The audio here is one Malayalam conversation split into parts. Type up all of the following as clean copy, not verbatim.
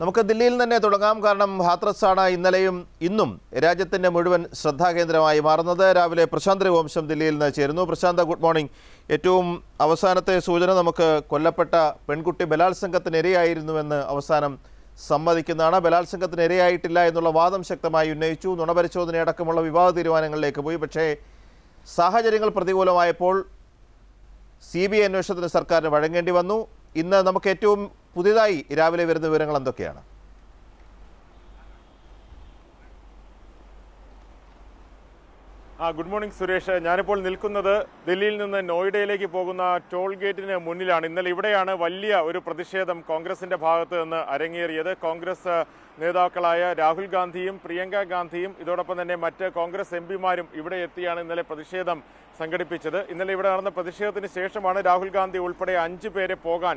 നമുക്ക് ദില്ലിയിൽ തന്നെ തുടങ്ങാം. കാരണം ഹാത്രസാണ് ഇന്നലെയും ഇന്നും രാജ്യത്തിൻ്റെ മുഴുവൻ ശ്രദ്ധാകേന്ദ്രമായി മാറുന്നത്. രാവിലെ പ്രശാന്ത് രഘുവംശം ദില്ലിയിൽ നിന്ന് ചേരുന്നു. Prashanth, good morning. ഏറ്റവും അവസാനത്തെ സൂചന നമുക്ക് കൊല്ലപ്പെട്ട പെൺകുട്ടി ബലാത്സംഗത്തിനിരയായിരുന്നുവെന്ന് അവസാനം സമ്മതിക്കുന്നതാണ്. ബലാത്സംഗത്തിനിരയായിട്ടില്ല എന്നുള്ള വാദം ശക്തമായി ഉന്നയിച്ചു. നുണപരിശോധനയടക്കമുള്ള വിവാദ തീരുമാനങ്ങളിലേക്ക് പോയി. പക്ഷേ സാഹചര്യങ്ങൾ പ്രതികൂലമായപ്പോൾ CBI അന്വേഷണത്തിന് സർക്കാരിന് വഴങ്ങേണ്ടി വന്നു. ഇന്ന് നമുക്ക് ഏറ്റവും പുതിയതായി രാവിലെ വരുന്ന വിവരങ്ങൾ എന്തൊക്കെയാണ്? Good morning Suresh. ഞാനിപ്പോൾ നിൽക്കുന്നത് ദില്ലിയിൽ നിന്ന് നോയിഡയിലേക്ക് പോകുന്ന ടോൾ ഗേറ്റിന് മുന്നിലാണ്. ഇന്നലെ ഇവിടെയാണ് വലിയ ഒരു പ്രതിഷേധം കോൺഗ്രസിന്റെ ഭാഗത്ത് നിന്ന് അരങ്ങേറിയത്. കോൺഗ്രസ് നേതാക്കളായ രാഹുൽ ഗാന്ധിയും പ്രിയങ്ക ഗാന്ധിയും ഇതോടൊപ്പം തന്നെ മറ്റ് കോൺഗ്രസ് MP മാരും ഇവിടെ എത്തിയാണ് ഇന്നലെ പ്രതിഷേധം സംഘടിപ്പിച്ചത്. ഇന്നലെ ഇവിടെ നടന്ന പ്രതിഷേധത്തിന് ശേഷമാണ് രാഹുൽ ഗാന്ധി ഉൾപ്പെടെ 5 പേരെ പോകാൻ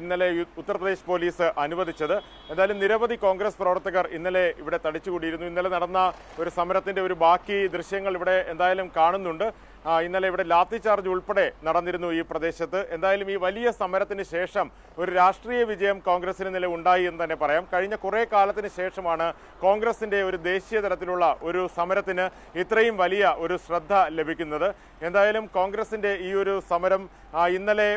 ഇന്നലെ ഉത്തർപ്രദേശ് പോലീസ് അനുവദിച്ചത്. എന്തായാലും നിരവധി കോൺഗ്രസ് പ്രവർത്തകർ ഇന്നലെ ഇവിടെ തടിച്ചുകൂടിയിരുന്നു. ഇന്നലെ നടന്ന ഒരു സമരത്തിൻ്റെ ഒരു ബാക്കി ദൃശ്യങ്ങൾ ഇവിടെ എന്തായാലും കാണുന്നുണ്ട്. ഇന്നലെ ഇവിടെ ലാത്തി ചാർജ് ഉൾപ്പെടെ നടന്നിരുന്നു ഈ പ്രദേശത്ത്. എന്തായാലും ഈ വലിയ സമരത്തിന് ശേഷം ഒരു രാഷ്ട്രീയ വിജയം കോൺഗ്രസിന് ഇന്നലെ ഉണ്ടായി എന്ന് തന്നെ പറയാം. കഴിഞ്ഞ കുറേ കാലത്തിന് ശേഷമാണ് കോൺഗ്രസിൻ്റെ ഒരു ദേശീയ തലത്തിലുള്ള ഒരു സമരത്തിന് ഇത്രയും വലിയ ഒരു ശ്രദ്ധ ലഭിക്കുന്നത്. എന്തായാലും കോൺഗ്രസിൻ്റെ ഈ ഒരു സമരം ഇന്നലെ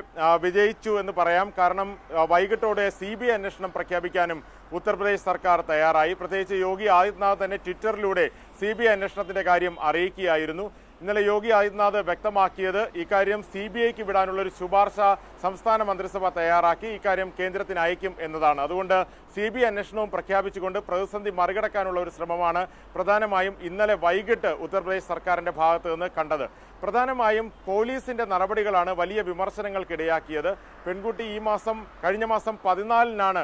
വിജയിച്ചു എന്ന് പറയാം. കാരണം വൈകിട്ടോടെ CBI അന്വേഷണം പ്രഖ്യാപിക്കാനും ഉത്തർപ്രദേശ് സർക്കാർ തയ്യാറായി. പ്രത്യേകിച്ച് യോഗി ആദിത്യനാഥ് തന്നെ ട്വിറ്ററിലൂടെ CBI അന്വേഷണത്തിൻ്റെ കാര്യം അറിയിക്കുകയായിരുന്നു. ഇന്നലെ യോഗി ആദിത്യനാഥ് വ്യക്തമാക്കിയത് ഇക്കാര്യം CBIക്ക് വിടാനുള്ളൊരു ശുപാർശ സംസ്ഥാന മന്ത്രിസഭ തയ്യാറാക്കി ഇക്കാര്യം കേന്ദ്രത്തിന് അയക്കും എന്നതാണ്. അതുകൊണ്ട് CBI അന്വേഷണവും പ്രഖ്യാപിച്ചുകൊണ്ട് പ്രതിസന്ധി മറികടക്കാനുള്ള ഒരു ശ്രമമാണ് പ്രധാനമായും ഇന്നലെ വൈകിട്ട് ഉത്തർപ്രദേശ് സർക്കാരിൻ്റെ ഭാഗത്ത് നിന്ന് കണ്ടത്. പ്രധാനമായും പോലീസിൻ്റെ നടപടികളാണ് വലിയ വിമർശനങ്ങൾക്കിടയാക്കിയത്. പെൺകുട്ടി കഴിഞ്ഞ മാസം 14-നാണ്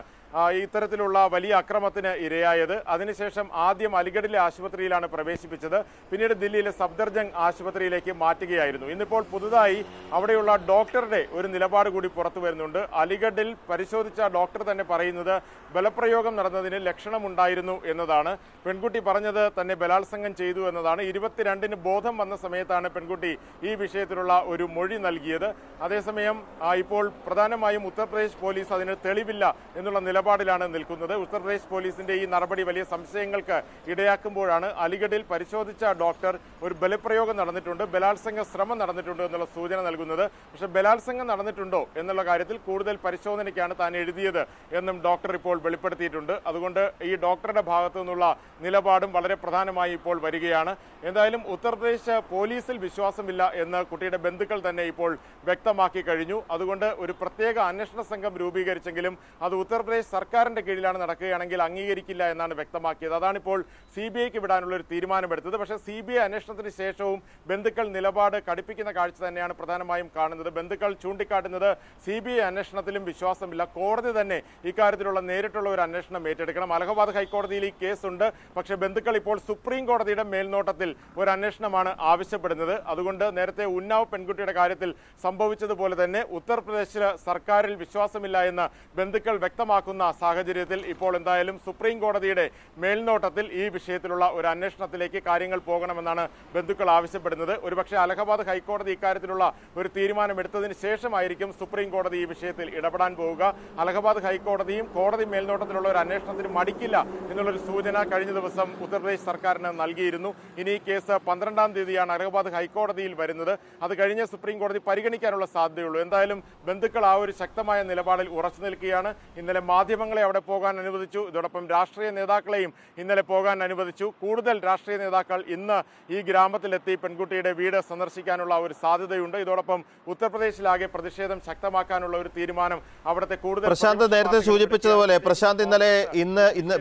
ഇത്തരത്തിലുള്ള വലിയ അക്രമത്തിന് ഇരയായത്. അതിനുശേഷം ആദ്യം അലിഗഡിലെ ആശുപത്രിയിലാണ് പ്രവേശിപ്പിച്ചത്. പിന്നീട് ദില്ലിയിലെ സഫ്ദർജംഗ് ആശുപത്രിയിലേക്ക് മാറ്റുകയായിരുന്നു. ഇന്നിപ്പോൾ പുതുതായി അവിടെയുള്ള ഡോക്ടറുടെ ഒരു നിലപാട് കൂടി പുറത്തു വരുന്നുണ്ട്. അലിഗഡിൽ പരിശോധിച്ച ഡോക്ടർ തന്നെ പറയുന്നത് ബലപ്രയോഗം നടന്നതിന് ലക്ഷണമുണ്ടായിരുന്നു എന്നതാണ്. പെൺകുട്ടി പറഞ്ഞത് തന്നെ ബലാത്സംഗം ചെയ്തു എന്നതാണ്. 22-ന് ബോധം വന്ന സമയത്താണ് പെൺകുട്ടി ഈ വിഷയത്തിലുള്ള ഒരു മൊഴി നൽകിയത്. അതേസമയം ഇപ്പോൾ പ്രധാനമായും ഉത്തർപ്രദേശ് പോലീസ് അതിന് തെളിവില്ല എന്നുള്ള നിലപാടിലാണ് നിൽക്കുന്നത്. ഉത്തർപ്രദേശ് പോലീസിന്റെ ഈ നടപടി വലിയ സംശയങ്ങൾക്ക് ഇടയാക്കുമ്പോഴാണ് അലിഗഡിൽ പരിശോധിച്ച ഡോക്ടർ ഒരു ബലപ്രയോഗം നടന്നിട്ടുണ്ട്, ബലാത്സംഗ ശ്രമം നടന്നിട്ടുണ്ട് എന്നുള്ള സൂചന നൽകുന്നത്. പക്ഷേ ബലാത്സംഗം നടന്നിട്ടുണ്ടോ എന്നുള്ള കാര്യത്തിൽ കൂടുതൽ പരിശോധനയ്ക്കാണ് താൻ എഴുതിയത് എന്നും ഡോക്ടർ ഇപ്പോൾ വെളിപ്പെടുത്തിയിട്ടുണ്ട്. അതുകൊണ്ട് ഈ ഡോക്ടറുടെ ഭാഗത്തു നിന്നുള്ള നിലപാടും വളരെ പ്രധാനമായി ഇപ്പോൾ വരികയാണ്. എന്തായാലും ഉത്തർപ്രദേശ് പോലീസിൽ വിശ്വാസമില്ല എന്ന് കുട്ടിയുടെ ബന്ധുക്കൾ തന്നെ ഇപ്പോൾ വ്യക്തമാക്കി കഴിഞ്ഞു. അതുകൊണ്ട് ഒരു പ്രത്യേക അന്വേഷണ സംഘം രൂപീകരിച്ചെങ്കിലും അത് ഉത്തർപ്രദേശ് സർക്കാരിന്റെ കീഴിലാണ് നടക്കുകയാണെങ്കിൽ അംഗീകരിക്കില്ല എന്നാണ് വ്യക്തമാക്കിയത്. അതാണിപ്പോൾ CBIക്ക് വിടാനുള്ള ഒരു തീരുമാനമെടുത്തത്. പക്ഷേ CBI അന്വേഷണത്തിന് ശേഷവും ബന്ധുക്കൾ നിലപാട് കടുപ്പിക്കുന്ന കാഴ്ച തന്നെയാണ് പ്രധാനമായും കാണുന്നത്. ബന്ധുക്കൾ ചൂണ്ടിക്കാട്ടുന്നത് CBI അന്വേഷണത്തിലും വിശ്വാസമില്ല, കോടതി തന്നെ ഇക്കാര്യത്തിലുള്ള നേരിട്ടുള്ള ഒരു അന്വേഷണം ഏറ്റെടുക്കണം. അലഹബാദ് ഹൈക്കോടതിയിൽ ഈ കേസുണ്ട്. പക്ഷേ ബന്ധുക്കൾ ഇപ്പോൾ സുപ്രീം കോടതിയുടെ മേൽനോട്ടത്തിൽ ഒരു അന്വേഷണമാണ് ആവശ്യപ്പെടുന്നത്. അതുകൊണ്ട് നേരത്തെ ഉന്നാവ് പെൺകുട്ടിയുടെ കാര്യത്തിൽ സംഭവിച്ചതുപോലെ തന്നെ ഉത്തർപ്രദേശിലെ സർക്കാരിൽ വിശ്വാസമില്ല എന്ന് ബന്ധുക്കൾ വ്യക്തമാക്കുന്നു സാഹചര്യത്തിൽ ഇപ്പോൾ എന്തായാലും സുപ്രീം കോടതിയുടെ മേൽനോട്ടത്തിൽ ഈ വിഷയത്തിലുള്ള ഒരു അന്വേഷണത്തിലേക്ക് കാര്യങ്ങൾ പോകണമെന്നാണ് ബന്ധുക്കൾ ആവശ്യപ്പെടുന്നത്. ഒരുപക്ഷെ അലഹബാദ് ഹൈക്കോടതി ഇക്കാര്യത്തിലുള്ള ഒരു തീരുമാനമെടുത്തതിന് ശേഷമായിരിക്കും സുപ്രീം കോടതി ഈ വിഷയത്തിൽ ഇടപെടാൻ പോവുക. അലഹബാദ് ഹൈക്കോടതിയും കോടതി മേൽനോട്ടത്തിലുള്ള ഒരു അന്വേഷണത്തിന് മടിക്കില്ല എന്നുള്ളൊരു സൂചന കഴിഞ്ഞ ദിവസം ഉത്തർപ്രദേശ് സർക്കാരിന് നൽകിയിരുന്നു. ഇനി ഈ കേസ് 12-ാം തീയതിയാണ് അലഹബാദ് ഹൈക്കോടതിയിൽ വരുന്നത്. അത് കഴിഞ്ഞ് സുപ്രീം കോടതി പരിഗണിക്കാനുള്ള സാധ്യതയുള്ളൂ. എന്തായാലും ബന്ധുക്കൾ ആ ഒരു ശക്തമായ നിലപാടിൽ ഉറച്ചു നിൽക്കുകയാണ്. ഇന്നലെ മാധ്യമങ്ങളെ അവിടെ പോകാൻ അനുവദിച്ചു. ഇതോടൊപ്പം രാഷ്ട്രീയ നേതാക്കളെയും ഇന്നലെ പോകാൻ അനുവദിച്ചു. കൂടുതൽ രാഷ്ട്രീയ നേതാക്കൾ ഇന്ന് ഈ ഗ്രാമത്തിലെത്തി പെൺകുട്ടിയുടെ വീട് സന്ദർശിക്കാനുള്ള ഒരു സാധ്യതയുണ്ട്. ഇതോടൊപ്പം ഉത്തർപ്രദേശിലാകെ പ്രതിഷേധം ശക്തമാക്കാനുള്ള ഒരു തീരുമാനം അവിടുത്തെ കൂടുതൽ പ്രശാന്ത് നേരത്തെ സൂചിപ്പിച്ചതുപോലെ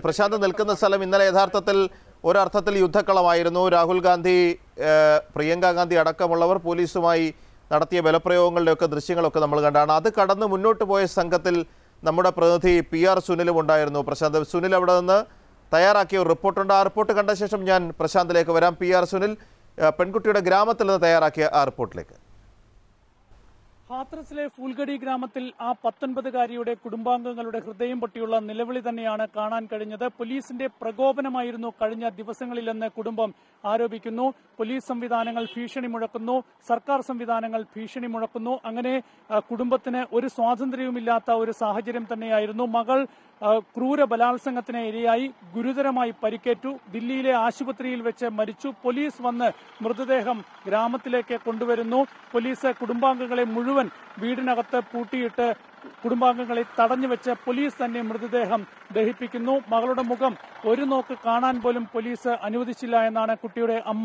പ്രശാന്ത് നിൽക്കുന്ന സ്ഥലം ഇന്നലെ യഥാർത്ഥത്തിൽ ഒരർത്ഥത്തിൽ യുദ്ധക്കളമായിരുന്നു. രാഹുൽ ഗാന്ധി, പ്രിയങ്ക ഗാന്ധി അടക്കമുള്ളവർ പോലീസുമായി നടത്തിയ ബലപ്രയോഗങ്ങളുടെയൊക്കെ ദൃശ്യങ്ങളൊക്കെ നമ്മൾ കണ്ടാണ്. അത് കടന്ന് മുന്നോട്ട് പോയ സംഘത്തിൽ നമ്മുടെ പ്രതിനിധി PR സുനിലും ഉണ്ടായിരുന്നു. പ്രശാന്ത്, സുനിൽ അവിടെ നിന്ന് തയ്യാറാക്കിയ ഒരു റിപ്പോർട്ടുണ്ട്. ആ റിപ്പോർട്ട് കണ്ട ശേഷം ഞാൻ പ്രശാന്തിലേക്ക് വരാം. PR സുനിൽ, പെൺകുട്ടിയുടെ ഗ്രാമത്തിൽ നിന്ന് തയ്യാറാക്കിയ ആ റിപ്പോർട്ടിലേക്ക്. ഹാത്രസിലെ ഫൂൽഗഡി ഗ്രാമത്തിൽ ആ 19-കാരിയുടെ കുടുംബാംഗങ്ങളുടെ ഹൃദയം പൊട്ടിയുള്ള നിലവിളി തന്നെയാണ് കാണാൻ കഴിഞ്ഞത്. പോലീസിന്റെ പ്രകോപനമായിരുന്നു കഴിഞ്ഞ ദിവസങ്ങളിലെന്ന് കുടുംബം ആരോപിക്കുന്നു. പോലീസ് സംവിധാനങ്ങൾ ഭീഷണി മുഴക്കുന്നു, സർക്കാർ സംവിധാനങ്ങൾ ഭീഷണി മുഴക്കുന്നു. അങ്ങനെ കുടുംബത്തിന് ഒരു സ്വാതന്ത്ര്യവുമില്ലാത്ത ഒരു സാഹചര്യം തന്നെയായിരുന്നു. മകൾ ക്രൂര ബലാത്സംഗത്തിന് ഇരയായി, ഗുരുതരമായി പരിക്കേറ്റു, ദില്ലിയിലെ ആശുപത്രിയിൽ വെച്ച് മരിച്ചു. പോലീസ് വന്ന് മൃതദേഹം ഗ്രാമത്തിലേക്ക് കൊണ്ടുവരുന്നു. പോലീസ് കുടുംബാംഗങ്ങളെ മുഴുവൻ വീടിനകത്ത് പൂട്ടിയിട്ട് കുടുംബാംഗങ്ങളെ തടഞ്ഞുവെച്ച് പോലീസ് തന്നെ മൃതദേഹം ദഹിപ്പിക്കുന്നു. മകളുടെ മുഖം ഒരു നോക്ക് കാണാൻ പോലും പോലീസ് അനുവദിച്ചില്ല എന്നാണ് കുട്ടിയുടെ അമ്മ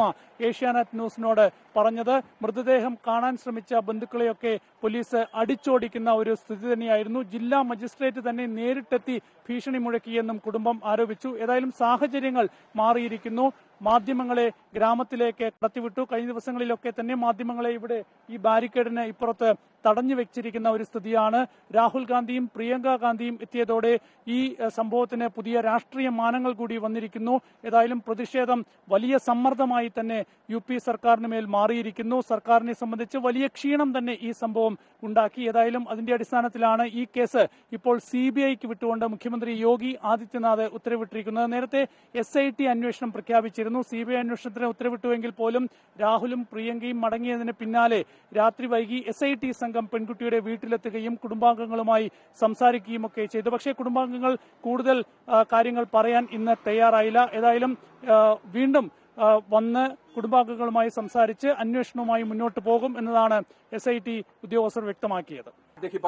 ഏഷ്യാനെറ്റ് ന്യൂസിനോട് പറഞ്ഞത്. മൃതദേഹം കാണാൻ ശ്രമിച്ച ബന്ധുക്കളെയൊക്കെ പോലീസ് അടിച്ചോടിക്കുന്ന ഒരു സ്ഥിതി തന്നെയായിരുന്നു. ജില്ലാ മജിസ്ട്രേറ്റ് തന്നെ നേരിട്ടെത്തി ഭീഷണി മുഴക്കിയെന്നും കുടുംബം ആരോപിച്ചു. ഏതായാലും സാഹചര്യങ്ങൾ മാറിയിരിക്കുന്നു. മാധ്യമങ്ങളെ ഗ്രാമത്തിലേക്ക് കടത്തിവിട്ടു. കഴിഞ്ഞ ദിവസങ്ങളിലൊക്കെ തന്നെ മാധ്യമങ്ങളെ ഇവിടെ ഈ ബാരിക്കേഡിന് ഇപ്പുറത്ത് തടഞ്ഞു വെച്ചിരിക്കുന്ന ഒരു സ്ഥിതിയാണ്. രാഹുൽ ഗാന്ധിയും പ്രിയങ്ക ഗാന്ധിയും എത്തിയതോടെ ഈ സംഭവത്തിന് പുതിയ രാഷ്ട്രീയ മാനങ്ങൾ കൂടി വന്നിരിക്കുന്നു. ഏതായാലും പ്രതിഷേധം വലിയ സമ്മർദ്ദമായി തന്നെ യുപി സർക്കാരിന് മേൽ മാറിയിരിക്കുന്നു. സർക്കാരിനെ സംബന്ധിച്ച് വലിയ ക്ഷീണം തന്നെ ഈ സംഭവം ഉണ്ടാക്കി. ഏതായാലും അതിന്റെ അടിസ്ഥാനത്തിലാണ് ഈ കേസ് ഇപ്പോൾ CBIക്ക് വിട്ടുകൊണ്ട് മുഖ്യമന്ത്രി യോഗി ആദിത്യനാഥ് ഉത്തരവിട്ടിരിക്കുന്നത്. നേരത്തെ SIT അന്വേഷണം പ്രഖ്യാപിച്ചിരുന്നു. CBI അന്വേഷണത്തിന് ഉത്തരവിട്ടുവെങ്കിൽ പോലും രാഹുലും പ്രിയങ്കയും മടങ്ങിയതിന് പിന്നാലെ രാത്രി വൈകി SIT സംഘം പെൺകുട്ടിയുടെ വീട്ടിലെത്തുകയും കുടുംബാംഗങ്ങളുമായി സംസാരിക്കുകയും ഒക്കെ ചെയ്തു. പക്ഷേ കുടുംബാംഗങ്ങൾ കൂടുതൽ കാര്യങ്ങൾ പറയാൻ ഇന്ന് തയ്യാറായില്ല. ഏതായാലും വീണ്ടും വന്ന് കുടുംബാംഗങ്ങളുമായി സംസാരിച്ച് അന്വേഷണവുമായി മുന്നോട്ട് പോകും എന്നതാണ് SIT ഉദ്യോഗസ്ഥർ വ്യക്തമാക്കിയത്.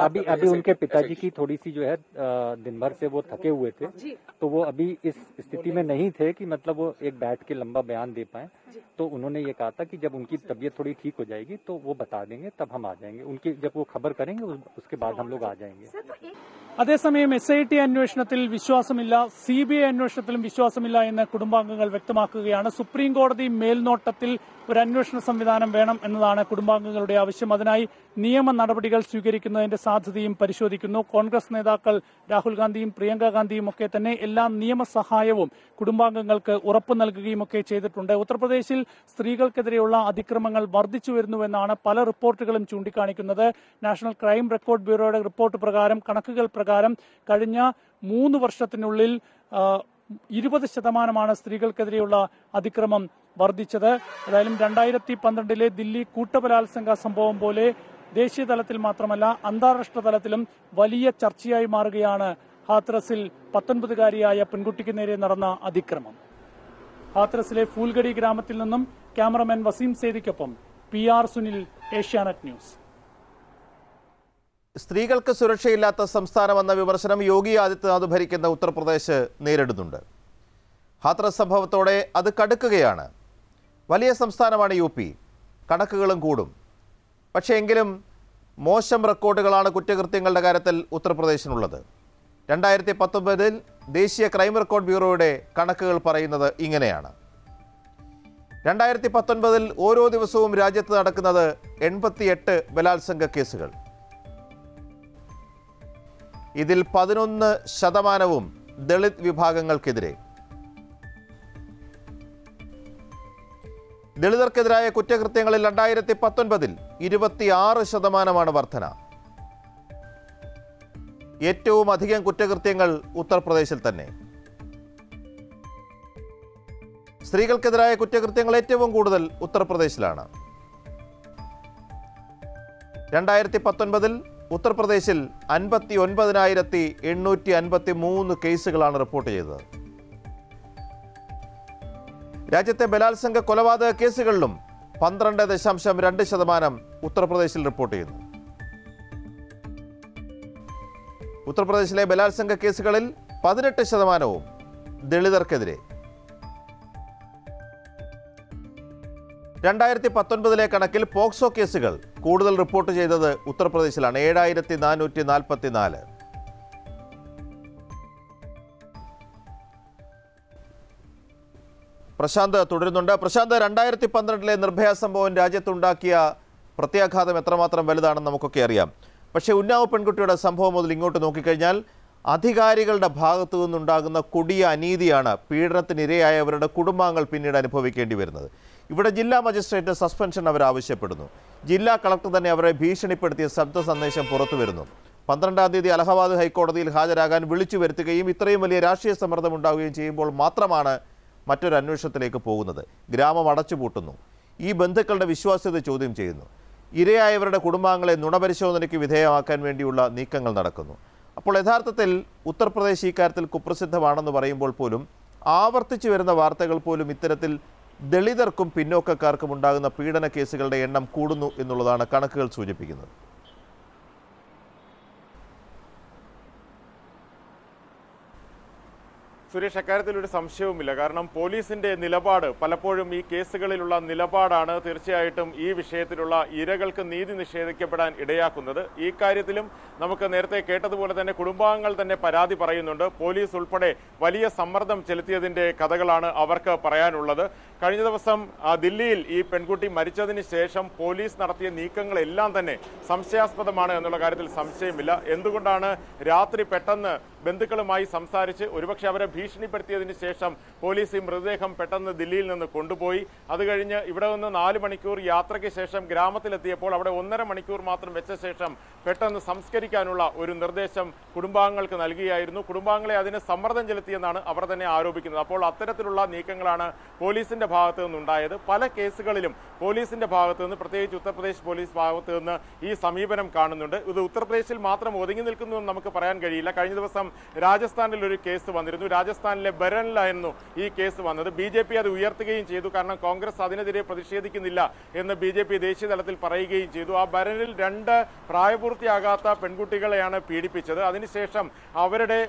अभी अभी उनके पिताजी की थोड़ी सी जो है दिन भर से वो थके हुए थे, तो वो अभी इस स्थिति में नहीं थे कि मतलब वो एक बैठ के लंबा बयान दे पाए. तो उन्होंने ये कहा था कि जब उनकी तबीयत थोड़ी ठीक हो जाएगी तो वो बता देंगे, तब हम आ जाएंगे. उनकी जब वो खबर करेंगे उसके बाद हम लोग आ जाएंगे. അതേസമയം SIT അന്വേഷണത്തിൽ വിശ്വാസമില്ല, CBI അന്വേഷണത്തിലും വിശ്വാസമില്ല എന്ന് കുടുംബാംഗങ്ങൾ വ്യക്തമാക്കുകയാണ്. സുപ്രീം കോടതി മേൽനോട്ടത്തിൽ ഒരു അന്വേഷണ സംവിധാനം വേണം എന്നതാണ് കുടുംബാംഗങ്ങളുടെ ആവശ്യം. അതിനായി നിയമ നടപടികൾ സ്വീകരിക്കുന്നതിന്റെ സാധ്യതയും പരിശോധിക്കുന്നു. കോൺഗ്രസ് നേതാക്കൾ രാഹുൽ ഗാന്ധിയും പ്രിയങ്ക ഗാന്ധിയും ഒക്കെ തന്നെ എല്ലാ നിയമസഹായവും കുടുംബാംഗങ്ങൾക്ക് ഉറപ്പ് നൽകുകയും ഒക്കെ ചെയ്തിട്ടുണ്ട്. ഉത്തർപ്രദേശിൽ സ്ത്രീകൾക്കെതിരെയുള്ള അതിക്രമങ്ങൾ വർദ്ധിച്ചു വരുന്നുവെന്നാണ് പല റിപ്പോർട്ടുകളും ചൂണ്ടിക്കാണിക്കുന്നത്. നാഷണൽ ക്രൈം റെക്കോർഡ് ബ്യൂറോയുടെ റിപ്പോർട്ട് പ്രകാരം കഴിഞ്ഞ 3 വർഷത്തിനുള്ളിൽ 20% സ്ത്രീകൾക്കെതിരെയുള്ള അതിക്രമം വർദ്ധിച്ചത്. ഏതായാലും 2012-ലെ ദില്ലി കൂട്ടബലാത്സംഗ സംഭവം പോലെ ദേശീയ തലത്തിൽ മാത്രമല്ല അന്താരാഷ്ട്ര തലത്തിലും വലിയ ചർച്ചയായി മാറുകയാണ് ഹാത്രസിൽ 19-കാരിയായ പെൺകുട്ടിക്ക് നേരെ നടന്ന അതിക്രമം. ഹാത്രസിലെ ഫൂൽഗഡി ഗ്രാമത്തിൽ നിന്നും ക്യാമറമാൻ വസീം സേദിക്കൊപ്പം PR സുനിൽ, ഏഷ്യാനെറ്റ് ന്യൂസ്. സ്ത്രീകൾക്ക് സുരക്ഷയില്ലാത്ത സംസ്ഥാനമെന്ന വിമർശനം യോഗി ആദിത്യനാഥ് ഭരിക്കുന്ന ഉത്തർപ്രദേശ് നേരിടുന്നുണ്ട്. ഹാത്രസ് സംഭവത്തോടെ അത് കടുക്കുകയാണ്. വലിയ സംസ്ഥാനമാണ് UP, കണക്കുകളും കൂടും. പക്ഷേ എങ്കിലും മോശം റെക്കോർഡുകളാണ് കുറ്റകൃത്യങ്ങളുടെ കാര്യത്തിൽ ഉത്തർപ്രദേശിനുള്ളത്. 2019-ൽ ദേശീയ ക്രൈം റെക്കോർഡ് ബ്യൂറോയുടെ കണക്കുകൾ പറയുന്നത് ഇങ്ങനെയാണ്. 2019-ൽ ഓരോ ദിവസവും രാജ്യത്ത് നടക്കുന്നത് 88 ബലാത്സംഗ കേസുകൾ. ഇതിൽ 11% ദളിത് വിഭാഗങ്ങൾക്കെതിരെ. ദളിതർക്കെതിരായ കുറ്റകൃത്യങ്ങളിൽ 2019-ൽ 26% വർധന. ഏറ്റവും അധികം കുറ്റകൃത്യങ്ങൾ ഉത്തർപ്രദേശിൽ തന്നെ. സ്ത്രീകൾക്കെതിരായ കുറ്റകൃത്യങ്ങൾ ഏറ്റവും കൂടുതൽ ഉത്തർപ്രദേശിലാണ്. 2019-ൽ ഉത്തർപ്രദേശിൽ 59,853 കേസുകളാണ് റിപ്പോർട്ട് ചെയ്തത്. രാജ്യത്തെ ബലാത്സംഗ കൊലപാതക കേസുകളിലും 12.2% ഉത്തർപ്രദേശിൽ റിപ്പോർട്ട് ചെയ്യുന്നു. ഉത്തർപ്രദേശിലെ ബലാത്സംഗ കേസുകളിൽ 18% ദളിതർക്കെതിരെ. 2019-ലെ കണക്കിൽ പോക്സോ കേസുകൾ കൂടുതൽ റിപ്പോർട്ട് ചെയ്തത് ഉത്തർപ്രദേശിലാണ്, 7,444. പ്രശാന്ത് തുടരുന്നുണ്ട്. പ്രശാന്ത്, 2012-ലെ നിർഭയ സംഭവം രാജ്യത്തുണ്ടാക്കിയ പ്രത്യാഘാതം എത്രമാത്രം വലുതാണെന്ന് നമുക്കൊക്കെ അറിയാം. പക്ഷേ ഉന്നാവ് പെൺകുട്ടിയുടെ സംഭവം മുതൽ ഇങ്ങോട്ട് നോക്കിക്കഴിഞ്ഞാൽ അധികാരികളുടെ ഭാഗത്തു നിന്നുണ്ടാകുന്ന കൊടിയ അനീതിയാണ് പീഡനത്തിനിരയായവരുടെ കുടുംബാംഗങ്ങൾ പിന്നീട് അനുഭവിക്കേണ്ടി വരുന്നത്. ഇവിടെ ജില്ലാ മജിസ്ട്രേറ്റ് സസ്പെൻഷൻ അവർ ആവശ്യപ്പെടുന്നു. ജില്ലാ കളക്ടർ തന്നെ അവരെ ഭീഷണിപ്പെടുത്തിയ ശബ്ദ സന്ദേശം പുറത്തുവരുന്നു. 12-ാം തീയതി അലഹബാദ് ഹൈക്കോടതിയിൽ ഹാജരാകാൻ വിളിച്ചു വരുത്തുകയും ഇത്രയും വലിയ രാഷ്ട്രീയ സമ്മർദ്ദമുണ്ടാവുകയും ചെയ്യുമ്പോൾ മാത്രമാണ് മറ്റൊരു അന്വേഷണത്തിലേക്ക് പോകുന്നത്. ഗ്രാമം അടച്ചുപൂട്ടുന്നു, ഈ ബന്ധുക്കളുടെ വിശ്വാസ്യത ചോദ്യം ചെയ്യുന്നു, ഇരയായവരുടെ കുടുംബാംഗങ്ങളെ നുണപരിശോധനയ്ക്ക് വിധേയമാക്കാൻ വേണ്ടിയുള്ള നീക്കങ്ങൾ നടക്കുന്നു. അപ്പോൾ യഥാർത്ഥത്തിൽ ഉത്തർപ്രദേശ് ഈ കാര്യത്തിൽ കുപ്രസിദ്ധമാണെന്ന് പറയുമ്പോൾ പോലും ആവർത്തിച്ചു വരുന്ന വാർത്തകൾ പോലും ഇത്തരത്തിൽ ദളിതർക്കും പിന്നോക്കക്കാർക്കും ഉണ്ടാകുന്ന പീഡന കേസുകളുടെ എണ്ണം കൂടുന്നു എന്നുള്ളതാണ് കണക്കുകൾ സൂചിപ്പിക്കുന്നത്. സുരേഷ്, അക്കാര്യത്തിൽ ഒരു സംശയവുമില്ല. കാരണം പോലീസിന്റെ നിലപാട്, പലപ്പോഴും ഈ കേസുകളിലുള്ള നിലപാടാണ് തീർച്ചയായിട്ടും ഈ വിഷയത്തിലുള്ള ഇരകൾക്ക് നീതി നിഷേധിക്കപ്പെടാൻ ഇടയാക്കുന്നത്. ഈ കാര്യത്തിലും നമുക്ക് നേരത്തെ കേട്ടതുപോലെ തന്നെ കുടുംബാംഗങ്ങൾ തന്നെ പരാതി പറയുന്നുണ്ട്. പോലീസ് ഉൾപ്പെടെ വലിയ സമ്മർദ്ദം ചെലുത്തിയതിന്റെ കഥകളാണ് അവർക്ക് പറയാനുള്ളത്. കഴിഞ്ഞ ദിവസം ദില്ലിയിൽ ഈ പെൺകുട്ടി മരിച്ചതിന് ശേഷം പോലീസ് നടത്തിയ നീക്കങ്ങളെല്ലാം തന്നെ സംശയാസ്പദമാണ് എന്നുള്ള കാര്യത്തിൽ സംശയമില്ല. എന്തുകൊണ്ടാണ് രാത്രി പെട്ടെന്ന് ബന്ധുക്കളുമായി സംസാരിച്ച്, ഒരുപക്ഷെ അവരെ ഭീഷണിപ്പെടുത്തിയതിന് ശേഷം പോലീസ് ഈ മൃതദേഹം പെട്ടെന്ന് ദില്ലിയിൽ നിന്ന് കൊണ്ടുപോയി? അത് കഴിഞ്ഞ് ഇവിടെ നിന്ന് 4 മണിക്കൂർ യാത്രയ്ക്ക് ശേഷം ഗ്രാമത്തിലെത്തിയപ്പോൾ അവിടെ 1.5 മണിക്കൂർ മാത്രം വെച്ച ശേഷം പെട്ടെന്ന് സംസ്കരിക്കാനുള്ള ഒരു നിർദ്ദേശം കുടുംബാംഗങ്ങൾക്ക് നൽകുകയായിരുന്നു. കുടുംബാംഗങ്ങളെ അതിന് സമ്മർദ്ദം ചെലുത്തിയെന്നാണ് അവർ തന്നെ ആരോപിക്കുന്നത്. അപ്പോൾ അത്തരത്തിലുള്ള നീക്കങ്ങളാണ് പോലീസിന്റെ ഭാഗത്തു നിന്നുണ്ടായത്. പല കേസുകളിലും പോലീസിന്റെ ഭാഗത്തു നിന്ന്, പ്രത്യേകിച്ച് ഉത്തർപ്രദേശ് പോലീസ് ഭാഗത്തു നിന്ന് ഈ സമീപനം കാണുന്നുണ്ട്. ഇത് ഉത്തർപ്രദേശിൽ മാത്രം ഒതുങ്ങി നിൽക്കുന്നു എന്ന് നമുക്ക് പറയാൻ കഴിയില്ല. കഴിഞ്ഞ ദിവസം രാജസ്ഥാനിൽ ഒരു കേസ് വന്നിരുന്നു. രാജസ്ഥാനിലെ ബരനിലായിരുന്നു ഈ കേസ് വന്നത്. BJP അത് ഉയർത്തുകയും ചെയ്തു. കാരണം കോൺഗ്രസ് അതിനെതിരെ പ്രതിഷേധിക്കുന്നില്ല എന്ന് BJP ദേശീയ തലത്തിൽ പറയുകയും ചെയ്തു. ആ ബരനിൽ 2 പ്രായപൂർത്തിയാകാത്ത പെൺകുട്ടികളെയാണ് പീഡിപ്പിച്ചത്. അതിനുശേഷം അവരുടെ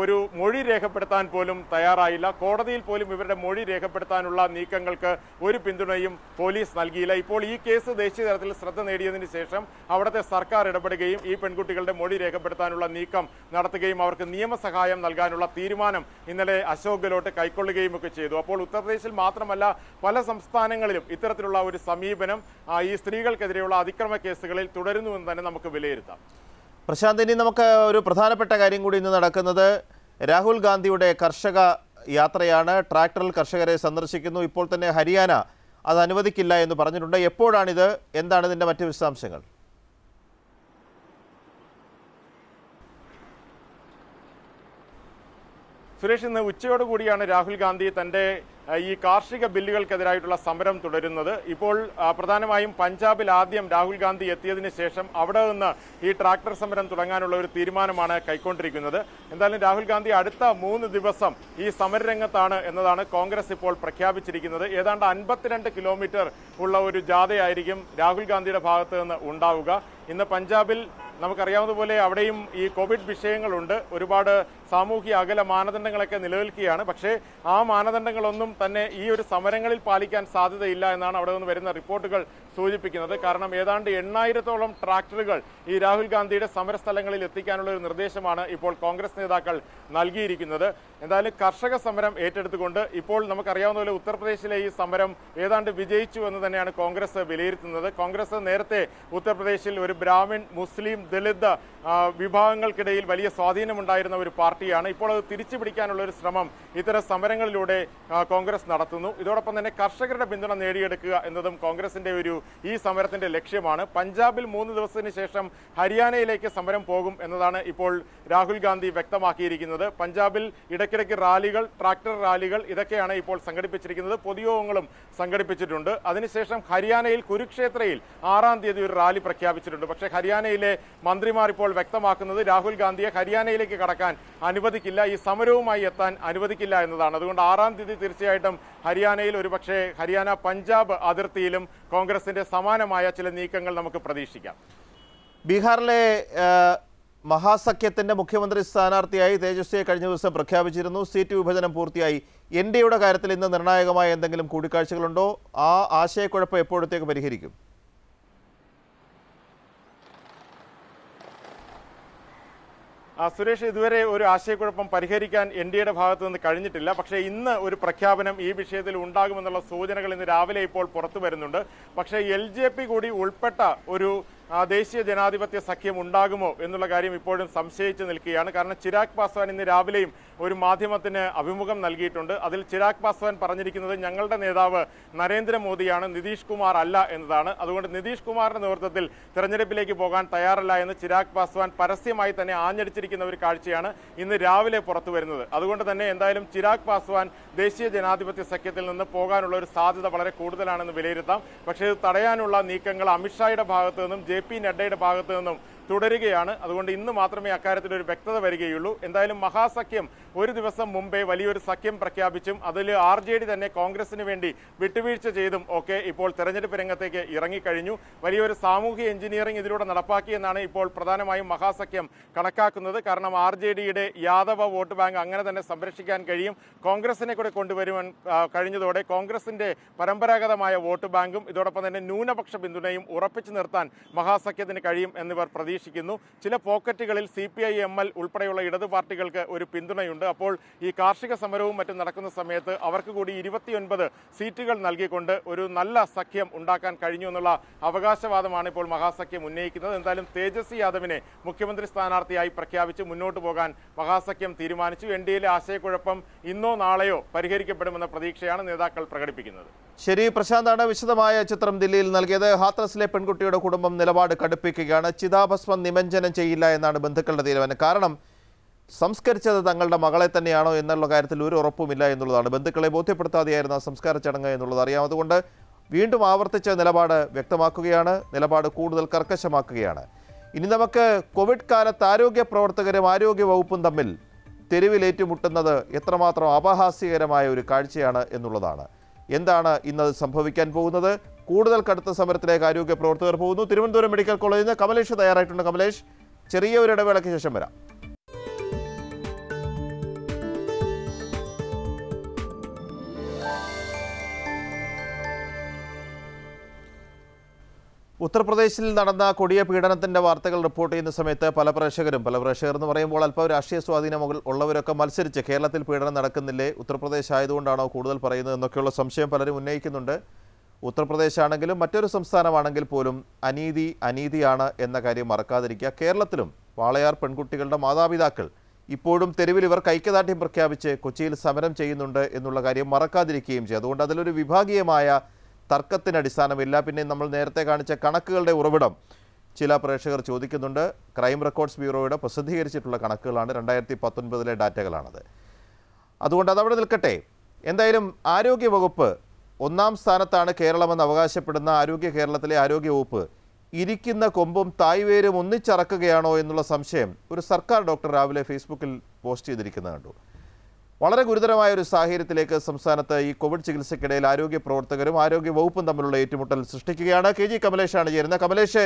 ഒരു മൊഴി രേഖപ്പെടുത്താൻ പോലും തയ്യാറായില്ല. കോടതിയിൽ പോലും ഇവരുടെ മൊഴി രേഖപ്പെടുത്താനുള്ള നീക്കങ്ങൾക്ക് ഒരു പിന്തുണയും പോലീസ് നൽകിയില്ല. ഇപ്പോൾ ഈ കേസ് ദേശീയ തലത്തിൽ ശ്രദ്ധ നേടിയതിന് ശേഷം അവിടുത്തെ സർക്കാർ ഇടപെടുകയും ഈ പെൺകുട്ടികളുടെ മൊഴി രേഖപ്പെടുത്താനുള്ള നീക്കം നടത്തുകയും അവർക്ക് നിയമസഹായം നൽകാനുള്ള തീരുമാനം ഇന്നലെ അശോക് ഗെലോട്ട് കൈക്കൊള്ളുകയും ഒക്കെ ചെയ്തു. അപ്പോൾ ഉത്തർപ്രദേശിൽ മാത്രമല്ല പല സംസ്ഥാനങ്ങളിലും ഇത്തരത്തിലുള്ള ഒരു സമീപനം ഈ സ്ത്രീകൾക്കെതിരെയുള്ള അതിക്രമ കേസുകളിൽ തുടരുന്നുവെന്ന് തന്നെ നമുക്ക് വിലയിരുത്താം. പ്രശാന്ത്, ഇനി നമുക്ക് ഒരു പ്രധാനപ്പെട്ട കാര്യം കൂടി ഇന്ന് നടക്കുന്നത് രാഹുൽ ഗാന്ധിയുടെ കർഷക യാത്രയാണ്. ട്രാക്ടറിൽ കർഷകരെ സന്ദർശിക്കുന്നു. ഇപ്പോൾ തന്നെ ഹരിയാന അത് അനുവദിക്കില്ല എന്ന് പറഞ്ഞിട്ടുണ്ട്. എപ്പോഴാണിത്? എന്താണ് ഇതിൻ്റെ മറ്റ് വിശദാംശങ്ങൾ? സുരേഷ്, ഇന്ന് ഉച്ചയോടുകൂടിയാണ് രാഹുൽ ഗാന്ധി തൻ്റെ ഈ കാർഷിക ബില്ലുകൾക്കെതിരായിട്ടുള്ള സമരം തുടരുന്നത്. ഇപ്പോൾ പ്രധാനമായും പഞ്ചാബിൽ ആദ്യം രാഹുൽ ഗാന്ധി എത്തിയതിന് ശേഷം അവിടെ നിന്ന് ഈ ട്രാക്ടർ സമരം തുടങ്ങാനുള്ള ഒരു തീരുമാനമാണ് കൈക്കൊണ്ടിരിക്കുന്നത്. എന്തായാലും രാഹുൽ ഗാന്ധി അടുത്ത 3 ദിവസം ഈ സമരരംഗത്താണ് എന്നതാണ് കോൺഗ്രസ് ഇപ്പോൾ പ്രഖ്യാപിച്ചിരിക്കുന്നത്. ഏതാണ്ട് 52 കിലോമീറ്റർ ഉള്ള ഒരു ജാഥയായിരിക്കും രാഹുൽ ഗാന്ധിയുടെ ഭാഗത്ത് നിന്ന് ഉണ്ടാവുക. ഇന്ന് പഞ്ചാബിൽ നമുക്കറിയാവുന്നതുപോലെ അവിടെയും ഈ കോവിഡ് വിഷയങ്ങളുണ്ട്. ഒരുപാട് സാമൂഹ്യ അകല മാനദണ്ഡങ്ങളൊക്കെ നിലനിൽക്കുകയാണ്. പക്ഷേ ആ മാനദണ്ഡങ്ങളൊന്നും തന്നെ ഈ ഒരു സമരങ്ങളിൽ പാലിക്കാൻ സാധ്യതയില്ല എന്നാണ് അവിടെ നിന്ന് വരുന്ന റിപ്പോർട്ടുകൾ സൂചിപ്പിക്കുന്നത്. കാരണം ഏതാണ്ട് 8,000-ഓളം ട്രാക്ടറുകൾ ഈ രാഹുൽ ഗാന്ധിയുടെ സമരസ്ഥലങ്ങളിൽ എത്തിക്കാനുള്ള ഒരു നിർദ്ദേശമാണ് ഇപ്പോൾ കോൺഗ്രസ് നേതാക്കൾ നൽകിയിരിക്കുന്നത്. എന്തായാലും കർഷക സമരം ഏറ്റെടുത്തുകൊണ്ട് ഇപ്പോൾ നമുക്കറിയാവുന്നതുപോലെ ഉത്തർപ്രദേശിലെ ഈ സമരം ഏതാണ്ട് വിജയിച്ചു എന്ന് തന്നെയാണ് കോൺഗ്രസ് വിലയിരുത്തുന്നത്. കോൺഗ്രസ് നേരത്തെ ഉത്തർപ്രദേശിൽ ഒരു ബ്രാഹ്മിൺ, മുസ്ലിം, ദളിത് വിഭാഗങ്ങൾക്കിടയിൽ വലിയ സ്വാധീനമുണ്ടായിരുന്ന ഒരു പാർട്ടിയാണ്. ഇപ്പോൾ അത് തിരിച്ചു പിടിക്കാനുള്ള ഒരു ശ്രമം ഇത്തരം സമരങ്ങളിലൂടെ കോൺഗ്രസ് നടത്തുന്നു. ഇതോടൊപ്പം തന്നെ കർഷകരുടെ പിന്തുണ നേടിയെടുക്കുക എന്നതും കോൺഗ്രസിന്റെ ഒരു ഈ സമരത്തിന്റെ ലക്ഷ്യമാണ്. പഞ്ചാബിൽ 3 ദിവസത്തിന് ശേഷം ഹരിയാനയിലേക്ക് സമരം പോകും എന്നതാണ് ഇപ്പോൾ രാഹുൽ ഗാന്ധി വ്യക്തമാക്കിയിരിക്കുന്നത്. പഞ്ചാബിൽ ഇടയ്ക്കിടയ്ക്ക് റാലികൾ, ട്രാക്ടർ റാലികൾ ഇതൊക്കെയാണ് ഇപ്പോൾ സംഘടിപ്പിച്ചിരിക്കുന്നത്. പൊതുയോഗങ്ങളും സംഘടിപ്പിച്ചിട്ടുണ്ട്. അതിനുശേഷം ഹരിയാനയിൽ കുരുക്ഷേത്രയിൽ 6-ാം തീയതി ഒരു റാലി പ്രഖ്യാപിച്ചിട്ടുണ്ട്. പക്ഷേ ഹരിയാനയിലെ മന്ത്രിമാർ ഇപ്പോൾ വ്യക്തമാക്കുന്നത് രാഹുൽ ഗാന്ധിയെ ഹരിയാനയിലേക്ക് കടക്കാൻ അനുവദിക്കില്ല, ഈ സമരവുമായി എത്താൻ അനുവദിക്കില്ല എന്നതാണ്. അതുകൊണ്ട് 6-ാം തീയതി തീർച്ചയായിട്ടും ഹരിയാനയിൽ, ഒരുപക്ഷെ ഹരിയാന പഞ്ചാബ് അതിർത്തിയിലും കോൺഗ്രസിന്റെ സമാനമായ ചില നീക്കങ്ങൾ നമുക്ക് പ്രതീക്ഷിക്കാം. ബീഹാറിലെ മഹാസഖ്യത്തിന്റെ മുഖ്യമന്ത്രി സ്ഥാനാർത്ഥിയായി തേജസ്വിയെ കഴിഞ്ഞ ദിവസം പ്രഖ്യാപിച്ചിരുന്നു. സീറ്റ് വിഭജനം പൂർത്തിയായി. എൻഡിയുടെ കാര്യത്തിൽ ഇന്ന് നിർണായകമായ എന്തെങ്കിലും കൂടിക്കാഴ്ചകളുണ്ടോ? ആ ആശയക്കുഴപ്പം എപ്പോഴത്തേക്ക് പരിഹരിക്കും? സുരേഷ്, ഇതുവരെ ഒരു ആശയക്കുഴപ്പം പരിഹരിക്കാൻ NDA ഭാഗത്തു നിന്ന് കഴിഞ്ഞിട്ടില്ല. പക്ഷേ ഇന്ന് ഒരു പ്രഖ്യാപനം ഈ വിഷയത്തിൽ ഉണ്ടാകുമെന്നുള്ള സൂചനകൾ ഇന്ന് രാവിലെ ഇപ്പോൾ പുറത്തു വരുന്നുണ്ട്. പക്ഷേ LJP കൂടി ഉൾപ്പെട്ട ഒരു ദേശീയ ജനാധിപത്യ സഖ്യം ഉണ്ടാകുമോ എന്നുള്ള കാര്യം ഇപ്പോഴും സംശയിച്ചു നിൽക്കുകയാണ്. കാരണം ചിരാഗ് പാസ്വാൻ ഇന്ന് രാവിലെയും ഒരു മാധ്യമത്തിന് അഭിമുഖം നൽകിയിട്ടുണ്ട്. അതിൽ ചിരാഗ് പാസ്വാൻ പറഞ്ഞിരിക്കുന്നത് ഞങ്ങളുടെ നേതാവ് നരേന്ദ്രമോദിയാണ്, നിതീഷ് കുമാർ അല്ല എന്നതാണ്. അതുകൊണ്ട് നിതീഷ് കുമാറിന്റെ നേതൃത്വത്തിൽ തെരഞ്ഞെടുപ്പിലേക്ക് പോകാൻ തയ്യാറല്ല എന്ന് ചിരാഗ് പാസ്വാൻ പരസ്യമായി തന്നെ ആഞ്ഞടിച്ചിരിക്കുന്ന ഒരു കാഴ്ചയാണ് ഇന്ന് രാവിലെ പുറത്തു വരുന്നത്. അതുകൊണ്ട് തന്നെ എന്തായാലും ചിരാഗ് പാസ്വാൻ ദേശീയ ജനാധിപത്യ സഖ്യത്തിൽ നിന്ന് പോകാനുള്ള ഒരു സാധ്യത വളരെ കൂടുതലാണെന്ന് വിലയിരുത്താം. പക്ഷേ ഇത് തടയാനുള്ള നീക്കങ്ങൾ അമിത്ഷായുടെ ഭാഗത്തു നിന്നും പി നഡ്ഡയുടെ ഭാഗത്തു നിന്നും തുടരുകയാണ്. അതുകൊണ്ട് ഇന്ന് മാത്രമേ അക്കാര്യത്തിൽ ഒരു വ്യക്തത വരികയുള്ളൂ. എന്തായാലും മഹാസഖ്യം ഒരു ദിവസം മുമ്പേ വലിയൊരു സഖ്യം പ്രഖ്യാപിച്ചും അതിൽ RJD തന്നെ കോൺഗ്രസിന് വേണ്ടി വിട്ടുവീഴ്ച ചെയ്തും ഒക്കെ ഇപ്പോൾ തെരഞ്ഞെടുപ്പ് രംഗത്തേക്ക് ഇറങ്ങിക്കഴിഞ്ഞു. വലിയൊരു സാമൂഹ്യ എഞ്ചിനീയറിംഗ് ഇതിലൂടെ നടപ്പാക്കിയെന്നാണ് ഇപ്പോൾ പ്രധാനമായും മഹാസഖ്യം കണക്കാക്കുന്നത്. കാരണം RJDയുടെ യാദവ വോട്ട് ബാങ്ക് അങ്ങനെ തന്നെ സംരക്ഷിക്കാൻ കഴിയും. കോൺഗ്രസിനെ കൂടെ കൊണ്ടുവരുവാൻ കഴിഞ്ഞതോടെ കോൺഗ്രസിൻ്റെ പരമ്പരാഗതമായ വോട്ട് ബാങ്കും ഇതോടൊപ്പം തന്നെ ന്യൂനപക്ഷ പിന്തുണയും ഉറപ്പിച്ചു നിർത്താൻ മഹാസഖ്യത്തിന് കഴിയും എന്നിവർ പ്രതീക്ഷിച്ചു. ചില പോക്കറ്റുകളിൽ CPI ML ഉൾപ്പെടെയുള്ള ഇടതു പാർട്ടികൾക്ക് ഒരു പിന്തുണയുണ്ട്. അപ്പോൾ ഈ കാർഷിക സമരവും മറ്റും നടക്കുന്ന സമയത്ത് അവർക്ക് കൂടി 29 സീറ്റുകൾ നൽകിക്കൊണ്ട് ഒരു നല്ല സഖ്യം ഉണ്ടാക്കാൻ കഴിഞ്ഞു എന്നുള്ള അവകാശവാദമാണ് ഇപ്പോൾ മഹാസഖ്യം ഉന്നയിക്കുന്നത്. എന്തായാലും തേജസ്വി യാദവിനെ മുഖ്യമന്ത്രി സ്ഥാനാർത്ഥിയായി പ്രഖ്യാപിച്ച് മുന്നോട്ട് പോകാൻ മഹാസഖ്യം തീരുമാനിച്ചു. NDAയിലെ ആശയക്കുഴപ്പം ഇന്നോ നാളെയോ പരിഹരിക്കപ്പെടുമെന്ന പ്രതീക്ഷയാണ് നേതാക്കൾ പ്രകടിപ്പിക്കുന്നത്. ശരി പ്രശാന്താണ് വിശദമായ ചിത്രം ദില്ലിയിൽ നൽകിയത്. ഹാത്രസിലെ പെൺകുട്ടിയുടെ കുടുംബം നിലപാട് കടുപ്പിക്കുകയാണ്. ചിതാഭസ്മം നിമഞ്ജനം ചെയ്യില്ല എന്നാണ് ബന്ധുക്കളുടെ തീരുമാനം. കാരണം സംസ്കരിച്ചത് തങ്ങളുടെ മകളെ തന്നെയാണോ എന്നുള്ള കാര്യത്തിൽ ഒരു ഉറപ്പുമില്ല എന്നുള്ളതാണ്. ബന്ധുക്കളെ ബോധ്യപ്പെടുത്താതെയായിരുന്നു സംസ്കാര ചടങ്ങ് എന്നുള്ളത് അറിയാം. അതുകൊണ്ട് വീണ്ടും ആവർത്തിച്ച നിലപാട് വ്യക്തമാക്കുകയാണ്, നിലപാട് കൂടുതൽ കർക്കശമാക്കുകയാണ്. ഇനി നമുക്ക് കോവിഡ് കാലത്ത് ആരോഗ്യ പ്രവർത്തകരും ആരോഗ്യ വകുപ്പും തമ്മിൽ തെരുവിലേറ്റുമുട്ടുന്നത് എത്രമാത്രം അപഹാസ്യകരമായ ഒരു കാഴ്ചയാണ് എന്നുള്ളതാണ്. എന്താണ് ഇന്നത് സംഭവിക്കാൻ പോകുന്നത്? കൂടുതൽ കടുത്ത സമരത്തിലേക്ക് ആരോഗ്യ പ്രവർത്തകർ പോകുന്നു. തിരുവനന്തപുരം മെഡിക്കൽ കോളേജിൽ നിന്ന് കമലേഷ് തയ്യാറായിട്ടുണ്ട്. കമലേഷ്, ചെറിയ ഒരു ഇടവേളയ്ക്ക് ശേഷം വരാം. ഉത്തർപ്രദേശിൽ നടന്ന കൊടിയ പീഡനത്തിൻ്റെ വാർത്തകൾ റിപ്പോർട്ട് ചെയ്യുന്ന സമയത്ത് പല പ്രേക്ഷകർ എന്ന് പറയുമ്പോൾ അല്പം രാഷ്ട്രീയ സ്വാധീനം ഉള്ളവരൊക്കെ മത്സരിച്ച് കേരളത്തിൽ പീഡനം നടക്കുന്നില്ലേ, ഉത്തർപ്രദേശ് ആയതുകൊണ്ടാണോ കൂടുതൽ പറയുന്നത് എന്നൊക്കെയുള്ള സംശയം പലരും ഉന്നയിക്കുന്നുണ്ട്. ഉത്തർപ്രദേശ് ആണെങ്കിലും മറ്റൊരു സംസ്ഥാനമാണെങ്കിൽ പോലും അനീതിയാണ് എന്ന കാര്യം മറക്കാതിരിക്കുക. കേരളത്തിലും വാളയാർ പെൺകുട്ടികളുടെ മാതാപിതാക്കൾ ഇപ്പോഴും തെരുവിൽ ഇവർ ഐക്യദാർഢ്യം പ്രഖ്യാപിച്ച് കൊച്ചിയിൽ സമരം ചെയ്യുന്നുണ്ട് എന്നുള്ള കാര്യം മറക്കാതിരിക്കുകയും ചെയ്യും. അതുകൊണ്ട് അതിലൊരു വിഭാഗീയമായ തർക്കത്തിന് അടിസ്ഥാനമില്ല. പിന്നെ നമ്മൾ നേരത്തെ കാണിച്ച കണക്കുകളുടെ ഉറവിടം ചില പ്രേക്ഷകർ ചോദിക്കുന്നുണ്ട്. ക്രൈം റെക്കോർഡ്സ് ബ്യൂറോയുടെ പ്രസിദ്ധീകരിച്ചിട്ടുള്ള കണക്കുകളാണ്, 2019 ഡാറ്റകളാണത്. അതുകൊണ്ട് അതവിടെ നിൽക്കട്ടെ. എന്തായാലും ആരോഗ്യവകുപ്പ് ഒന്നാം സ്ഥാനത്താണ് കേരളമെന്ന് അവകാശപ്പെടുന്ന ആരോഗ്യ കേരളത്തിലെ ആരോഗ്യവകുപ്പ് ഇരിക്കുന്ന കൊമ്പും തായ്വേരും ഒന്നിച്ചറക്കുകയാണോ എന്നുള്ള സംശയം ഒരു സർക്കാർ ഡോക്ടർ രാവിലെ ഫേസ്ബുക്കിൽ പോസ്റ്റ് ചെയ്തിരിക്കുന്നത് കണ്ടു. വളരെ ഗുരുതരമായ ഒരു സാഹചര്യത്തിലേക്ക് സംസ്ഥാനത്ത് ഈ കോവിഡ് ചികിത്സയ്ക്കിടയിൽ ആരോഗ്യ പ്രവർത്തകരും ആരോഗ്യ വകുപ്പും തമ്മിലുള്ള ഏറ്റുമുട്ടൽ സൃഷ്ടിക്കുകയാണ്. KG കമലേഷാണ് ചേരുന്നത്. കമലേഷ്,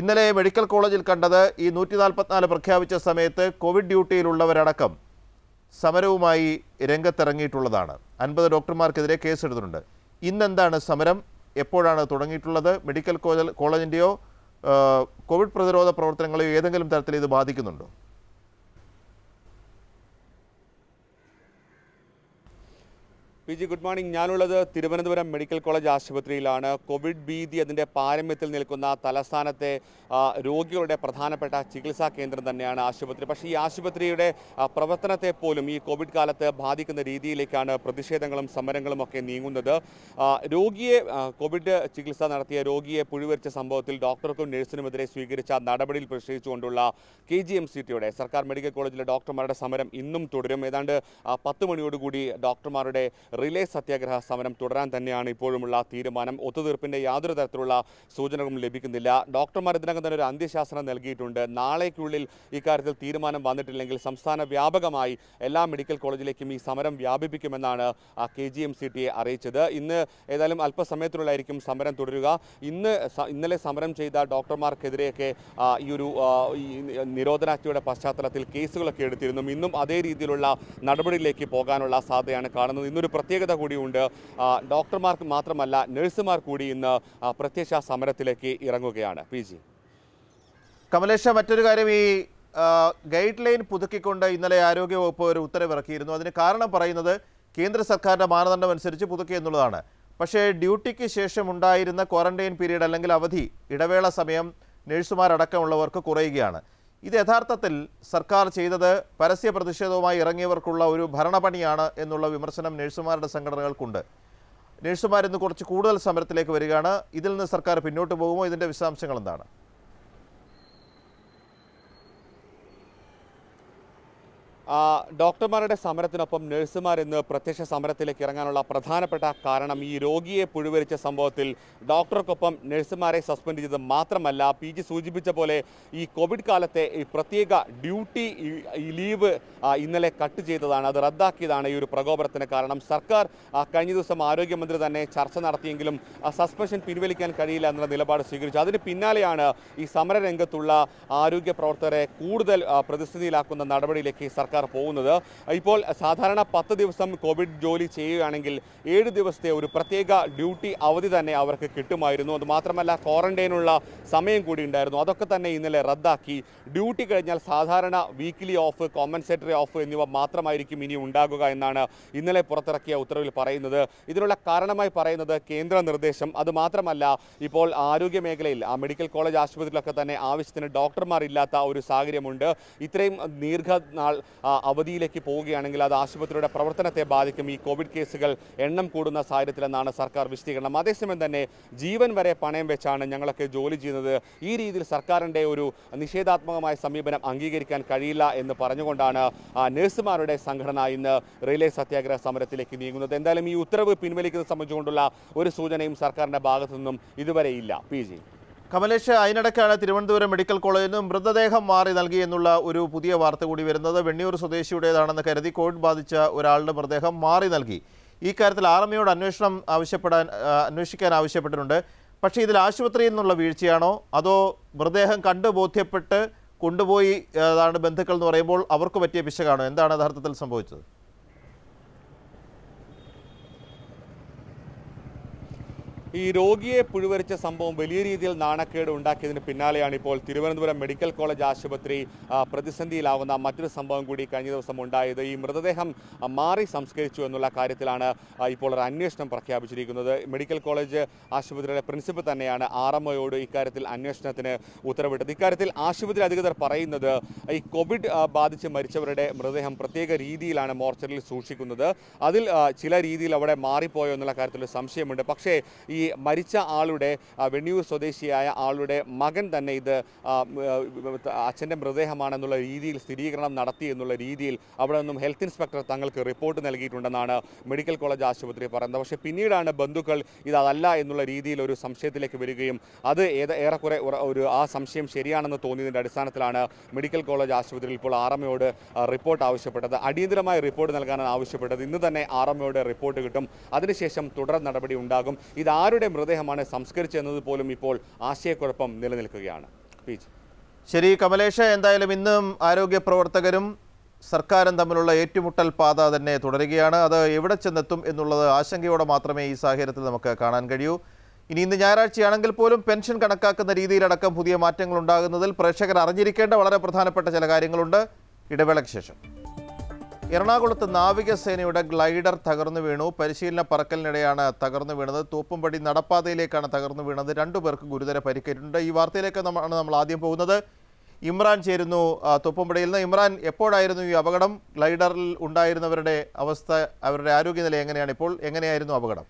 ഇന്നലെ മെഡിക്കൽ കോളേജിൽ കണ്ടത് ഈ 144 പ്രഖ്യാപിച്ച സമയത്ത് കോവിഡ് ഡ്യൂട്ടിയിലുള്ളവരടക്കം സമരവുമായി രംഗത്തിറങ്ങിയിട്ടുള്ളതാണ്. 50 ഡോക്ടർമാർക്കെതിരെ കേസെടുത്തിട്ടുണ്ട്. ഇന്നെന്താണ് സമരം, എപ്പോഴാണ് തുടങ്ങിയിട്ടുള്ളത്? മെഡിക്കൽ കോളേജിൻ്റെയോ കോവിഡ് പ്രതിരോധ പ്രവർത്തനങ്ങളെയോ ഏതെങ്കിലും തരത്തിൽ ഇത് ബാധിക്കുന്നുണ്ടോ? PG, good morning. ഞാനുള്ളത് തിരുവനന്തപുരം മെഡിക്കൽ കോളേജ് ആശുപത്രിയിലാണ്. കോവിഡ് ഭീതി അതിൻ്റെ പാരമ്യത്തിൽ നിൽക്കുന്ന തലസ്ഥാനത്തെ രോഗികളുടെ പ്രധാനപ്പെട്ട ചികിത്സാ കേന്ദ്രം തന്നെയാണ് ആശുപത്രി. പക്ഷേ ഈ ആശുപത്രിയുടെ പ്രവർത്തനത്തെ പോലും ഈ കോവിഡ് കാലത്ത് ബാധിക്കുന്ന രീതിയിലേക്കാണ് പ്രതിഷേധങ്ങളും സമരങ്ങളും ഒക്കെ നീങ്ങുന്നത്. കോവിഡ് ചികിത്സ നടത്തിയ രോഗിയെ പുഴുവരിച്ച സംഭവത്തിൽ ഡോക്ടർക്കും നഴ്സിനുമെതിരെ സ്വീകരിച്ച നടപടിയിൽ പ്രതിഷേധിച്ചുകൊണ്ടുള്ള KGMCTയുടെ സർക്കാർ മെഡിക്കൽ കോളേജിലെ ഡോക്ടർമാരുടെ സമരം ഇന്നും തുടരും. ഏതാണ്ട് 10 മണിയോടുകൂടി ഡോക്ടർമാരുടെ റിലേ സത്യാഗ്രഹ സമരം തുടരാൻ തന്നെയാണ് ഇപ്പോഴുമുള്ള തീരുമാനം. ഒത്തുതീർപ്പിൻ്റെ യാതൊരു തരത്തിലുള്ള സൂചനകളും ലഭിക്കുന്നില്ല. ഡോക്ടർമാർ ഇതിനകം തന്നെ ഒരു അന്ത്യശാസനം നൽകിയിട്ടുണ്ട്. നാളേക്കുള്ളിൽ ഇക്കാര്യത്തിൽ തീരുമാനം വന്നിട്ടില്ലെങ്കിൽ സംസ്ഥാന വ്യാപകമായി എല്ലാ മെഡിക്കൽ കോളേജിലേക്കും ഈ സമരം വ്യാപിപ്പിക്കുമെന്നാണ് KGMCTയെ അറിയിച്ചത്. ഇന്ന് ഏതായാലും അല്പസമയത്തിനുള്ളായിരിക്കും സമരം തുടരുക. ഇന്നലെ സമരം ചെയ്ത ഡോക്ടർമാർക്കെതിരെയൊക്കെ ഈ ഒരു നിരോധനാജ്ഞയുടെ പശ്ചാത്തലത്തിൽ കേസുകളൊക്കെ എടുത്തിരുന്നു. ഇന്നും അതേ രീതിയിലുള്ള നടപടിയിലേക്ക് പോകാനുള്ള സാധ്യതയാണ് കാണുന്നത്. ഇന്നൊരു പ്രത്യേകത കൂടിയുണ്ട്. ഡോക്ടർമാർക്ക് മാത്രമല്ല, നഴ്സുമാർ കൂടി ഇന്ന് പ്രത്യക്ഷ സമരത്തിലേക്ക് ഇറങ്ങുകയാണ്. PG, കമലേഷ, മറ്റൊരു കാര്യം, ഈ ഗൈഡ് ലൈൻ പുതുക്കിക്കൊണ്ട് ഇന്നലെ ആരോഗ്യവകുപ്പ് ഒരു ഉത്തരവിറക്കിയിരുന്നു. അതിന് കാരണം പറയുന്നത് കേന്ദ്ര സർക്കാരിൻ്റെ മാനദണ്ഡം അനുസരിച്ച് പുതുക്കി എന്നുള്ളതാണ്. പക്ഷേ ഡ്യൂട്ടിക്ക് ശേഷം ഉണ്ടായിരുന്ന ക്വാറന്റൈൻ പീരീഡ് അല്ലെങ്കിൽ അവധി, ഇടവേള സമയം, നേഴ്സുമാരടക്കമുള്ളവർക്ക് കുറയുകയാണ്. ഇത് യഥാർത്ഥത്തിൽ സർക്കാർ ചെയ്തത് പരസ്യ പ്രതിഷേധവുമായി ഇറങ്ങിയവർക്കുള്ള ഒരു ഭരണപണിയാണ് എന്നുള്ള വിമർശനം നേഴ്സുമാരുടെ സംഘടനകൾക്കുണ്ട്. നേഴ്സുമാർ ഇന്ന് കുറച്ച് കൂടുതൽ സമരത്തിലേക്ക് വരികയാണ്. ഇതിൽ നിന്ന് സർക്കാർ പിന്നോട്ട് പോകുമോ? ഇതിൻ്റെ വിശദാംശങ്ങൾ എന്താണ്? ഡോക്ടർമാരുടെ സമരത്തിനൊപ്പം നഴ്സുമാർ ഇന്ന് പ്രത്യക്ഷ സമരത്തിലേക്ക് ഇറങ്ങാനുള്ള പ്രധാനപ്പെട്ട കാരണം ഈ രോഗിയെ പുഴുവരിച്ച സംഭവത്തിൽ ഡോക്ടർക്കൊപ്പം നഴ്സുമാരെ സസ്പെൻഡ് ചെയ്തത് മാത്രമല്ല, പി ജി സൂചിപ്പിച്ച പോലെ ഈ കോവിഡ് കാലത്തെ ഈ പ്രത്യേക ഡ്യൂട്ടി ലീവ് ഇന്നലെ കട്ട് ചെയ്തതാണ്, അത് റദ്ദാക്കിയതാണ് ഈ ഒരു പ്രകോപനത്തിന് കാരണം. സർക്കാർ കഴിഞ്ഞ ദിവസം ആരോഗ്യമന്ത്രി തന്നെ ചർച്ച നടത്തിയെങ്കിലും സസ്പെൻഷൻ പിൻവലിക്കാൻ കഴിയില്ല എന്നുള്ള നിലപാട് സ്വീകരിച്ചു. അതിന് പിന്നാലെയാണ് ഈ സമരരംഗത്തുള്ള ആരോഗ്യ പ്രവർത്തകരെ കൂടുതൽ പ്രതിസന്ധിയിലാക്കുന്ന നടപടിയിലേക്ക് സർക്കാർ പോകുന്നത്. ഇപ്പോൾ സാധാരണ 10 ദിവസം കോവിഡ് ജോലി ചെയ്യുകയാണെങ്കിൽ 7 ദിവസത്തെ ഒരു പ്രത്യേക ഡ്യൂട്ടി അവധി തന്നെ അവർക്ക് കിട്ടുമായിരുന്നു. അതുമാത്രമല്ല ക്വാറന്റൈനുള്ള സമയം കൂടി ഉണ്ടായിരുന്നു. അതൊക്കെ തന്നെ ഇന്നലെ റദ്ദാക്കി. ഡ്യൂട്ടി കഴിഞ്ഞാൽ സാധാരണ വീക്കിലി ഓഫ്, കോമ്പൻസേറ്ററി ഓഫ് എന്നിവ മാത്രമായിരിക്കും ഇനി ഉണ്ടാകുക എന്നാണ് ഇന്നലെ പുറത്തിറക്കിയ ഉത്തരവിൽ പറയുന്നത്. ഇതിനുള്ള കാരണമായി പറയുന്നത് കേന്ദ്ര നിർദ്ദേശം. അതുമാത്രമല്ല ഇപ്പോൾ ആരോഗ്യ മേഖലയിൽ മെഡിക്കൽ കോളേജ് ആശുപത്രിയിലൊക്കെ തന്നെ ആവശ്യത്തിന് ഡോക്ടർമാർ ഇല്ലാത്ത ഒരു സാഹചര്യമുണ്ട്. ഇത്രയും ദീർഘനാൾ അവധിയിലേക്ക് പോവുകയാണെങ്കിൽ അത് ആശുപത്രിയുടെ പ്രവർത്തനത്തെ ബാധിക്കും, ഈ കോവിഡ് കേസുകൾ എണ്ണം കൂടുന്ന സാഹചര്യത്തിലെന്നാണ് സർക്കാർ വിശദീകരണം. അതേസമയം തന്നെ ജീവൻ വരെ പണയം വെച്ചാണ് ഞങ്ങളൊക്കെ ജോലി ചെയ്യുന്നത്, ഈ രീതിയിൽ സർക്കാരിൻ്റെ ഒരു നിഷേധാത്മകമായ സമീപനം അംഗീകരിക്കാൻ കഴിയില്ല എന്ന് പറഞ്ഞുകൊണ്ടാണ് നഴ്സുമാരുടെ സംഘടന ഇന്ന് റിലേ സത്യാഗ്രഹ സമരത്തിലേക്ക് നീങ്ങുന്നത്. എന്തായാലും ഈ ഉത്തരവ് പിൻവലിക്കുന്നത് സംബന്ധിച്ചുകൊണ്ടുള്ള ഒരു സൂചനയും സർക്കാരിൻ്റെ ഭാഗത്തു നിന്നും ഇതുവരെ ഇല്ല. പി ജി കമലേഷ്, അതിനിടയ്ക്കാണ് തിരുവനന്തപുരം മെഡിക്കൽ കോളേജിൽ നിന്നും മൃതദേഹം മാറി നൽകി എന്നുള്ള ഒരു പുതിയ വാർത്ത കൂടി വരുന്നത്. വെണ്ണിയൂർ സ്വദേശിയുടേതാണെന്ന് കരുതി കോവിഡ് ബാധിച്ച ഒരാളുടെ മൃതദേഹം മാറി നൽകി. ഈ കാര്യത്തിൽ ആർമിയോട് അന്വേഷിക്കാൻ ആവശ്യപ്പെട്ടിട്ടുണ്ട്. പക്ഷേ ഇതിൽ ആശുപത്രിയിൽ നിന്നുള്ള വീഴ്ചയാണോ അതോ മൃതദേഹം കണ്ടു ബോധ്യപ്പെട്ട് കൊണ്ടുപോയി അതാണ് ബന്ധുക്കൾ എന്ന് പറയുമ്പോൾ അവർക്ക് പറ്റിയ പിശകാണോ? എന്താണ് യഥാർത്ഥത്തിൽ സംഭവിച്ചത്? ഈ രോഗിയെ പുഴുവരിച്ച സംഭവം വലിയ രീതിയിൽ നാണക്കേട് ഉണ്ടാക്കിയതിന് പിന്നാലെയാണ് ഇപ്പോൾ തിരുവനന്തപുരം മെഡിക്കൽ കോളേജ് ആശുപത്രി പ്രതിസന്ധിയിലാവുന്ന മറ്റൊരു സംഭവം കൂടി കഴിഞ്ഞ ദിവസം ഉണ്ടായത്. ഈ മൃതദേഹം മാറി സംസ്കരിച്ചു എന്നുള്ള കാര്യത്തിലാണ് ഇപ്പോൾ ഒരു അന്വേഷണം പ്രഖ്യാപിച്ചിരിക്കുന്നത്. മെഡിക്കൽ കോളേജ് ആശുപത്രിയുടെ പ്രിൻസിപ്പൽ തന്നെയാണ് ആർഎംഒയോട് ഇക്കാര്യത്തിൽ അന്വേഷണത്തിന് ഉത്തരവിട്ടത്. ഇക്കാര്യത്തിൽ ആശുപത്രി അധികൃതർ പറയുന്നത് ഈ കോവിഡ് ബാധിച്ച് മരിച്ചവരുടെ മൃതദേഹം പ്രത്യേക രീതിയിലാണ് മോർച്ചറിയിൽ സൂക്ഷിക്കുന്നത്, അതിൽ ചില രീതിയിൽ അവിടെ മാറിപ്പോയോ എന്നുള്ള കാര്യത്തിലൊരു സംശയമുണ്ട്. പക്ഷേ ഈ മരിച്ച ആളുടെ വെണ്ണിയൂർ സ്വദേശിയായ ആളുടെ മകൻ തന്നെ ഇത് അച്ഛൻ്റെ മൃതദേഹമാണെന്നുള്ള രീതിയിൽ സ്ഥിരീകരണം നടത്തി എന്നുള്ള രീതിയിൽ അവിടെ നിന്നും ഹെൽത്ത് ഇൻസ്പെക്ടർ തങ്ങൾക്ക് റിപ്പോർട്ട് നൽകിയിട്ടുണ്ടെന്നാണ് മെഡിക്കൽ കോളേജ് ആശുപത്രി പറയുന്നത്. പക്ഷേ പിന്നീടാണ് ബന്ധുക്കൾ ഇതല്ല എന്നുള്ള രീതിയിൽ ഒരു സംശയത്തിലേക്ക് വരികയും അത് ഏറെക്കുറെ ഒരു ആ സംശയം ശരിയാണെന്ന് തോന്നിയതിൻ്റെ അടിസ്ഥാനത്തിലാണ് മെഡിക്കൽ കോളേജ് ആശുപത്രിയിൽ ഇപ്പോൾ ആർഎംഒയോട് റിപ്പോർട്ട് ആവശ്യപ്പെട്ടത്. അടിയന്തരമായ റിപ്പോർട്ട് നൽകാനാണ് ആവശ്യപ്പെട്ടത്. ഇന്ന് തന്നെ ആർഎംഒയുടെ റിപ്പോർട്ട് കിട്ടും, അതിനുശേഷം തുടർ നടപടി ഉണ്ടാകും. ഇത് ആരുടെ മൃതദേഹമാണ് സംസ്കരിച്ചെന്നത് പോലും ഇപ്പോൾ ആശയക്കുഴപ്പം നിലനിൽക്കുകയാണ്. ശരി കമലേഷ്, എന്തായാലും ഇന്നും ആരോഗ്യപ്രവർത്തകരും സർക്കാരും തമ്മിലുള്ള ഏറ്റുമുട്ടൽ പാത തന്നെ തുടരുകയാണ്. അത് എവിടെ ചെന്നെത്തും എന്നുള്ളത് ആശങ്കയോടെ മാത്രമേ ഈ സാഹചര്യത്തിൽ നമുക്ക് കാണാൻ കഴിയൂ. ഇനി ഇന്ന് ഞായറാഴ്ചയാണെങ്കിൽ പോലും പെൻഷൻ കണക്കാക്കുന്ന രീതിയിലടക്കം പുതിയ മാറ്റങ്ങൾ ഉണ്ടാകുന്നതിൽ പ്രേക്ഷകർ അറിഞ്ഞിരിക്കേണ്ട വളരെ പ്രധാനപ്പെട്ട ചില കാര്യങ്ങളുണ്ട്. ഇടവേളയ്ക്ക് ശേഷം എറണാകുളത്ത് നാവികസേനയുടെ ഗ്ലൈഡർ തകർന്നു വീണു. പരിശീലന പറക്കലിനിടെയാണ് തകർന്നു വീണത്. തോപ്പുംപടി നടപ്പാതയിലേക്കാണ് തകർന്നു വീണത്. 2 പേർക്ക് ഗുരുതര പരിക്കേറ്റിട്ടുണ്ട്. ഈ വാർത്തയിലേക്ക് നമ്മൾ ആദ്യം പോകുന്നത്. ഇമ്രാൻ ചേരുന്നു തോപ്പുംപടിയിൽ നിന്ന്. ഇമ്രാൻ, എപ്പോഴായിരുന്നു ഈ അപകടം? ഗ്ലൈഡറിൽ ഉണ്ടായിരുന്നവരുടെ അവസ്ഥ, അവരുടെ ആരോഗ്യനില എങ്ങനെയാണ് ഇപ്പോൾ? എങ്ങനെയായിരുന്നു അപകടം?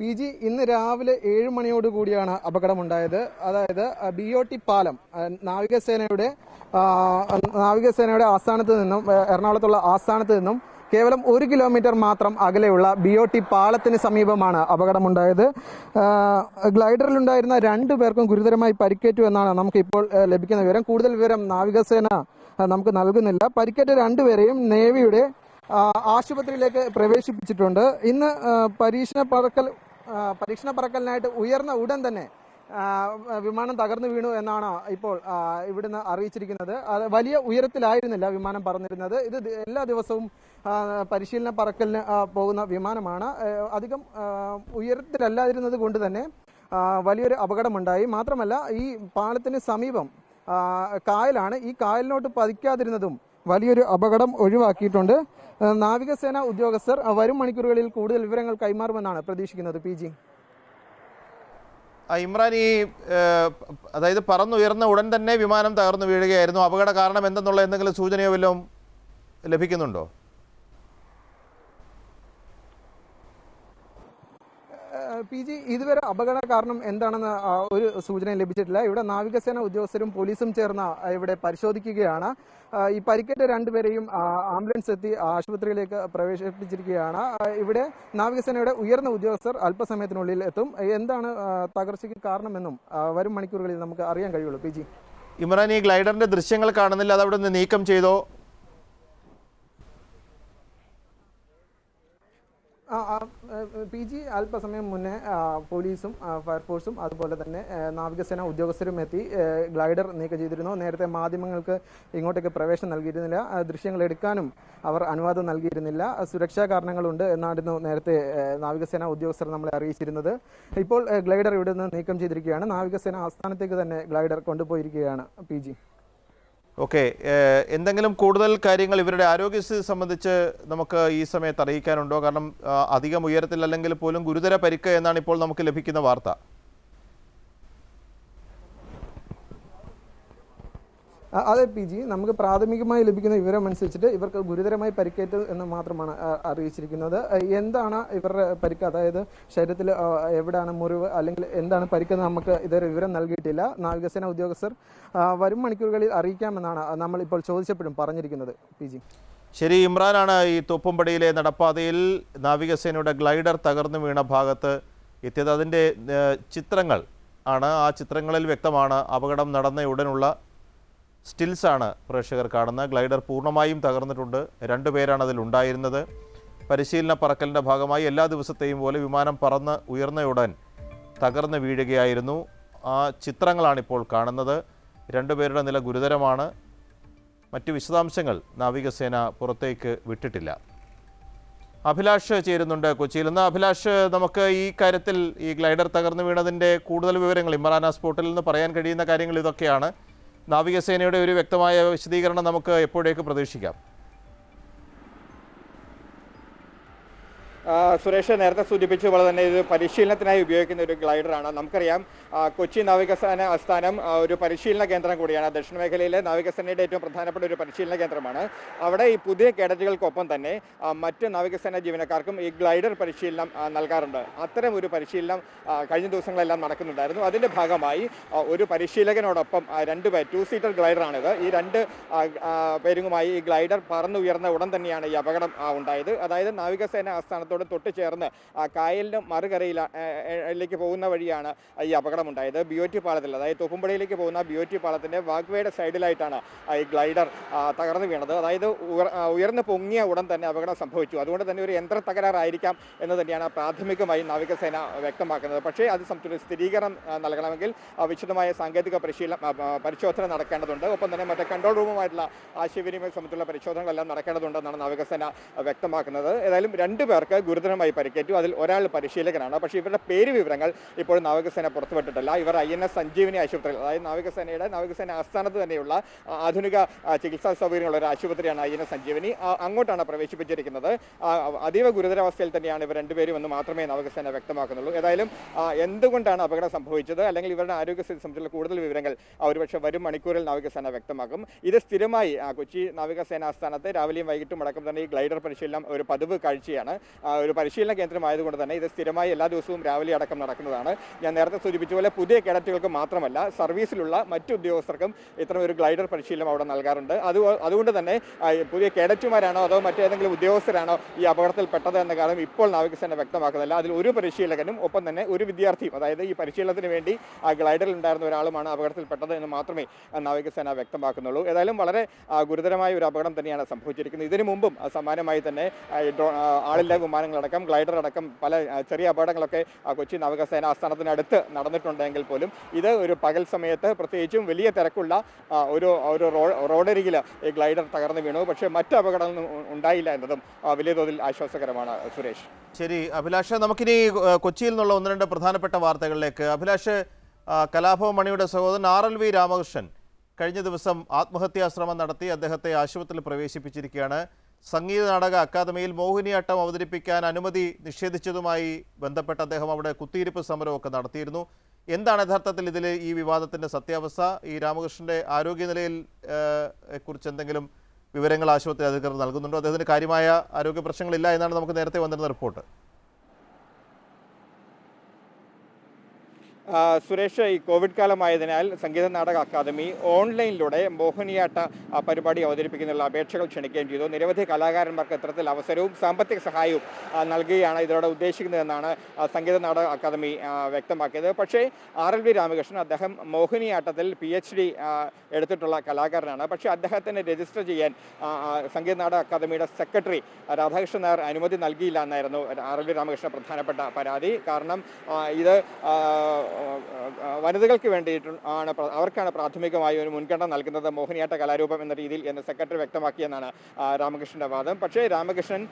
പി ജി, ഇന്ന് രാവിലെ 7 മണിയോടുകൂടിയാണ് അപകടമുണ്ടായത്. അതായത് BOT പാലം, നാവികസേനയുടെ ആസ്ഥാനത്ത് നിന്നും, എറണാകുളത്തുള്ള ആസ്ഥാനത്ത് നിന്നും കേവലം 1 കിലോമീറ്റർ മാത്രം അകലെയുള്ള BOT പാലത്തിന് സമീപമാണ് അപകടമുണ്ടായത്. ഗ്ലൈഡറിലുണ്ടായിരുന്ന 2 പേർക്കും ഗുരുതരമായി പരിക്കേറ്റു എന്നാണ് നമുക്കിപ്പോൾ ലഭിക്കുന്ന വിവരം. കൂടുതൽ വിവരം നാവികസേന നമുക്ക് നൽകുന്നില്ല. പരിക്കേറ്റ 2 പേരെയും നേവിയുടെ ആശുപത്രിയിലേക്ക് പ്രവേശിപ്പിച്ചിട്ടുണ്ട്. ഇന്ന് പരീക്ഷണ പറക്കലിനായിട്ട് ഉയർന്ന ഉടൻ തന്നെ വിമാനം തകർന്നു വീണു എന്നാണ് ഇപ്പോൾ ഇവിടുന്ന് അറിയിച്ചിരിക്കുന്നത്. അത് വലിയ ഉയരത്തിലായിരുന്നില്ല വിമാനം പറന്നിരുന്നത്. ഇത് എല്ലാ ദിവസവും പരിശീലന പറക്കലിന് പോകുന്ന വിമാനമാണ്. അധികം ഉയരത്തിലല്ലാതിരുന്നത് കൊണ്ട് തന്നെ വലിയൊരു അപകടമുണ്ടായി. മാത്രമല്ല, ഈ പാലത്തിന് സമീപം കായലാണ്. ഈ കായലിനോട്ട് പതിക്കാതിരുന്നതും വലിയൊരു അപകടം ഒഴിവാക്കിയിട്ടുണ്ട്. നാവികസേന ഉദ്യോഗസ്ഥർ വരും മണിക്കൂറുകളിൽ കൂടുതൽ വിവരങ്ങൾ കൈമാറുമെന്നാണ് പ്രതീക്ഷിക്കുന്നത്. പി ജി, ഇമ്രാനി അതായത് പറന്നുയർന്ന ഉടൻ തന്നെ വിമാനം തകർന്നു വീഴുകയായിരുന്നു. അപകട കാരണം എന്തെന്നുള്ള എന്തെങ്കിലും സൂചനയോ വല്ലതും ലഭിക്കുന്നുണ്ടോ? പി ജി, ഇതുവരെ അപകട കാരണം എന്താണെന്ന് ഒരു സൂചനയും ലഭിച്ചിട്ടില്ല. ഇവിടെ നാവികസേന ഉദ്യോഗസ്ഥരും പോലീസും ചേർന്ന് ഇവിടെ പരിശോധിക്കുകയാണ്. ഈ പരിക്കേറ്റ രണ്ടുപേരെയും ആംബുലൻസ് എത്തി ആശുപത്രിയിലേക്ക് പ്രവേശിപ്പിച്ചിരിക്കുകയാണ്. ഇവിടെ നാവികസേനയുടെ ഉയർന്ന ഉദ്യോഗസ്ഥർ അല്പസമയത്തിനുള്ളിൽ എത്തും. എന്താണ് തകർച്ചയ്ക്ക് കാരണമെന്നും വരും മണിക്കൂറുകളിൽ നമുക്ക് അറിയാൻ കഴിയുള്ളൂ. പി ജി, ഇമ്രാൻ, ഈ ഗ്ലൈഡറിന്റെ ദൃശ്യങ്ങൾ കാണുന്നില്ല, അത് അവിടെ നിന്ന് നീക്കം ചെയ്തോ? പി ജി, അല്പസമയം മുന്നേ പോലീസും ഫയർഫോഴ്സും അതുപോലെ തന്നെ നാവികസേന ഉദ്യോഗസ്ഥരും എത്തി ഗ്ലൈഡർ നീക്കം ചെയ്തിരുന്നു. നേരത്തെ മാധ്യമങ്ങൾക്ക് ഇങ്ങോട്ടേക്ക് പ്രവേശനം നൽകിയിരുന്നില്ല, ദൃശ്യങ്ങൾ എടുക്കാനും അവർ അനുവാദം നൽകിയിരുന്നില്ല. സുരക്ഷാ കാരണങ്ങളുണ്ട് എന്നായിരുന്നു നേരത്തെ നാവികസേന ഉദ്യോഗസ്ഥർ നമ്മളെ അറിയിച്ചിരുന്നത്. ഇപ്പോൾ ഗ്ലൈഡർ ഇവിടെ നിന്ന് നീക്കം ചെയ്തിരിക്കുകയാണ്. നാവികസേന ആസ്ഥാനത്തേക്ക് തന്നെ ഗ്ലൈഡർ കൊണ്ടുപോയിരിക്കുകയാണ്. P G, okay. എന്തെങ്കിലും കൂടുതൽ കാര്യങ്ങൾ ഇവരുടെ ആരോഗ്യസ്ഥിതി സംബന്ധിച്ച് നമുക്ക് ഈ സമയത്ത് അറിയിക്കാനുണ്ടോ? കാരണം അധികം ഉയരത്തിൽ അല്ലെങ്കിൽ പോലും ഗുരുതര പരിക്ക് എന്നാണ് ഇപ്പോൾ നമുക്ക് ലഭിക്കുന്ന വാർത്ത. അതെ പി ജി, നമുക്ക് പ്രാഥമികമായി ലഭിക്കുന്ന വിവരം അനുസരിച്ചിട്ട് ഇവർക്ക് ഗുരുതരമായി പരിക്കേറ്റു എന്ന് മാത്രമാണ് അറിയിച്ചിരിക്കുന്നത്. എന്താണ് ഇവരുടെ പരിക്ക്, അതായത് ശരീരത്തിൽ എവിടെയാണ് മുറിവ് അല്ലെങ്കിൽ എന്താണ് പരിക്കെന്ന് നമുക്ക് ഇതുവരെ വിവരം നൽകിയിട്ടില്ല. നാവികസേന ഉദ്യോഗസ്ഥർ വരും മണിക്കൂറുകളിൽ അറിയിക്കാമെന്നാണ് നമ്മൾ ഇപ്പോൾ ചോദിച്ചപ്പോഴും പറഞ്ഞിരിക്കുന്നത്. പി ജി, ശരി. ഇമ്രാനാണ് ഈ തോപ്പുംപടിയിലെ നടപ്പാതയിൽ നാവികസേനയുടെ ഗ്ലൈഡർ തകർന്നു വീണ ഭാഗത്ത് എത്തിയത്. അതിൻ്റെ ചിത്രങ്ങൾ ആണ്, ആ ചിത്രങ്ങളിൽ വ്യക്തമാണ് അപകടം നടന്ന ഉടനുള്ള സ്റ്റിൽസാണ് പ്രേക്ഷകർ കാണുന്നത്. ഗ്ലൈഡർ പൂർണ്ണമായും തകർന്നിട്ടുണ്ട്. രണ്ടുപേരാണ് അതിലുണ്ടായിരുന്നത്. പരിശീലന പറക്കലിൻ്റെ ഭാഗമായി എല്ലാ ദിവസത്തെയും പോലെ വിമാനം പറന്ന് ഉയർന്നയുടൻ തകർന്ന് വീഴുകയായിരുന്നു. ആ ചിത്രങ്ങളാണിപ്പോൾ കാണുന്നത്. രണ്ടുപേരുടെ നില ഗുരുതരമാണ്. മറ്റു വിശദാംശങ്ങൾ നാവികസേന പുറത്തേക്ക് വിട്ടിട്ടില്ല. അഭിലാഷ് ചേരുന്നുണ്ട് കൊച്ചിയിൽ നിന്ന്. അഭിലാഷ്, നമുക്ക് ഈ കാര്യത്തിൽ, ഈ ഗ്ലൈഡർ തകർന്നു വീണതിൻ്റെ കൂടുതൽ വിവരങ്ങൾ ഇമ്രാന സ്പോട്ടിൽ നിന്ന് പറയാൻ കഴിയുന്ന കാര്യങ്ങൾ ഇതൊക്കെയാണ്. നാവികസേനയുടെ ഒരു വ്യക്തമായ വിശദീകരണം നമുക്ക് എപ്പോഴേക്ക് പ്രതീക്ഷിക്കാം? സുരേഷ് നേരത്തെ സൂചിപ്പിച്ചതുപോലെ തന്നെ ഇത് പരിശീലനത്തിനായി ഉപയോഗിക്കുന്ന ഒരു ഗ്ലൈഡറാണ്. നമുക്കറിയാം കൊച്ചി നാവികസേന ആസ്ഥാനം ഒരു പരിശീലന കേന്ദ്രം കൂടിയാണ്. ദക്ഷിണ മേഖലയിലെ നാവികസേനയുടെ ഏറ്റവും പ്രധാനപ്പെട്ട ഒരു പരിശീലന കേന്ദ്രമാണ്. അവിടെ ഈ പുതിയ കേഡറ്റുകൾക്കൊപ്പം തന്നെ മറ്റ് നാവികസേന ജീവനക്കാർക്കും ഈ ഗ്ലൈഡർ പരിശീലനം നൽകാറുണ്ട്. അത്തരം ഒരു പരിശീലനം കഴിഞ്ഞ ദിവസങ്ങളെല്ലാം നടക്കുന്നുണ്ടായിരുന്നു. അതിൻ്റെ ഭാഗമായി ഒരു പരിശീലകനോടൊപ്പം രണ്ടുപേർ, 2 സീറ്റർ ഗ്ലൈഡറാണിത്, ഈ 2 പേരുമായി ഈ ഗ്ലൈഡർ പറന്നുയർന്ന ഉടൻ തന്നെയാണ് ഈ അപകടം ഉണ്ടായത്. അതായത് നാവികസേന ആസ്ഥാനത്തോട് തൊട്ട് ചേർന്ന് കായലിൻ്റെ മറുകരയിലേക്ക് പോകുന്ന വഴിയാണ് ഈ അപകടമുണ്ടായത്. BOT പാളത്തിൽ, അതായത് തോപ്പുംപടിയിലേക്ക് പോകുന്ന BOT പാളത്തിൻ്റെ വാഗ്വേയുടെ സൈഡിലായിട്ടാണ് ഈ ഗ്ലൈഡർ തകർന്നു വീണത്. അതായത് ഉയർന്നു പൊങ്ങിയ ഉടൻ തന്നെ അപകടം സംഭവിച്ചു. അതുകൊണ്ട് തന്നെ ഒരു യന്ത്ര തകരാറായിരിക്കാം എന്ന് തന്നെയാണ് പ്രാഥമികമായി നാവികസേന വ്യക്തമാക്കുന്നത്. പക്ഷേ അത് സ്ഥിരീകരണം നൽകണമെങ്കിൽ വിശദമായ സാങ്കേതിക പരിശോധന നടക്കേണ്ടതുണ്ട്. ഒപ്പം തന്നെ മറ്റേ കൺട്രോൾ റൂമുമായിട്ടുള്ള ആശയവിനിമയം സംബന്ധിച്ചുള്ള പരിശോധനകളെല്ലാം നടക്കേണ്ടതുണ്ടെന്നാണ് നാവികസേന വ്യക്തമാക്കുന്നത്. ഏതായാലും 2 പേർക്ക് ഗുരുതരമായി പരിക്കേറ്റു. അതിൽ ഒരാൾ പരിശീലകനാണ്. പക്ഷേ ഇവരുടെ പേര് വിവരങ്ങൾ ഇപ്പോൾ നാവികസേന പുറത്തുവിട്ടിട്ടില്ല. ഇവർ INS സഞ്ജീവിനി ആശുപത്രിയിൽ, അതായത് നാവികസേന ആസ്ഥാനത്ത് തന്നെയുള്ള ആധുനിക ചികിത്സാ സൗകര്യങ്ങളുള്ള ഒരു ആശുപത്രിയാണ് INS സഞ്ജീവിനി. അങ്ങോട്ടാണ് പ്രവേശിപ്പിച്ചിരിക്കുന്നത്. അതീവ ഗുരുതരാവസ്ഥയിൽ തന്നെയാണ് ഇവർ 2 പേരും എന്ന് മാത്രമേ നാവികസേന വ്യക്തമാക്കുന്നുള്ളൂ. ഏതായാലും എന്തുകൊണ്ടാണ് അപകടം സംഭവിച്ചത് അല്ലെങ്കിൽ ഇവരുടെ ആരോഗ്യസ്ഥിതി സംബന്ധിച്ചുള്ള കൂടുതൽ വിവരങ്ങൾ ഒരുപക്ഷെ വരും മണിക്കൂറിൽ നാവികസേന വ്യക്തമാക്കും. ഇത് സ്ഥിരമായി കൊച്ചി നാവികസേന ആസ്ഥാനത്ത് രാവിലെയും വൈകിട്ടും അടക്കം തന്നെ ഈ ഗ്ലൈഡർ പരിശീലനം ഒരു പതിവ് കാഴ്ചയാണ്. ഒരു പരിശീലന കേന്ദ്രമായതുകൊണ്ട് തന്നെ ഇത് സ്ഥിരമായി എല്ലാ ദിവസവും രാവിലെ അടക്കം നടക്കുന്നതാണ്. ഞാൻ നേരത്തെ സൂചിപ്പിച്ചതുപോലെ പുതിയ കേഡറ്റുകൾക്ക് മാത്രമല്ല, സർവീസിലുള്ള മറ്റു ഉദ്യോഗസ്ഥർക്കും ഇത്തരം ഒരു ഗ്ലൈഡർ പരിശീലനം അവിടെ നൽകാറുണ്ട്. അതുകൊണ്ട് തന്നെ പുതിയ കേഡറ്റുമാരാണോ അതോ മറ്റേതെങ്കിലും ഉദ്യോഗസ്ഥരാണോ ഈ അപകടത്തിൽ പെട്ടത് എന്ന കാര്യം ഇപ്പോൾ നാവികസേന വ്യക്തമാക്കുന്നില്ല. അതിൽ ഒരു പരിശീലകനും ഒപ്പം തന്നെ ഒരു വിദ്യാർത്ഥിയും, അതായത് ഈ പരിശീലനത്തിന് വേണ്ടി ആ ഗ്ലൈഡറിൽ ഉണ്ടായിരുന്ന ഒരാളുമാണ് അപകടത്തിൽ പെട്ടത് എന്ന് മാത്രമേ നാവികസേന വ്യക്തമാക്കുന്നുള്ളൂ. ഏതായാലും വളരെ ഗുരുതരമായ ഒരു അപകടം തന്നെയാണ് സംഭവിച്ചിരിക്കുന്നത്. ഇതിനു മുമ്പും സമാനമായി തന്നെ ആളില്ലാ വിമാനങ്ങളടക്കം ഗ്ലൈഡർ അടക്കം പല ചെറിയ അപകടങ്ങളൊക്കെ കൊച്ചി നാവികസേന ആസ്ഥാനത്തിനടുത്ത് നടന്നിട്ടുണ്ടെങ്കിൽ പോലും ഇത് ഒരു പകൽ സമയത്ത്, പ്രത്യേകിച്ചും വലിയ തിരക്കുള്ള ഒരു റോഡരികിൽ ഈ ഗ്ലൈഡർ തകർന്നു വീണു. പക്ഷേ മറ്റ് അപകടങ്ങളൊന്നും ഉണ്ടായില്ല എന്നതും വലിയ തോതിൽ ആശ്വാസകരമാണ്. സുരേഷ്, ശരി. അഭിലാഷ്, നമുക്കിനി കൊച്ചിയിൽ നിന്നുള്ള 1-2 പ്രധാനപ്പെട്ട വാർത്തകളിലേക്ക്. അഭിലാഷ്, കലാഭവൻ മണിയുടെ സഹോദരൻ RLV രാമകൃഷ്ണൻ കഴിഞ്ഞ ദിവസം ആത്മഹത്യാശ്രമം നടത്തി. അദ്ദേഹത്തെ ആശുപത്രിയിൽ പ്രവേശിപ്പിച്ചിരിക്കുകയാണ്. സംഗീത നാടക അക്കാദമിയിൽ മോഹിനിയാട്ടം അവതരിപ്പിക്കാൻ അനുമതി നിഷേധിച്ചതുമായി ബന്ധപ്പെട്ട് അദ്ദേഹം അവിടെ കുത്തിയിരിപ്പ് സമരമൊക്കെ നടത്തിയിരുന്നു. എന്താണ് യഥാർത്ഥത്തിൽ ഇതിലെ ഈ വിവാദത്തിന്റെ സത്യാവസ്ഥ? ഈ രാമകൃഷ്ണന്റെ ആരോഗ്യനിലയിൽ കുറിച്ച് എന്തെങ്കിലും വിവരങ്ങൾ ആശുപത്രി അധികൃതർ നൽകുന്നുണ്ടോ? അദ്ദേഹത്തിന് കാര്യമായ ആരോഗ്യ പ്രശ്നങ്ങളില്ല എന്നാണ് നമുക്ക് നേരത്തെ വന്നിരുന്ന റിപ്പോർട്ട്. സുരേഷ്, ഈ കോവിഡ് കാലമായതിനാൽ സംഗീത നാടക അക്കാദമി ഓൺലൈനിലൂടെ മോഹിനിയാട്ട പരിപാടി അവതരിപ്പിക്കുന്നതിനുള്ള അപേക്ഷകൾ ക്ഷണിക്കുകയും ചെയ്തു. നിരവധി കലാകാരന്മാർക്ക് ഇത്തരത്തിൽ അവസരവും സാമ്പത്തിക സഹായവും നൽകുകയാണ് ഇതിലൂടെ ഉദ്ദേശിക്കുന്നതെന്നാണ് സംഗീത നാടക അക്കാദമി വ്യക്തമാക്കിയത്. പക്ഷേ RLV രാമകൃഷ്ണൻ, അദ്ദേഹം മോഹിനിയാട്ടത്തിൽ PhD എടുത്തിട്ടുള്ള കലാകാരനാണ്. പക്ഷേ അദ്ദേഹത്തിന് രജിസ്റ്റർ ചെയ്യാൻ സംഗീത നാടക അക്കാദമിയുടെ സെക്രട്ടറി രാധാകൃഷ്ണൻ നായർ അനുമതി നൽകിയില്ല എന്നായിരുന്നു RLV രാമകൃഷ്ണൻ പ്രധാനപ്പെട്ട പരാതി. കാരണം ഇത് വനിതകൾക്ക് വേണ്ടിയിട്ടാണ്, അവർക്കാണ് പ്രാഥമികമായി ഒരു മുൻഗണന നൽകുന്നത് മോഹിനിയാട്ട കലാരൂപം എന്ന രീതിയിൽ എന്ന് സെക്രട്ടറി വ്യക്തമാക്കിയെന്നാണ് രാമകൃഷ്ണൻ്റെ വാദം. പക്ഷേ രാമകൃഷ്ണൻ,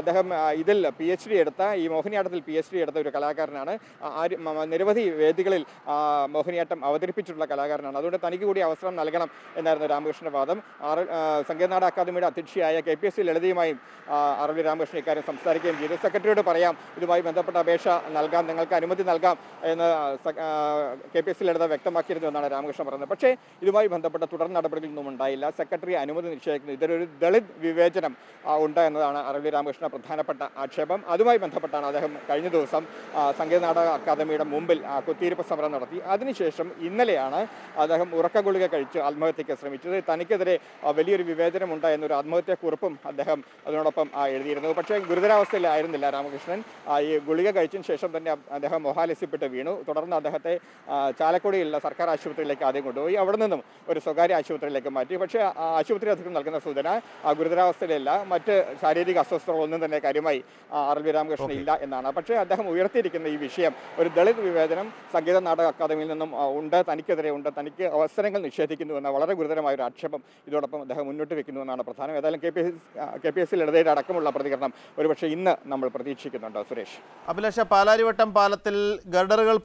അദ്ദേഹം ഇതിൽ PhD എടുത്ത, ഈ മോഹിനിയാട്ടത്തിൽ PhD എടുത്ത ഒരു കലാകാരനാണ്. നിരവധി വേദികളിൽ മോഹിനിയാട്ടം അവതരിപ്പിച്ചിട്ടുള്ള കലാകാരനാണ്. അതുകൊണ്ട് തനിക്ക് കൂടി അവസരം നൽകണം എന്നായിരുന്നു രാമകൃഷ്ണൻ്റെ വാദം. സംഗീതനാട അക്കാദമിയുടെ അധ്യക്ഷയായ KPSC ലളിതയുമായും RLV രാമകൃഷ്ണൻ ഇക്കാര്യം സംസാരിക്കുകയും ചെയ്തു. സെക്രട്ടറിയോട് പറയാം, ഇതുമായി ബന്ധപ്പെട്ട അപേക്ഷ നൽകാം, നിങ്ങൾക്ക് അനുമതി നൽകാം എന്ന് KPSC ലളിത വ്യക്തമാക്കിയിരുന്നു എന്നാണ് രാമകൃഷ്ണൻ പറയുന്നത്. പക്ഷേ ഇതുമായി ബന്ധപ്പെട്ട തുടർ നടപടികളൊന്നും ഉണ്ടായില്ല. സെക്രട്ടറി അനുമതി നിഷേധിക്കുന്നു. ഇതിലൊരു ദളിത് വിവേചനം ഉണ്ട് എന്നതാണ് RLV രാമകൃഷ്ണൻ പ്രധാനപ്പെട്ട ആക്ഷേപം. അതുമായി ബന്ധപ്പെട്ടാണ് അദ്ദേഹം കഴിഞ്ഞ ദിവസം സംഗീത നാടക അക്കാദമിയുടെ മുമ്പിൽ കുത്തിയിരിപ്പ് സമരം നടത്തി. അതിനുശേഷം ഇന്നലെയാണ് അദ്ദേഹം ഉറക്കഗുളിക കഴിച്ച് ആത്മഹത്യയ്ക്ക് ശ്രമിച്ചത്. തനിക്കെതിരെ വലിയൊരു വിവേചനമുണ്ട് എന്നൊരു ആത്മഹത്യക്കുറിപ്പും അദ്ദേഹം അതിനോടൊപ്പം എഴുതിയിരുന്നു. പക്ഷേ ഗുരുതരാവസ്ഥയിലായിരുന്നില്ല രാമകൃഷ്ണൻ. ഈ ഗുളിക കഴിച്ചതിന് ശേഷം തന്നെ അദ്ദേഹം മോഹാലസ്യപ്പെട്ട് വീണു. തുടർന്ന് അദ്ദേഹത്തെ ചാലക്കുടിയിലുള്ള സർക്കാർ ആശുപത്രിയിലേക്ക് ആദ്യം കൊണ്ടുപോയി, അവിടെ നിന്നും ഒരു സ്വകാര്യ ആശുപത്രിയിലേക്ക് മാറ്റി. പക്ഷേ ആശുപത്രി അധികൃതർ നൽകുന്ന സൂചന ഗുരുതരാവസ്ഥയിലല്ല, മറ്റ് ശാരീരിക അസ്വസ്ഥതകളൊന്നും തന്നെ കാര്യമായി RLV രാമകൃഷ്ണൻ ഇല്ല എന്നാണ്. പക്ഷേ അദ്ദേഹം ഉയർത്തിയിരിക്കുന്ന ഈ വിഷയം, ഒരു ദളിത് വിവേചനം സംഗീത നാടക അക്കാദമിയിൽ നിന്നും ഉണ്ട്, തനിക്കെതിരെ ഉണ്ട്, തനിക്ക് അവസരങ്ങൾ നിഷേധിക്കുന്നു എന്ന വളരെ ഗുരുതരമായൊരു ആക്ഷേപം ഇതോടൊപ്പം അദ്ദേഹം മുന്നോട്ട് വെക്കുന്നു എന്നാണ് പ്രധാനം. ഏതായാലും KPSC ലളിതയുടെ അടക്കമുള്ള പ്രതികരണം ഒരുപക്ഷെ ഇന്ന് നമ്മൾ പ്രതീക്ഷിക്കുന്നുണ്ട്. സുരേഷ്, അഭിലാഷ, പാലാരിവട്ടം പാലത്തിൽ ഗർഡറുകൾ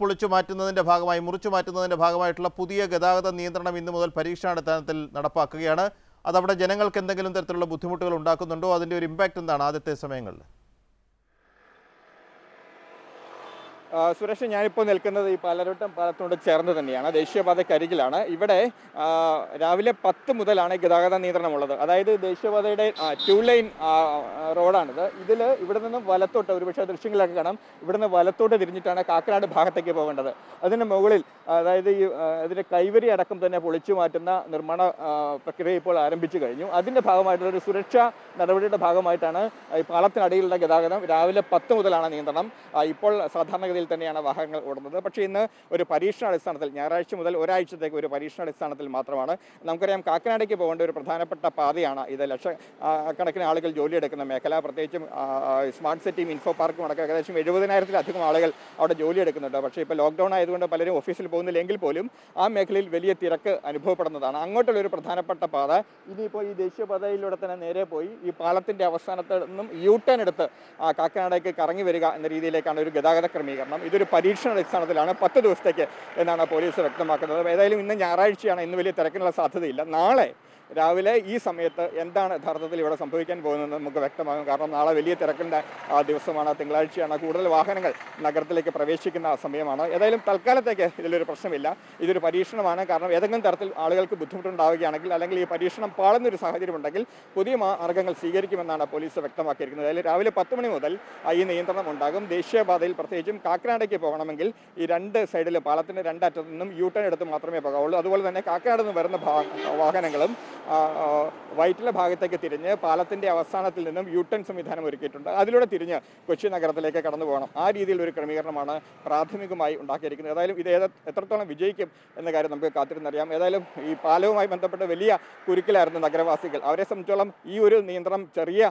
മുറിച്ചു മാറ്റുന്നതിൻ്റെ ഭാഗമായിട്ടുള്ള പുതിയ ഗതാഗത നിയന്ത്രണം ഇന്നു മുതൽ പരീക്ഷണാടിസ്ഥാനത്തിൽ നടപ്പാക്കുകയാണ്. അതവിടെ ജനങ്ങൾക്ക് എന്തെങ്കിലും തരത്തിലുള്ള ബുദ്ധിമുട്ടുകൾ ഉണ്ടാക്കുന്നുണ്ടോ? അതിൻ്റെ ഒരു ഇമ്പാക്റ്റ് എന്താണ് ആദ്യത്തെ സമയങ്ങളിൽ? സുരേഷ്, ഞാനിപ്പോൾ നിൽക്കുന്നത് ഈ പാലാരിവട്ടം പാലത്തോട് ചേർന്ന് തന്നെയാണ്, ദേശീയപാതക്കരികിലാണ്. ഇവിടെ രാവിലെ 10 മുതലാണ് ഗതാഗത നിയന്ത്രണമുള്ളത്. അതായത് ദേശീയപാതയുടെ 2 ലൈൻ റോഡാണിത്. ഇവിടെ നിന്ന് വലത്തോട്ട്, ഒരുപക്ഷെ ദൃശ്യങ്ങളൊക്കെ കാണാം, ഇവിടെ നിന്ന് വലത്തോട്ട് തിരിഞ്ഞിട്ടാണ് കാക്കനാട് ഭാഗത്തേക്ക് പോകേണ്ടത്. അതിന് മുകളിൽ, അതായത് ഈ അതിൻ്റെ കൈവരി അടക്കം തന്നെ പൊളിച്ചു മാറ്റുന്ന നിർമ്മാണ പ്രക്രിയ ഇപ്പോൾ ആരംഭിച്ചു കഴിഞ്ഞു. അതിൻ്റെ ഭാഗമായിട്ടുള്ള ഒരു സുരക്ഷാ നടപടിയുടെ ഭാഗമായിട്ടാണ് ഈ പാലത്തിനടിയിലുള്ള ഗതാഗതം രാവിലെ 10 മുതലാണ് നിയന്ത്രണം. ഇപ്പോൾ സാധാരണഗതിയിൽ തന്നെയാണ് വാഹനങ്ങൾ ഓടുന്നത്. പക്ഷേ ഇന്ന് ഒരു പരീക്ഷണാടിസ്ഥാനത്തിൽ, ഞായറാഴ്ച മുതൽ ഒരാഴ്ചത്തേക്ക് ഒരു പരീക്ഷണാടിസ്ഥാനത്തിൽ മാത്രമാണ്. നമുക്കറിയാം, കാക്കനാടേക്ക് പോകേണ്ട ഒരു പ്രധാനപ്പെട്ട പാതയാണ് ഇത്. ലക്ഷക്കണക്കിന് ആളുകൾ ജോലിയെടുക്കുന്ന മേഖല, പ്രത്യേകിച്ചും സ്മാർട്ട് സിറ്റിയും ഇൻഫോ പാർക്കും അടക്കം ഏകദേശം 70,000-ത്തിലധികം ആളുകൾ അവിടെ ജോലിയെടുക്കുന്നുണ്ട്. പക്ഷേ ഇപ്പോൾ ലോക്ക്ഡൌൺ ആയതുകൊണ്ട് പലരും ഓഫീസിൽ പോകുന്നില്ലെങ്കിൽ പോലും ആ മേഖലയിൽ വലിയ തിരക്ക് അനുഭവപ്പെടുന്നതാണ്. അങ്ങോട്ടുള്ള ഒരു പ്രധാനപ്പെട്ട പാത ഇനിയിപ്പോൾ ഈ ദേശീയപാതയിലൂടെ തന്നെ നേരെ പോയി ഈ പാലത്തിൻ്റെ അവസാനത്ത് നിന്നും U-turn എടുത്ത് കാക്കനാടേക്ക് കറങ്ങി വരിക എന്ന രീതിയിലേക്കാണ് ഒരു ഗതാഗത ക്രമീകരണം. ഇതൊരു പരീക്ഷണാടിസ്ഥാനത്തിലാണ്, 10 ദിവസത്തേക്ക് എന്നാണ് പോലീസ് വ്യക്തമാക്കുന്നത്. ഏതായാലും ഇന്ന് ഞായറാഴ്ചയാണ്, ഇന്ന് വലിയ തിരക്കിനുള്ള സാധ്യതയില്ല. നാളെ രാവിലെ ഈ സമയത്ത് എന്താണ് യഥാർത്ഥത്തിൽ ഇവിടെ സംഭവിക്കാൻ പോകുന്നത് നമുക്ക് വ്യക്തമാകും. കാരണം നാളെ വലിയ തിരക്കിൻ്റെ ദിവസമാണ്, തിങ്കളാഴ്ചയാണ്, കൂടുതൽ വാഹനങ്ങൾ നഗരത്തിലേക്ക് പ്രവേശിക്കുന്ന സമയമാണ്. ഏതായാലും തൽക്കാലത്തേക്ക് ഇതിലൊരു പ്രശ്നമില്ല. ഇതൊരു പരീക്ഷണമാണ്. കാരണം ഏതെങ്കിലും തരത്തിൽ ആളുകൾക്ക് ബുദ്ധിമുട്ടുണ്ടാവുകയാണെങ്കിൽ, അല്ലെങ്കിൽ ഈ പരീക്ഷണം പാളുന്നൊരു സാഹചര്യം ഉണ്ടെങ്കിൽ പുതിയ മാർഗ്ഗങ്ങൾ സ്വീകരിക്കുമെന്നാണ് പോലീസ് വ്യക്തമാക്കിയിരിക്കുന്നത്. ഏതായാലും രാവിലെ 10 മണി മുതൽ ഈ നിയന്ത്രണം ഉണ്ടാകും. ദേശീയപാതയിൽ പ്രത്യേകിച്ചും കാക്കനാടേക്ക് പോകണമെങ്കിൽ ഈ 2 സൈഡിൽ പാലത്തിൻ്റെ 2 അറ്റത്തു നിന്നും U-turn എടുത്ത് മാത്രമേ പോകാവുള്ളൂ. അതുപോലെ തന്നെ കാക്കനാട് നിന്ന് വരുന്ന വാഹനങ്ങളും വൈറ്റിലെ ഭാഗത്തേക്ക് തിരിഞ്ഞ് പാലത്തിൻ്റെ അവസാനത്തിൽ നിന്നും U-turn സംവിധാനം ഒരുക്കിയിട്ടുണ്ട്. അതിലൂടെ തിരിഞ്ഞ് കൊച്ചി നഗരത്തിലേക്ക് കടന്നു പോകണം. ആ രീതിയിൽ ഒരു ക്രമീകരണമാണ് പ്രാഥമികമായി ഉണ്ടാക്കിയിരിക്കുന്നത്. ഏതായാലും ഇത് എത്രത്തോളം വിജയിക്കും എന്ന കാര്യം നമുക്ക് കാത്തിരുന്നറിയാം. ഏതായാലും ഈ പാലവുമായി ബന്ധപ്പെട്ട് വലിയ കുരുക്കിലായിരുന്നു നഗരവാസികൾ. അവരെ സംബന്ധിച്ചോളം ഈ ഒരു നിയന്ത്രണം ചെറിയ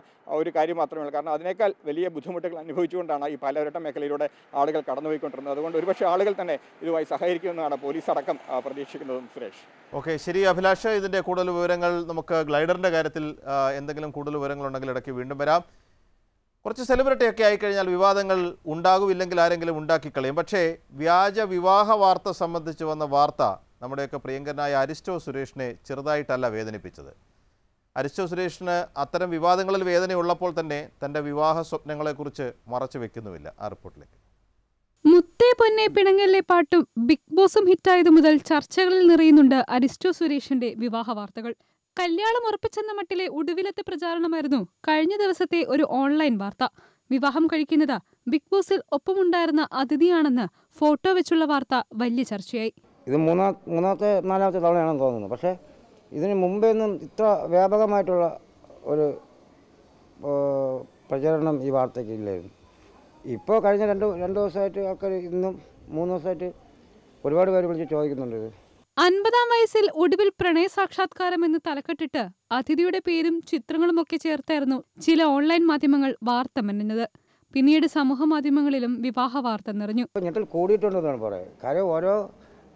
ഒരു കാര്യം മാത്രമേ ഉള്ളൂ. കാരണം അതിനേക്കാൾ വലിയ ബുദ്ധിമുട്ടുകൾ അനുഭവിച്ചുകൊണ്ടാണ് ഈ പാലാരിവട്ടം മേഖലയിലൂടെ ആളുകൾ കടന്നുപോയിക്കൊണ്ടിരുന്നത്. അതുകൊണ്ട് ഒരുപക്ഷെ ആളുകൾ തന്നെ ഇതുമായി സഹകരിക്കുമെന്നാണ് പോലീസ് അടക്കം പ്രതീക്ഷിക്കുന്നതും. സുരേഷ്, ഓക്കെ, ശരി. അഭിലാഷ, ഇതിൻ്റെ കൂടുതൽ വിവരങ്ങൾ നമുക്ക് ഗ്ലൈഡറിൻ്റെ കാര്യത്തിൽ എന്തെങ്കിലും കൂടുതൽ വിവരങ്ങളുണ്ടെങ്കിൽ ഇടയ്ക്ക് വീണ്ടും വരാം. കുറച്ച് സെലിബ്രിറ്റിയൊക്കെ ആയിക്കഴിഞ്ഞാൽ വിവാദങ്ങൾ ഉണ്ടാകുമില്ലെങ്കിൽ ആരെങ്കിലും ഉണ്ടാക്കിക്കളയും. പക്ഷേ വ്യാജ വിവാഹ വാർത്ത സംബന്ധിച്ച് വന്ന വാർത്ത നമ്മുടെയൊക്കെ പ്രിയങ്കരനായ അരിസ്റ്റോ സുരേഷിനെ ചെറുതായിട്ടല്ല വേദനിപ്പിച്ചത്. അരിസ്റ്റോ സുരേഷിന് അത്തരം വിവാദങ്ങളിൽ വേദനയുള്ളപ്പോൾ തന്നെ തൻ്റെ വിവാഹ സ്വപ്നങ്ങളെക്കുറിച്ച് മറച്ചു വയ്ക്കുന്നുമില്ല. ആ റിപ്പോർട്ടിലേക്ക്. മുത്തേ പൊന്നെ പിണങ്ങലിലെ പാട്ടും ബിഗ് ബോസും ഹിറ്റായതു മുതൽ ചർച്ചകളിൽ നിറയുന്നുണ്ട് അരിസ്റ്റോ സുരേഷിന്റെ വിവാഹ വാർത്തകൾ. കല്യാണം ഉറപ്പിച്ചെന്ന മട്ടിലെ ഒടുവിലത്തെ പ്രചാരണമായിരുന്നു കഴിഞ്ഞ ദിവസത്തെ ഒരു ഓൺലൈൻ വാർത്ത. വിവാഹം കഴിക്കുന്നത് ബിഗ് ബോസിൽ ഒപ്പമുണ്ടായിരുന്ന അതിഥിയാണെന്ന് ഫോട്ടോ വെച്ചുള്ള വാർത്ത വലിയ ചർച്ചയായി. ഇത് മൂന്നാമത്തെ നാലാമത്തെ തവണയാണെന്ന് തോന്നുന്നു. പക്ഷേ ഇതിന് മുമ്പേന്നും ഇത്ര വ്യാപകമായിട്ടുള്ള ഒരു പ്രചരണം ഈ വാർത്തയ്ക്ക് ഇല്ലായിരുന്നു. ഇപ്പോൾ കഴിഞ്ഞ രണ്ട് ദിവസമായിട്ട് ആൾക്കാർ ഇന്നും മൂന്ന് ദിവസമായിട്ട് ഒരുപാട് പേര് വിളിച്ച് ചോദിക്കുന്നുണ്ട്. 50-ാം വയസ്സിൽ ഒടുവിൽ പ്രണയ സാക്ഷാത്കാരം എന്ന് തലക്കെട്ടിട്ട് അതിഥിയുടെ പേരും ചിത്രങ്ങളുമൊക്കെ ചേർത്തായിരുന്നു ചില ഓൺലൈൻ മാധ്യമങ്ങൾ വാർത്ത മെന്നത്. പിന്നീട് സമൂഹ മാധ്യമങ്ങളിലും വിവാഹ വാർത്ത നിറഞ്ഞു. ഞെട്ടൽ കൂടിയിട്ടുണ്ടെന്നാണ് പറയുന്നത്. കാര്യം ഓരോ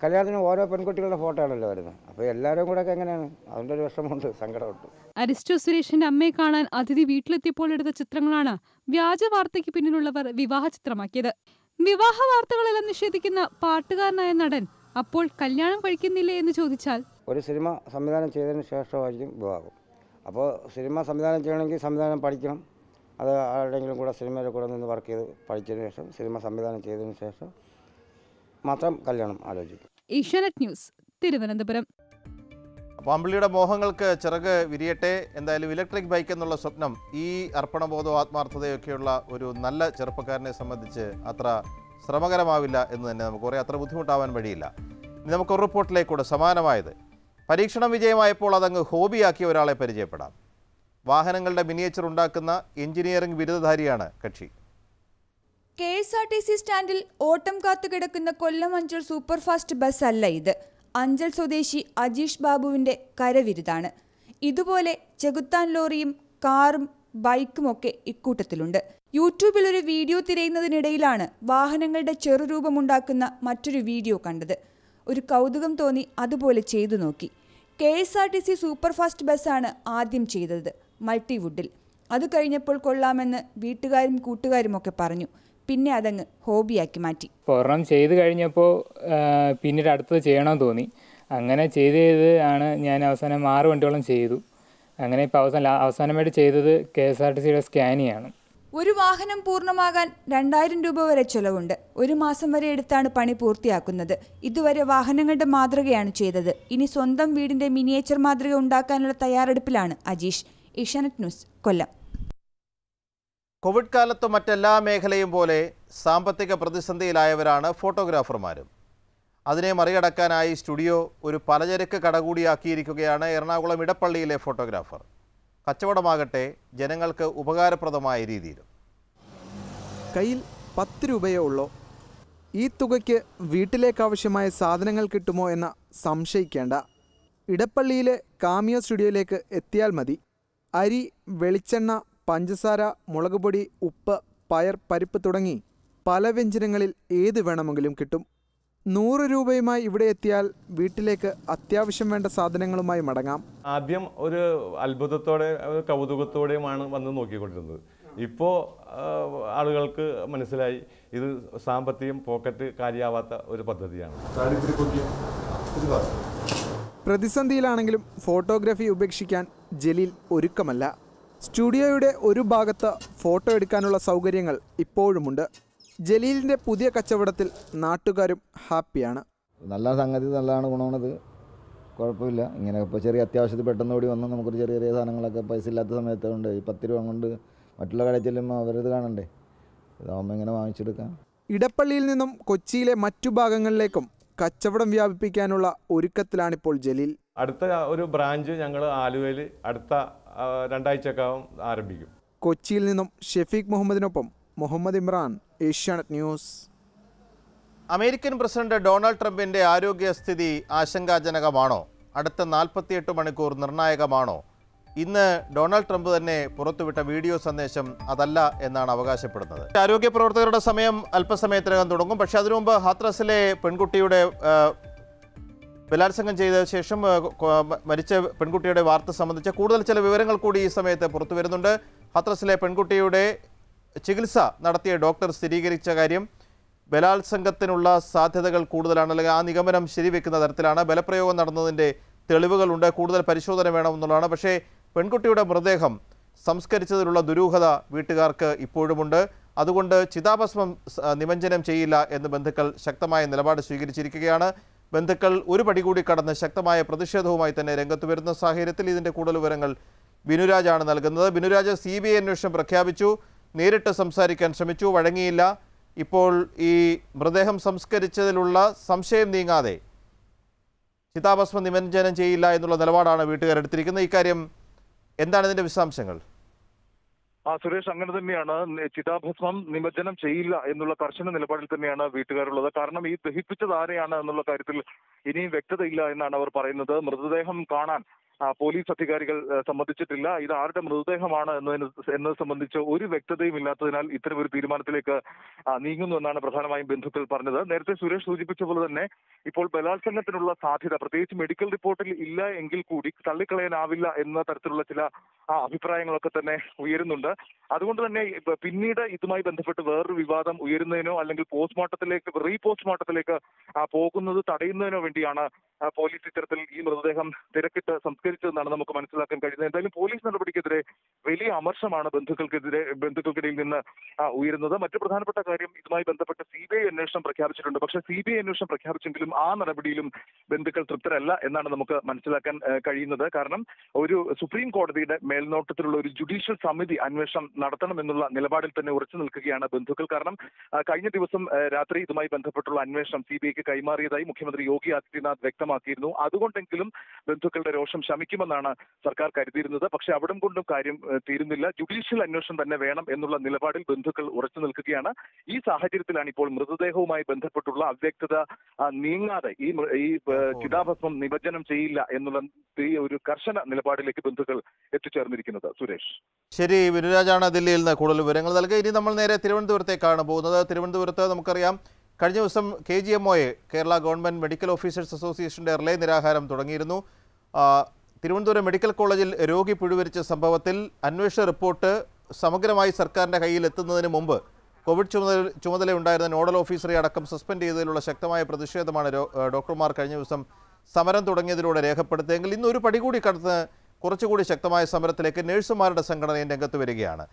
കല്യാണത്തിന് ഓരോ പെൺകുട്ടികളുടെ ഫോട്ടോ ആണല്ലോ വരുന്നത്. അപ്പോൾ എല്ലാവരും കൂടെ എങ്ങനെയാണ് അതിൻ്റെ ഒരു വിഷമമുണ്ട്, സങ്കടമുണ്ട്. അരിസ്റ്റോ സുരേഷിന്റെ അമ്മയെ കാണാൻ അതിഥി വീട്ടിലെത്തിയപ്പോൾ എടുത്ത ചിത്രങ്ങളാണ് വ്യാജ വാർത്തയ്ക്ക് പിന്നിലുള്ളവർ വിവാഹ ചിത്രമാക്കിയത്. വിവാഹ വാർത്തകളെല്ലാം നിഷേധിക്കുന്ന പാട്ടുകാരനായ നടൻ അപ്പോൾ കല്യാണം കഴിക്കുന്നില്ലേ എന്ന് ചോദിച്ചാൽ, ഒരു സിനിമ സംവിധാനം ചെയ്തതിന് ശേഷമായിരിക്കും വിവാഹം. അപ്പോൾ സിനിമ സംവിധാനം ചെയ്യണമെങ്കിൽ സംവിധാനം പഠിക്കണം. അത് ആരുടെയെങ്കിലും കൂടെ സിനിമയുടെ കൂടെ നിന്ന് വർക്ക് ചെയ്ത് പഠിച്ചതിന് ശേഷം സിനിമ സംവിധാനം ചെയ്തതിന് ശേഷം മാത്രം കല്യാണം ആലോചിക്കും. ഏഷ്യാനെറ്റ് ന്യൂസ്, തിരുവനന്തപുരം. പാമ്പിളിയുടെ മോഹങ്ങൾക്ക് ചിറക് വിരിയട്ടെ. എന്തായാലും ഇലക്ട്രിക് ബൈക്ക് എന്നുള്ള സ്വപ്നം ഈ അർപ്പണബോധവും ആത്മാർത്ഥതയൊക്കെയുള്ള ഒരു നല്ല ചെറുപ്പക്കാരനെ സംബന്ധിച്ച് അത്ര ശ്രമകരമാവില്ല എന്ന് തന്നെ നമുക്ക് കുറേ അത്ര ബുദ്ധിമുട്ടാവാൻ വഴിയില്ല. ഇനി നമുക്കൊരു റിപ്പോർട്ടിലേക്കൂടെ സമാനമായത് പരീക്ഷണം വിജയമായപ്പോൾ അതങ്ങ് ഹോബിയാക്കിയ ഒരാളെ പരിചയപ്പെടാം. വാഹനങ്ങളുടെ മിനിയേച്ചർ ഉണ്ടാക്കുന്ന എഞ്ചിനീയറിംഗ് ബിരുദധാരിയാണ് കക്ഷി. KSRTC സ്റ്റാൻഡിൽ ഓട്ടം കാത്തുകിടക്കുന്ന കൊല്ലം അഞ്ചൽ സൂപ്പർഫാസ്റ്റ് ബസ് അല്ല ഇത്. അഞ്ചൽ സ്വദേശി അജീഷ് ബാബുവിൻ്റെ കരവിരുതാണ്. ഇതുപോലെ ചെകുത്താൻ ലോറിയും കാറും ബൈക്കുമൊക്കെ ഇക്കൂട്ടത്തിലുണ്ട്. യൂട്യൂബിലൊരു വീഡിയോ തിരയുന്നതിനിടയിലാണ് വാഹനങ്ങളുടെ ചെറുരൂപമുണ്ടാക്കുന്ന മറ്റൊരു വീഡിയോ കണ്ടത്. ഒരു കൗതുകം തോന്നി അതുപോലെ ചെയ്തു നോക്കി. KSRTC സൂപ്പർഫാസ്റ്റ് ബസ്സാണ് ആദ്യം ചെയ്തത്, മൾട്ടിവുഡിൽ. അത് കഴിഞ്ഞപ്പോൾ കൊള്ളാമെന്ന് വീട്ടുകാരും കൂട്ടുകാരുമൊക്കെ പറഞ്ഞു. പിന്നെ അതങ്ങ് ഹോബിയാക്കി മാറ്റി. ഒരെണ്ണം ചെയ്ത് കഴിഞ്ഞപ്പോൾ പിന്നീട് അടുത്തത് ചെയ്യണമെന്ന് തോന്നി. അങ്ങനെ ചെയ്ത് ചെയ്ത് ആണ് ഞാൻ അവസാനം 6 വണ്ടിയോളം ചെയ്തു. അങ്ങനെ ഇപ്പോൾ അവസാനമായിട്ട് ചെയ്തത് KSRTCയുടെ സ്കാനിയാണ്. ഒരു വാഹനം പൂർണ്ണമാകാൻ 2000 രൂപ വരെ ചെലവുണ്ട്. ഒരു മാസം വരെ എടുത്താണ് പണി പൂർത്തിയാക്കുന്നത്. ഇതുവരെ വാഹനങ്ങളുടെ മാതൃകയാണ് ചെയ്തത്. ഇനി സ്വന്തം വീടിൻ്റെ മിനിയേച്ചർ മാതൃക ഉണ്ടാക്കാനുള്ള തയ്യാറെടുപ്പിലാണ് അജീഷ്. ഏഷ്യാനെറ്റ് ന്യൂസ്, കൊല്ലം. കോവിഡ് കാലത്ത് മറ്റെല്ലാ മേഖലയും പോലെ സാമ്പത്തിക പ്രതിസന്ധിയിലായവരാണ് ഫോട്ടോഗ്രാഫർമാരും. അതിനെ മറികടക്കാനായി സ്റ്റുഡിയോ ഒരു പലചരക്ക് കട കൂടിയാക്കിയിരിക്കുകയാണ് എറണാകുളം ഇടപ്പള്ളിയിലെ ഫോട്ടോഗ്രാഫർ. കച്ചവടമാകട്ടെ ജനങ്ങൾക്ക് ഉപകാരപ്രദമായ രീതിയിലും. കയ്യിൽ 10 രൂപയേ ഉള്ളോ? ഈ തുകയ്ക്ക് വീട്ടിലേക്കാവശ്യമായ സാധനങ്ങൾ കിട്ടുമോ എന്ന സംശയിക്കേണ്ട. ഇടപ്പള്ളിയിലെ കാമിയോ സ്റ്റുഡിയോയിലേക്ക് എത്തിയാൽ മതി. അരി, വെളിച്ചെണ്ണ, പഞ്ചസാര, മുളകുപൊടി, ഉപ്പ്, പയർ, പരിപ്പ് തുടങ്ങി പല വ്യഞ്ജനങ്ങളിൽ ഏത് വേണമെങ്കിലും കിട്ടും. 100 രൂപയുമായി ഇവിടെ എത്തിയാൽ വീട്ടിലേക്ക് അത്യാവശ്യം വേണ്ട സാധനങ്ങളുമായി മടങ്ങാം. ആദ്യം ഒരു അത്ഭുതത്തോടെ കൗതുകത്തോടെയുമാണ് വന്ന് നോക്കിക്കൊണ്ടിരുന്നത്. ഇപ്പോൾ ആളുകൾക്ക് മനസ്സിലായി ഇത് സാമ്പത്തികം പോക്കറ്റ് കാര്യാവാത്ത ഒരു പദ്ധതിയാണ്. പ്രതിസന്ധിയിലാണെങ്കിലും ഫോട്ടോഗ്രാഫി ഉപേക്ഷിക്കാൻ ജലീൽ ഒരുക്കമല്ല. സ്റ്റുഡിയോയുടെ ഒരു ഭാഗത്ത് ഫോട്ടോ എടുക്കാനുള്ള സൗകര്യങ്ങൾ ഇപ്പോഴുമുണ്ട്. ജലീലിൻ്റെ പുതിയ കച്ചവടത്തിൽ നാട്ടുകാരും ഹാപ്പിയാണ്. നല്ല സംഗതി, നല്ലതാണ്, ഗുണമാണത്, കുഴപ്പമില്ല. ഇങ്ങനെ ഇപ്പോൾ ചെറിയ അത്യാവശ്യത്തിൽ പെട്ടെന്ന് ഓടി വന്ന് നമുക്കൊരു ചെറിയ ചെറിയ സാധനങ്ങളൊക്കെ പൈസ ഇല്ലാത്ത സമയത്ത് കൊണ്ട് ഈ 10 രൂപ കൊണ്ട് മറ്റുള്ള കടയിൽ ചെല്ലുമ്പോൾ അവരത് കാണണ്ടേ, ഇതാവുമ്പോൾ ഇങ്ങനെ വാങ്ങിച്ചെടുക്കാം. ഇടപ്പള്ളിയിൽ നിന്നും കൊച്ചിയിലെ മറ്റു ഭാഗങ്ങളിലേക്കും കച്ചവടം വ്യാപിപ്പിക്കാനുള്ള ഒരുക്കത്തിലാണിപ്പോൾ ജലീൽ. അടുത്ത ഒരു ബ്രാഞ്ച് ഞങ്ങൾ ആലുവയിൽ അടുത്ത 2 ആഴ്ചക്കാവും ആരംഭിക്കും. കൊച്ചിയിൽ നിന്നും ഷെഫീഖ് മുഹമ്മദിനൊപ്പം Muhammad Imran, Asianet news. American president Donald ട്രംപിന്റെ ആരോഗ്യസ്ഥിതി ആശങ്കാജനകമാണോ? അടുത്ത 48 മണിക്കൂർ നിർണായകമാണോ? ഇന്ന് ഡൊണാൾഡ് ട്രംപ് തന്നെ പുറത്തുവിട്ട വീഡിയോ സന്ദേശം അതല്ല എന്നാണ് അവകാശപ്പെടുന്നത്. ആരോഗ്യ പ്രവർത്തകരുടെ സമയം അല്പസമയത്തിനകം തുടങ്ങും. പക്ഷേ അതിനു മുമ്പ് ഹാത്രസിലെ പെൺകുട്ടിയുടെ ബലാത്സംഗം ചെയ്ത ശേഷം മരിച്ച പെൺകുട്ടിയുടെ വാർത്ത സംബന്ധിച്ച കൂടുതൽ ചില വിവരങ്ങൾ കൂടി ഈ സമയത്ത് പുറത്തു വരുന്നുണ്ട്. ഹാത്രസിലെ പെൺകുട്ടിയുടെ ചികിത്സ നടത്തിയ ഡോക്ടർ സ്ഥിരീകരിച്ച കാര്യം ബലാത്സംഗത്തിനുള്ള സാധ്യതകൾ കൂടുതലാണ്, അല്ലെങ്കിൽ ആ നിഗമനം ശരിവെക്കുന്ന തരത്തിലാണ്. ബലപ്രയോഗം നടന്നതിൻ്റെ തെളിവുകളുണ്ട്, കൂടുതൽ പരിശോധന വേണമെന്നുള്ളതാണ്. പക്ഷേ പെൺകുട്ടിയുടെ മൃതദേഹം സംസ്കരിച്ചതിലുള്ള ദുരൂഹത വീട്ടുകാർക്ക് ഇപ്പോഴുമുണ്ട്. അതുകൊണ്ട് ചിതാഭസ്മം നിമഞ്ജനം ചെയ്യില്ല എന്ന് ബന്ധുക്കൾ ശക്തമായ നിലപാട് സ്വീകരിച്ചിരിക്കുകയാണ്. ബന്ധുക്കൾ ഒരു പടി കൂടി കടന്ന് ശക്തമായ പ്രതിഷേധവുമായി തന്നെ രംഗത്ത് വരുന്ന സാഹചര്യത്തിൽ ഇതിൻ്റെ കൂടുതൽ വിവരങ്ങൾ ബിനുരാജാണ് നൽകുന്നത്. ബിനുരാജ്, CBI അന്വേഷണം പ്രഖ്യാപിച്ചു, നേരിട്ട് സംസാരിക്കാൻ ശ്രമിച്ചു, വഴങ്ങിയില്ല. ഇപ്പോൾ ഈ മൃതദേഹം സംസ്കരിച്ചതിലുള്ള സംശയം നീങ്ങാതെ ചിതാഭസ്മം നിമഞ്ജനം ചെയ്യില്ല എന്നുള്ള നിലപാടാണ് വീട്ടുകാരെടുത്തിരിക്കുന്നത്. ഇക്കാര്യം എന്താണ് ഇതിൻ്റെ വിശദാംശങ്ങൾ? സുരേഷ്, അങ്ങനെ തന്നെയാണ്. ചിതാഭസ്മം നിമജ്ജനം ചെയ്യില്ല എന്നുള്ള കർശന നിലപാടിൽ തന്നെയാണ് വീട്ടുകാരുള്ളത്. കാരണം ഈ ദഹിപ്പിച്ചത് ആരെയാണ് എന്നുള്ള കാര്യത്തിൽ ഇനിയും വ്യക്തതയില്ല എന്നാണ് അവർ പറയുന്നത്. മൃതദേഹം കാണാൻ പോലീസ് അധികാരികൾ സമ്മതിച്ചിട്ടില്ല. ഇത് ആരുടെ മൃതദേഹമാണ് എന്നത് സംബന്ധിച്ച് ഒരു വ്യക്തതയും ഇല്ലാത്തതിനാൽ ഇത്തരമൊരു തീരുമാനത്തിലേക്ക് നീങ്ങുന്നു എന്നാണ് പ്രധാനമായും ബന്ധുക്കൾ പറഞ്ഞത്. നേരത്തെ സുരേഷ് സൂചിപ്പിച്ച പോലെ തന്നെ ഇപ്പോൾ ബലാത്സംഗത്തിനുള്ള സാധ്യത പ്രത്യേകിച്ച് മെഡിക്കൽ റിപ്പോർട്ടിൽ ഇല്ല എങ്കിൽ കൂടി തള്ളിക്കളയാനാവില്ല എന്ന തരത്തിലുള്ള ചില അഭിപ്രായങ്ങളൊക്കെ തന്നെ ഉയരുന്നുണ്ട്. അതുകൊണ്ട് തന്നെ പിന്നീട് ഇതുമായി ബന്ധപ്പെട്ട് വേറൊരു വിവാദം ഉയരുന്നതിനോ അല്ലെങ്കിൽ റീപോസ്റ്റ്മോർട്ടത്തിലേക്ക് പോകുന്നത് തടയുന്നതിനോ വേണ്ടിയാണ് പോലീസ് ഇത്തരത്തിൽ ഈ മൃതദേഹം തിരക്കിട്ട് സംസ്കരിച്ചതെന്നാണ് നമുക്ക് മനസ്സിലാക്കാൻ കഴിയുന്നത്. എന്തായാലും പോലീസ് നടപടിക്കെതിരെ വലിയ അമർഷമാണ് ബന്ധുക്കൾക്കിടയിൽ നിന്ന് ഉയരുന്നത്. മറ്റു പ്രധാനപ്പെട്ട കാര്യം, ഇതുമായി ബന്ധപ്പെട്ട് CBI അന്വേഷണം പ്രഖ്യാപിച്ചിട്ടുണ്ട്. പക്ഷേ CBI അന്വേഷണം പ്രഖ്യാപിച്ചെങ്കിലും ആ നടപടിയിലും ബന്ധുക്കൾ തൃപ്തരല്ല എന്നാണ് നമുക്ക് മനസ്സിലാക്കാൻ കഴിയുന്നത്. കാരണം ഒരു സുപ്രീം കോടതിയുടെ മേൽനോട്ടത്തിലുള്ള ഒരു ജുഡീഷ്യൽ സമിതി അന്വേഷണം നടത്തണമെന്നുള്ള നിലപാടിൽ തന്നെ ഉറച്ചു നിൽക്കുകയാണ് ബന്ധുക്കൾ. കാരണം കഴിഞ്ഞ ദിവസം രാത്രി ഇതുമായി ബന്ധപ്പെട്ടുള്ള അന്വേഷണം CBIക്ക് കൈമാറിയതായി മുഖ്യമന്ത്രി യോഗി ആദിത്യനാഥ് വ്യക്തമാക്കിയിരുന്നു. അതുകൊണ്ടെങ്കിലും ബന്ധുക്കളുടെ രോഷം ശമിക്കുമെന്നാണ് സർക്കാർ കരുതിയിരുന്നത്. പക്ഷെ അവിടം കൊണ്ടും കാര്യം തീരുന്നില്ല. ജുഡീഷ്യൽ അന്വേഷണം തന്നെ വേണം എന്നുള്ള നിലപാടിൽ ബന്ധുക്കൾ ഉറച്ചു നിൽക്കുകയാണ്. ഈ സാഹചര്യത്തിലാണ് ഇപ്പോൾ മൃതദേഹവുമായി ബന്ധപ്പെട്ടുള്ള അവ്യക്തത നീങ്ങാതെ ഈ ചിതാഭസ്മം നിമജ്ജനം ചെയ്യില്ല എന്നുള്ള ഒരു കർശന നിലപാടിലേക്ക് ബന്ധുക്കൾ എത്തിച്ചേർന്നിരിക്കുന്നത്. സുരേഷ്, ശരി. വിനുരാജാണ് ദില്ലിയിൽ നിന്ന് കൂടുതൽ വിവരങ്ങൾ നൽകുക. ഇനി നമ്മൾ നേരെ തിരുവനന്തപുരത്തേക്കാണ് പോകുന്നത്. തിരുവനന്തപുരത്ത് നമുക്കറിയാം, കഴിഞ്ഞ ദിവസം KGMOയെ കേരള ഗവൺമെൻറ് മെഡിക്കൽ ഓഫീസേഴ്സ് അസോസിയേഷൻ്റെ റിലേ നിരാഹാരം തുടങ്ങിയിരുന്നു. തിരുവനന്തപുരം മെഡിക്കൽ കോളേജിൽ രോഗി പിടിവരിച്ച സംഭവത്തിൽ അന്വേഷണ റിപ്പോർട്ട് സമഗ്രമായി സർക്കാരിൻ്റെ കയ്യിൽ എത്തുന്നതിന് മുമ്പ് കോവിഡ് ചുമതലയുണ്ടായിരുന്ന നോഡൽ ഓഫീസറെ അടക്കം സസ്പെൻഡ് ചെയ്തതിലുള്ള ശക്തമായ പ്രതിഷേധമാണ് ഡോക്ടർമാർ കഴിഞ്ഞ ദിവസം സമരം തുടങ്ങിയതിലൂടെ രേഖപ്പെടുത്തിയെങ്കിൽ ഇന്ന് ഒരു പടി കൂടി കടന്ന് കുറച്ചുകൂടി ശക്തമായ സമരത്തിലേക്ക് നേഴ്സുമാരുടെ സംഘടനയും രംഗത്ത് വരികയാണ്.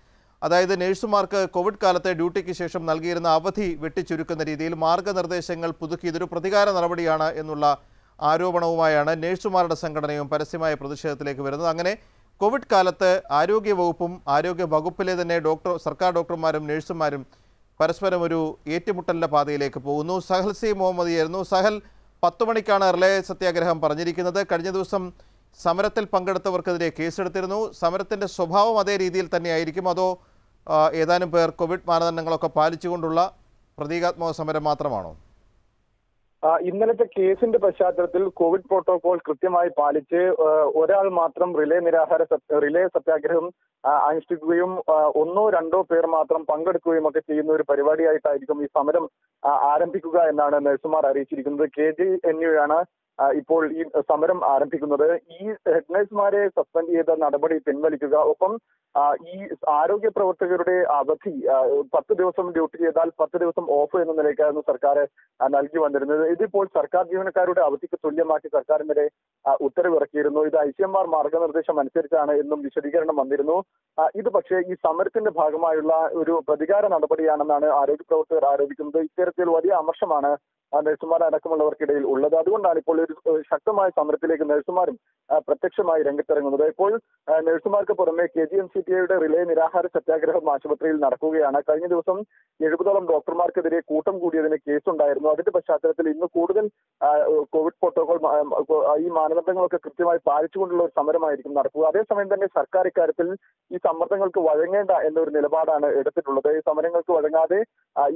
അതായത്, നേഴ്സുമാർക്ക് കോവിഡ് കാലത്തെ ഡ്യൂട്ടിക്ക് ശേഷം നൽകിയിരുന്ന അവധി വെട്ടിച്ചുരുക്കുന്ന രീതിയിൽ മാർഗനിർദ്ദേശങ്ങൾ പുതുക്കി ഇതൊരു പ്രതികാര നടപടിയാണ് എന്നുള്ള ആരോപണവുമായാണ് നേഴ്സുമാരുടെ സംഘടനയും പരസ്യമായ പ്രതിഷേധത്തിലേക്ക് വരുന്നത്. അങ്ങനെ കോവിഡ് കാലത്ത് ആരോഗ്യവകുപ്പും ആരോഗ്യവകുപ്പിലെ തന്നെ സർക്കാർ ഡോക്ടർമാരും നേഴ്സുമാരും പരസ്പരം ഒരു ഏറ്റുമുട്ടലിൻ്റെ പാതയിലേക്ക് പോകുന്നു. സഹൽ സി മുഹമ്മദിയായിരുന്നു. സഹൽ, 10 മണിക്കാണ് റിലേ സത്യാഗ്രഹം പറഞ്ഞിരിക്കുന്നത്. കഴിഞ്ഞ ദിവസം സമരത്തിൽ പങ്കെടുത്തവർക്കെതിരെ കേസെടുത്തിരുന്നു. സമരത്തിൻ്റെ സ്വഭാവം അതേ രീതിയിൽ തന്നെയായിരിക്കും, അതോ ഏതാനും പേർ കോവിഡ് മാനദണ്ഡങ്ങളൊക്കെ പാലിച്ചുകൊണ്ടുള്ള പ്രതീകാത്മക സമരം മാത്രമാണോ? ഇന്നലത്തെ കേസിന്റെ പശ്ചാത്തലത്തിൽ കോവിഡ് പ്രോട്ടോകോൾ കൃത്യമായി പാലിച്ച് ഒരാൾ മാത്രം റിലേ സത്യാഗ്രഹം അനുഷ്ഠിക്കുകയും 1-2 പേർ മാത്രം പങ്കെടുക്കുകയും ഒക്കെ ചെയ്യുന്ന ഒരു പരിപാടിയായിട്ടായിരിക്കും ഈ സമരം ആരംഭിക്കുക എന്നാണ് നഴ്സുമാർ അറിയിച്ചിരിക്കുന്നത്. KGNUയാണ് ഇപ്പോൾ ഈ സമരം ആരംഭിക്കുന്നത്. ഈ ഹെഡ്നേഴ്സുമാരെ സസ്പെൻഡ് ചെയ്ത നടപടി പിൻവലിക്കുക, ഒപ്പം ഈ ആരോഗ്യ പ്രവർത്തകരുടെ അവധി 10 ദിവസം ഡ്യൂട്ടി ചെയ്താൽ 10 ദിവസം ഓഫ് എന്ന നിലയ്ക്കായിരുന്നു സർക്കാർ നൽകി വന്നിരുന്നത്. ഇതിപ്പോൾ സർക്കാർ ജീവനക്കാരുടെ അവധിക്ക് തുല്യമാക്കി സർക്കാരിനെതിരെ ഉത്തരവിറക്കിയിരുന്നു. ഇത് ICMR മാർഗനിർദ്ദേശം അനുസരിച്ചാണ് എന്നും വിശദീകരണം വന്നിരുന്നു. ഇത് പക്ഷേ ഈ സമരത്തിന്റെ ഭാഗമായുള്ള ഒരു പ്രതികാര നടപടിയാണെന്നാണ് ആരോഗ്യ പ്രവർത്തകർ ആരോപിക്കുന്നത്. ഇത്തരത്തിൽ വലിയ അമർഷമാണ് നഴ്സുമാർ അടക്കമുള്ളവർക്കിടയിൽ ഉള്ളത്. അതുകൊണ്ടാണ് ഇപ്പോൾ ഒരു ശക്തമായ സമരത്തിലേക്ക് നഴ്സുമാരും പ്രത്യക്ഷമായി രംഗത്തിറങ്ങുന്നത്. ഇപ്പോൾ നഴ്സുമാർക്ക് പുറമെ KGMCPIയുടെ റിലേ നിരാഹാര സത്യാഗ്രഹം ആശുപത്രിയിൽ നടക്കുകയാണ്. കഴിഞ്ഞ ദിവസം 70ഓളം ഡോക്ടർമാർക്കെതിരെ കൂട്ടം കൂടിയതിന് കേസുണ്ടായിരുന്നു. അതിന്റെ പശ്ചാത്തലത്തിൽ ഇന്ന് കൂടുതൽ കോവിഡ് പ്രോട്ടോകോൾ ഈ മാനദണ്ഡങ്ങളൊക്കെ കൃത്യമായി പാലിച്ചുകൊണ്ടുള്ള ഒരു സമരമായിരിക്കും നടക്കുക. അതേസമയം തന്നെ സർക്കാർ ഇക്കാര്യത്തിൽ ഈ സമ്മർദ്ദങ്ങൾക്ക് വഴങ്ങേണ്ട എന്നൊരു നിലപാടാണ് എടുത്തിട്ടുള്ളത്. ഈ സമരങ്ങൾക്ക് വഴങ്ങാതെ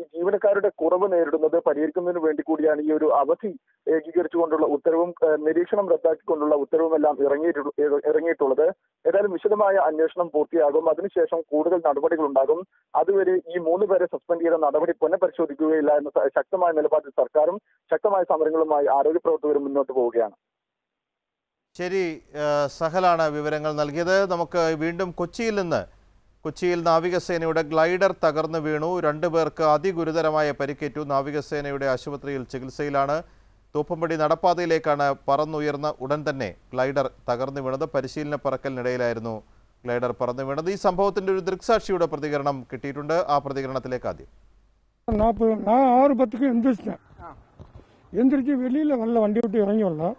ഈ ജീവനക്കാരുടെ കുറവ് നേരിടുന്നത് പരിഹരിക്കുന്നതിന് വേണ്ടി കൂടിയാണ് ഈ ഒരു അവധി ഏകീകരിച്ചുകൊണ്ടുള്ള ഉത്തരവും നിരീക്ഷണം റദ്ദാക്കിക്കൊണ്ടുള്ള ഉത്തരവുമെല്ലാം ഇറങ്ങിയിട്ടുള്ളത്. ഏതായാലും വിശദമായ അന്വേഷണം പൂർത്തിയാകും. അതിനുശേഷം കൂടുതൽ നടപടികൾ ഉണ്ടാകും. അതുവരെ ഈ 3 പേരെ സസ്പെൻഡ് ചെയ്ത നടപടി പുനഃപരിശോധിക്കുകയില്ല എന്ന ശക്തമായ നിലപാടിൽ സർക്കാരും ശക്തമായ സമരങ്ങളുമായി ആരോഗ്യ പ്രവർത്തകരും മുന്നോട്ട് പോവുകയാണ്. ശരി, സഹലാണ് വിവരങ്ങൾ നൽകിയത്. നമുക്ക് വീണ്ടും കൊച്ചിയിൽ നാവികസേനയുടെ ഗ്ലൈഡർ തകർന്നു വീണു. 2 പേർക്ക് അതിഗുരുതരമായ പരിക്കേറ്റു. നാവികസേനയുടെ ആശുപത്രിയിൽ ചികിത്സയിലാണ്. തോപ്പുംപടി നടപ്പാതയിലേക്കാണ് പറന്നുയർന്ന ഉടൻ തന്നെ ഗ്ലൈഡർ തകർന്നു വീണത്. പരിശീലന പറക്കലിനിടയിലായിരുന്നു ഗ്ലൈഡർ പറന്നു വീണത്. ഈ സംഭവത്തിന്റെ ഒരു ദൃക്സാക്ഷിയുടെ പ്രതികരണം കിട്ടിയിട്ടുണ്ട്. ആ പ്രതികരണത്തിലേക്ക് ആദ്യം. நான் 6:10 எந்திரிச்சிட்டேன். எந்திரிச்சு வெளியில் நல்ல வண்டி விட்டு இறங்கி வரலாம்.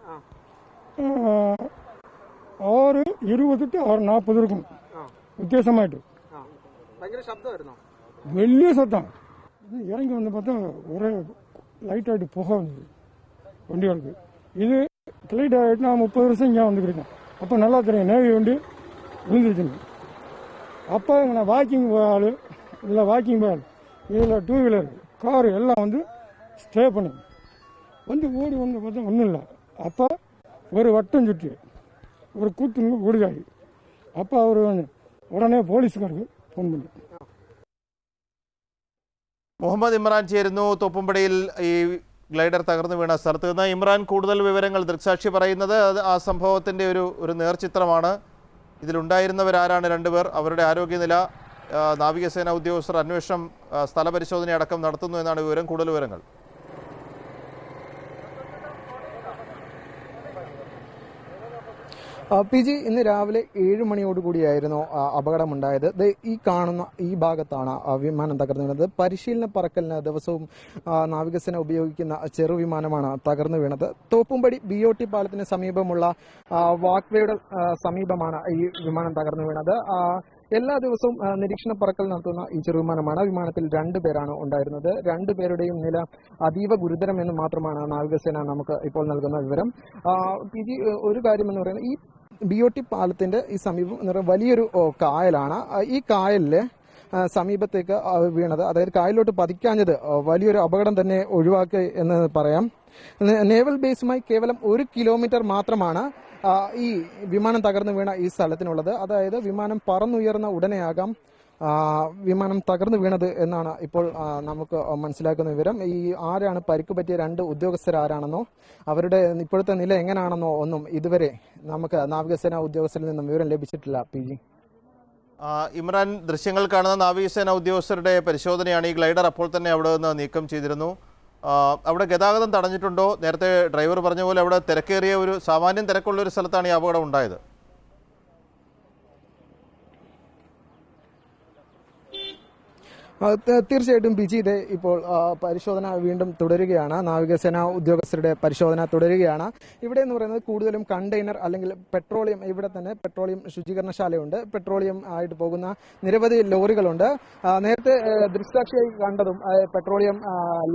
6:20 டு 6:40 இருக்கும் வித்தியாசமாயிட்டு. வெளியே சத்தம். இறங்கி வந்து பார்த்தா ஒரே லைட் ஆகிட்டு போக வந்தது வண்டிகளுக்கு. இது கிளைட் ஆகிட்டு நான் 30 வருஷம் இங்கே வந்துக்கிருக்கேன். அப்போ நல்லா தெரியும் நேவி வண்டி விழுந்துருச்சுன்னு. அப்போ நான் வாக்கிங் போய் ஆள் இல்லை வாக்கிங் போய் ஆள் இதில் டூ வீலர் காரு எல்லாம் வந்து ஸ்டே பண்ணு வந்து ஓடி வந்து பார்த்தா ஒன்றும் இல்லை. அப்போ ஒரு வட்டம் சுற்றி ஒரு கூத்து ஓடுகாய். அப்போ அவர் உடனே போலீஸுக்காருக்கு ஃபோன் பண்ணி മുഹമ്മദ് ഇമ്രാൻ ചേരുന്നു തോപ്പുംപടിയിൽ ഈ ഗ്ലൈഡർ തകർന്നു വീണ സ്ഥലത്ത് നിന്ന്. ഇമ്രാൻ, കൂടുതൽ വിവരങ്ങൾ ദൃക്സാക്ഷി പറയുന്നത് ആ സംഭവത്തിൻ്റെ ഒരു നേർചിത്രമാണ്. ഇതിലുണ്ടായിരുന്നവരാരാണ് രണ്ടുപേർ, അവരുടെ ആരോഗ്യനില, നാവികസേന ഉദ്യോഗസ്ഥർ അന്വേഷണം സ്ഥലപരിശോധന അടക്കം നടത്തുന്നു എന്നാണ് വിവരം. കൂടുതൽ വിവരങ്ങൾ പി ജി, ഇന്ന് രാവിലെ 7 മണിയോടുകൂടിയായിരുന്നു അപകടമുണ്ടായത്. ഈ കാണുന്ന ഈ ഭാഗത്താണ് വിമാനം തകർന്നു വീണത്. പരിശീലന പറക്കലിന് ദിവസവും നാവികസേന ഉപയോഗിക്കുന്ന ചെറുവിമാനമാണ് തകർന്നു വീണത്. തോപ്പുംപടി BOT പാലത്തിന് സമീപമുള്ള വാക്വേയുടെ സമീപമാണ് ഈ വിമാനം തകർന്നു വീണത്. എല്ലാ ദിവസവും നിരീക്ഷണ പറക്കൽ നടത്തുന്ന ഈ ചെറുവിമാനമാണ്. വിമാനത്തിൽ 2 പേരാണ് ഉണ്ടായിരുന്നത്. 2 പേരുടെയും നില അതീവ ഗുരുതരമെന്ന് മാത്രമാണ് നാവികസേന നമുക്ക് ഇപ്പോൾ നൽകുന്ന വിവരം. പിജി, ഒരു കാര്യം എന്ന് പറയുന്നത് ഈ BOT പാലത്തിന്റെ ഈ സമീപം വലിയൊരു കായലാണ്. ഈ കായലിലെ സമീപത്തേക്ക് വീണത്, അതായത് കായലിലോട്ട് പതിക്കാഞ്ഞത് വലിയൊരു അപകടം തന്നെ ഒഴിവാക്കി എന്ന് പറയാം. നേവൽ ബേസുമായി കേവലം 1 കിലോമീറ്റർ മാത്രമാണ് ഈ വിമാനം തകർന്നു വീണ ഈ സ്ഥലത്തിനുള്ളത്. അതായത് വിമാനം പറന്നുയർന്ന ഉടനെയാകാം വിമാനം തകർന്നു വീണത് എന്നാണ് ഇപ്പോൾ നമുക്ക് മനസ്സിലാക്കുന്ന വിവരം. ഈ ആരാണ് പരിക്ക് പറ്റിയ 2 ഉദ്യോഗസ്ഥരാരാണെന്നോ അവരുടെ ഇപ്പോഴത്തെ നില എങ്ങനെയാണെന്നോ ഒന്നും ഇതുവരെ നമുക്ക് നാവികസേന ഉദ്യോഗസ്ഥരിൽ നിന്നും വിവരം ലഭിച്ചിട്ടില്ല. പി ജി, ഇമ്രാൻ, ദൃശ്യങ്ങൾ കാണുന്ന നാവികസേന ഉദ്യോഗസ്ഥരുടെ പരിശോധനയാണ്. ഈ ഗ്ലൈഡർ അപ്പോൾ തന്നെ അവിടെ നിന്ന് നീക്കം ചെയ്തിരുന്നു. അവിടെ ഗതാഗതം തടഞ്ഞിട്ടുണ്ടോ? നേരത്തെ ഡ്രൈവർ പറഞ്ഞ പോലെ അവിടെ തിരക്കേറിയ ഒരു സാമാന്യം തിരക്കുള്ള ഒരു സ്ഥലത്താണ് ഈ അപകടം ഉണ്ടായത്. തീർച്ചയായിട്ടും പി ജി, ഇതേ ഇപ്പോൾ പരിശോധന വീണ്ടും തുടരുകയാണ്. നാവികസേന ഉദ്യോഗസ്ഥരുടെ പരിശോധന തുടരുകയാണ്. ഇവിടെ എന്ന് പറയുന്നത് കൂടുതലും കണ്ടെയ്നർ അല്ലെങ്കിൽ പെട്രോളിയം, ഇവിടെ തന്നെ പെട്രോളിയം ശുചീകരണശാലയുണ്ട്. പെട്രോളിയം ആയിട്ട് പോകുന്ന നിരവധി ലോറികളുണ്ട്. നേരത്തെ ദൃക്സാക്ഷിയായി കണ്ടതും പെട്രോളിയം